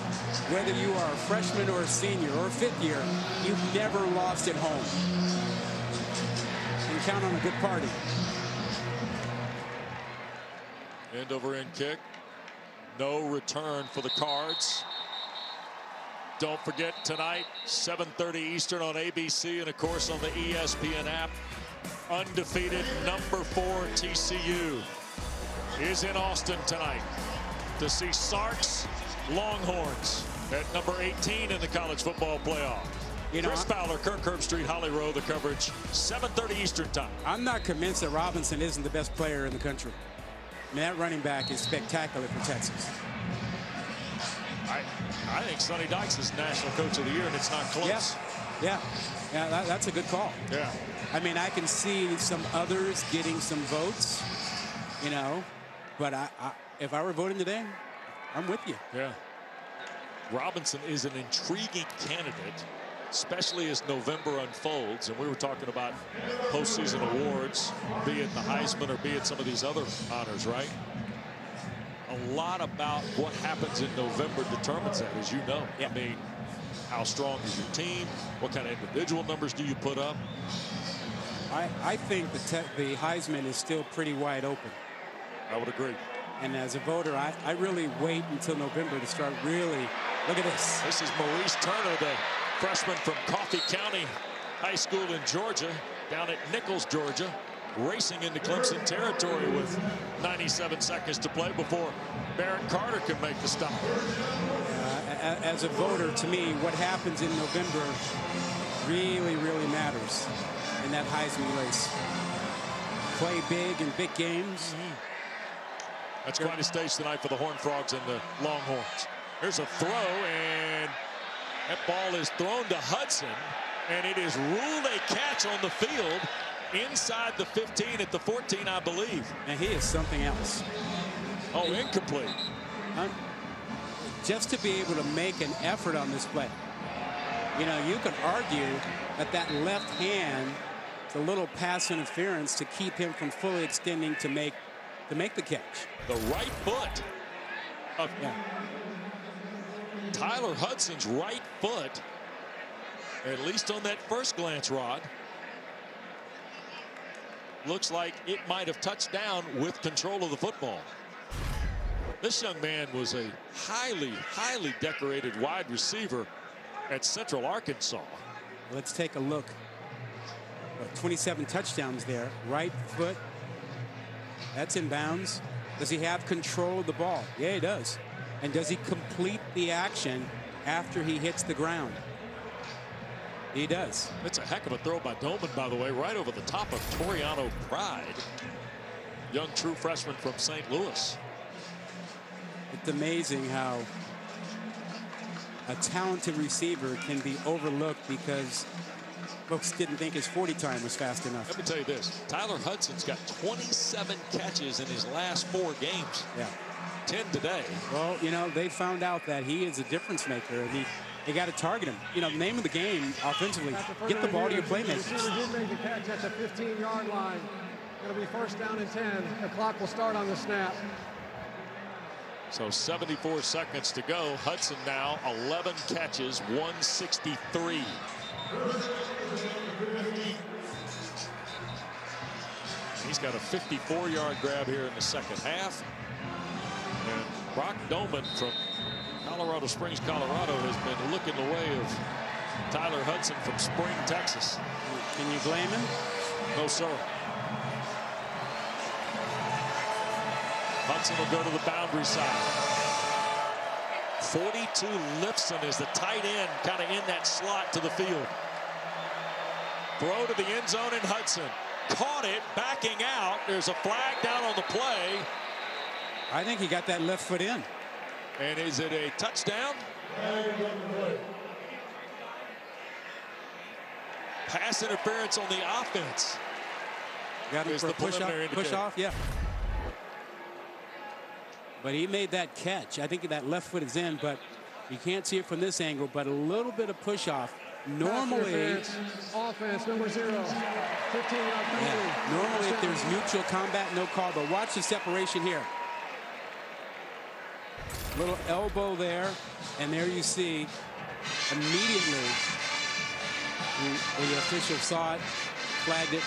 Whether you are a freshman or a senior or a fifth year, you've never lost at home. Count on a good party. End over end kick. No return for the Cards. Don't forget tonight, 7:30 Eastern on ABC and of course on the ESPN app. Undefeated #4 TCU is in Austin tonight to see Sark's Longhorns at #18 in the college football playoff. You know, Chris Fowler, Kirk Herbstreit, Holly Rowe, the coverage, 7:30 Eastern time. I'm not convinced that Robinson isn't the best player in the country. I mean, that running back is spectacular for Texas. I think Sonny Dykes is National Coach of the Year, and it's not close. Yeah, that's a good call. Yeah. I mean, I can see some others getting some votes, you know, but if I were voting today, I'm with you. Yeah. Robinson is an intriguing candidate, especially as November unfolds. And we were talking about postseason awards, be it the Heisman or be it some of these other honors, right? A lot about what happens in November determines that, as you know. Yeah. I mean, how strong is your team? What kind of individual numbers do you put up? I think the Heisman is still pretty wide open. I would agree. And as a voter, I really wait until November to start really. Look at this. This is Maurice Turner, the freshman from Coffee County High School in Georgia, down at Nichols, Georgia, racing into Clemson territory with 97 seconds to play before Barrett Carter can make the stop. As a voter, to me, what happens in November really, really matters in that Heisman race. Play big in big games. Mm-hmm. That's quite a stage tonight for the Horned Frogs and the Longhorns. Here's a throw, and that ball is thrown to Hudson, and it is ruled a catch on the field inside the 15 at the 14, I believe. And he is something else. Oh, incomplete. Just to be able to make an effort on this play. You know, you can argue that that left hand, the little pass interference to keep him from fully extending to make the catch. The right foot of Tyler Hudson's right foot, at least on that first glance, Rod, looks like it might have touched down with control of the football. This young man was a highly, highly decorated wide receiver at Central Arkansas. Let's take a look. 27 touchdowns there. Right foot. That's in bounds. Does he have control of the ball? Yeah, he does. And does he complete the action after he hits the ground? He does. It's a heck of a throw by Doman, by the way, right over the top of Toriano Pride, young true freshman from St. Louis. It's amazing how a talented receiver can be overlooked because folks didn't think his 40 time was fast enough. Let me tell you this. Tyler Hudson's got 27 catches in his last 4 games. Yeah. 10 today. Well, you know, they found out that he is a difference maker. They got to target him. You know, the name of the game offensively, get the ball to your playmakers. He did make a catch at the 15-yard line. It'll be 1st down and 10. The clock will start on the snap. So 74 seconds to go. Hudson now 11 catches, 163. He's got a 54-yard grab here in the second half. And Brock Doman from Colorado Springs, Colorado, has been looking the way of Tyler Hudson from Spring, Texas. Can you blame him? No, sir. Hudson will go to the boundary side. 42 Lifson is the tight end, kind of in that slot to the field. Throw to the end zone, and Hudson caught it, backing out. There's a flag down on the play. I think he got that left foot in. And is it a touchdown? Pass interference on the offense. Got it for the push off, yeah. But he made that catch. I think that left foot is in, but you can't see it from this angle. But a little bit of push off. Normally, offense number 0, 15. Yeah, normally, if there's mutual combat, no call. But watch the separation here. Little elbow there, and there you see immediately the official saw it, flagged it.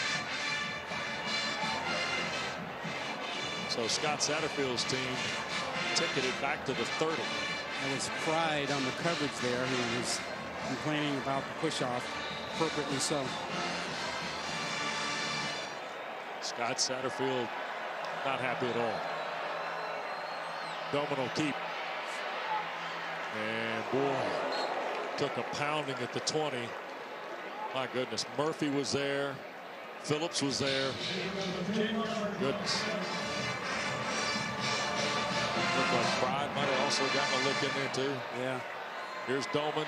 So Scott Satterfield's team ticketed back to the 30. That was pride on the coverage there. He was complaining about the push-off, appropriately so. Scott Satterfield not happy at all. Doman will keep. And boy, took a pounding at the 20. My goodness, Murphy was there. Phillips was there. Goodness. Looked like Pride might have also gotten a look in there, too. Yeah. Here's Doman.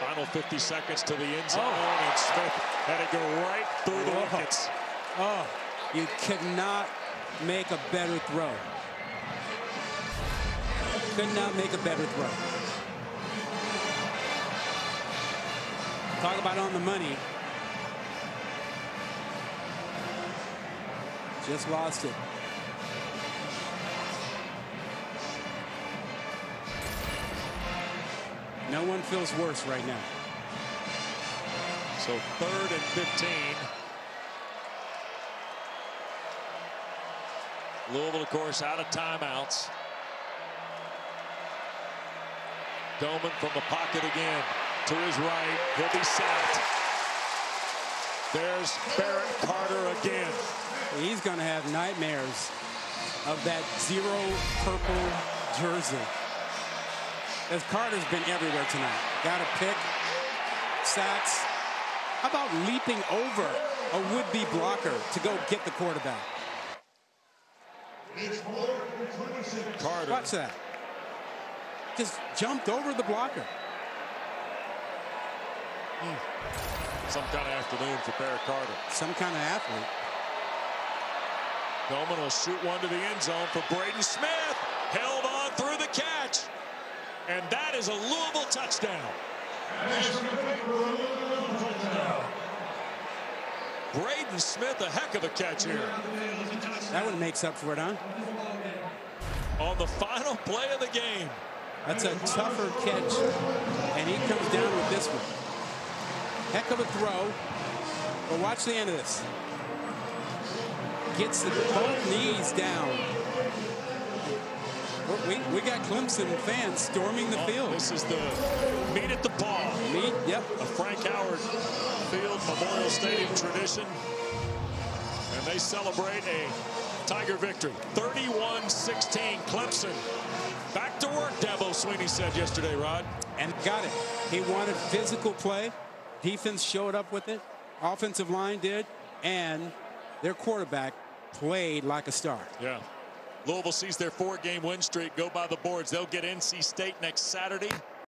Final 50 seconds to the end zone. Oh. And Smith had it go right through the wickets. Oh, you could not make a better throw. Could not make a better throw. Talk about on the money. Just lost it. No one feels worse right now. So 3rd and 15. Louisville, of course, out of timeouts. Doman from the pocket again to his right. He'll be sacked. There's Barrett Carter again. He's going to have nightmares of that zero purple jersey. As Carter's been everywhere tonight. Got a pick, sacks. How about leaping over a would-be blocker to go get the quarterback? Carter. Watch that. Just jumped over the blocker. Some kind of afternoon for Barrett Carter. Some kind of athlete. Doman will shoot one to the end zone for Braden Smith. Held on through the catch. And that is a Louisville touchdown. Braden Smith, a heck of a catch here. That one makes up for it, huh? On the final play of the game. That's a tougher catch. And he comes down with this one. Heck of a throw. But watch the end of this. Gets both knees down. We got Clemson fans storming the field. This is the meet at the paw. Meet, yep. A Frank Howard Field Memorial Stadium tradition. And they celebrate a Tiger victory. 31-16 Clemson. Back to work, Dabo Sweeney said yesterday, Rod. And got it. He wanted physical play. Defense showed up with it. Offensive line did. And their quarterback played like a star. Yeah. Louisville sees their 4-game win streak go by the boards. They'll get NC State next Saturday.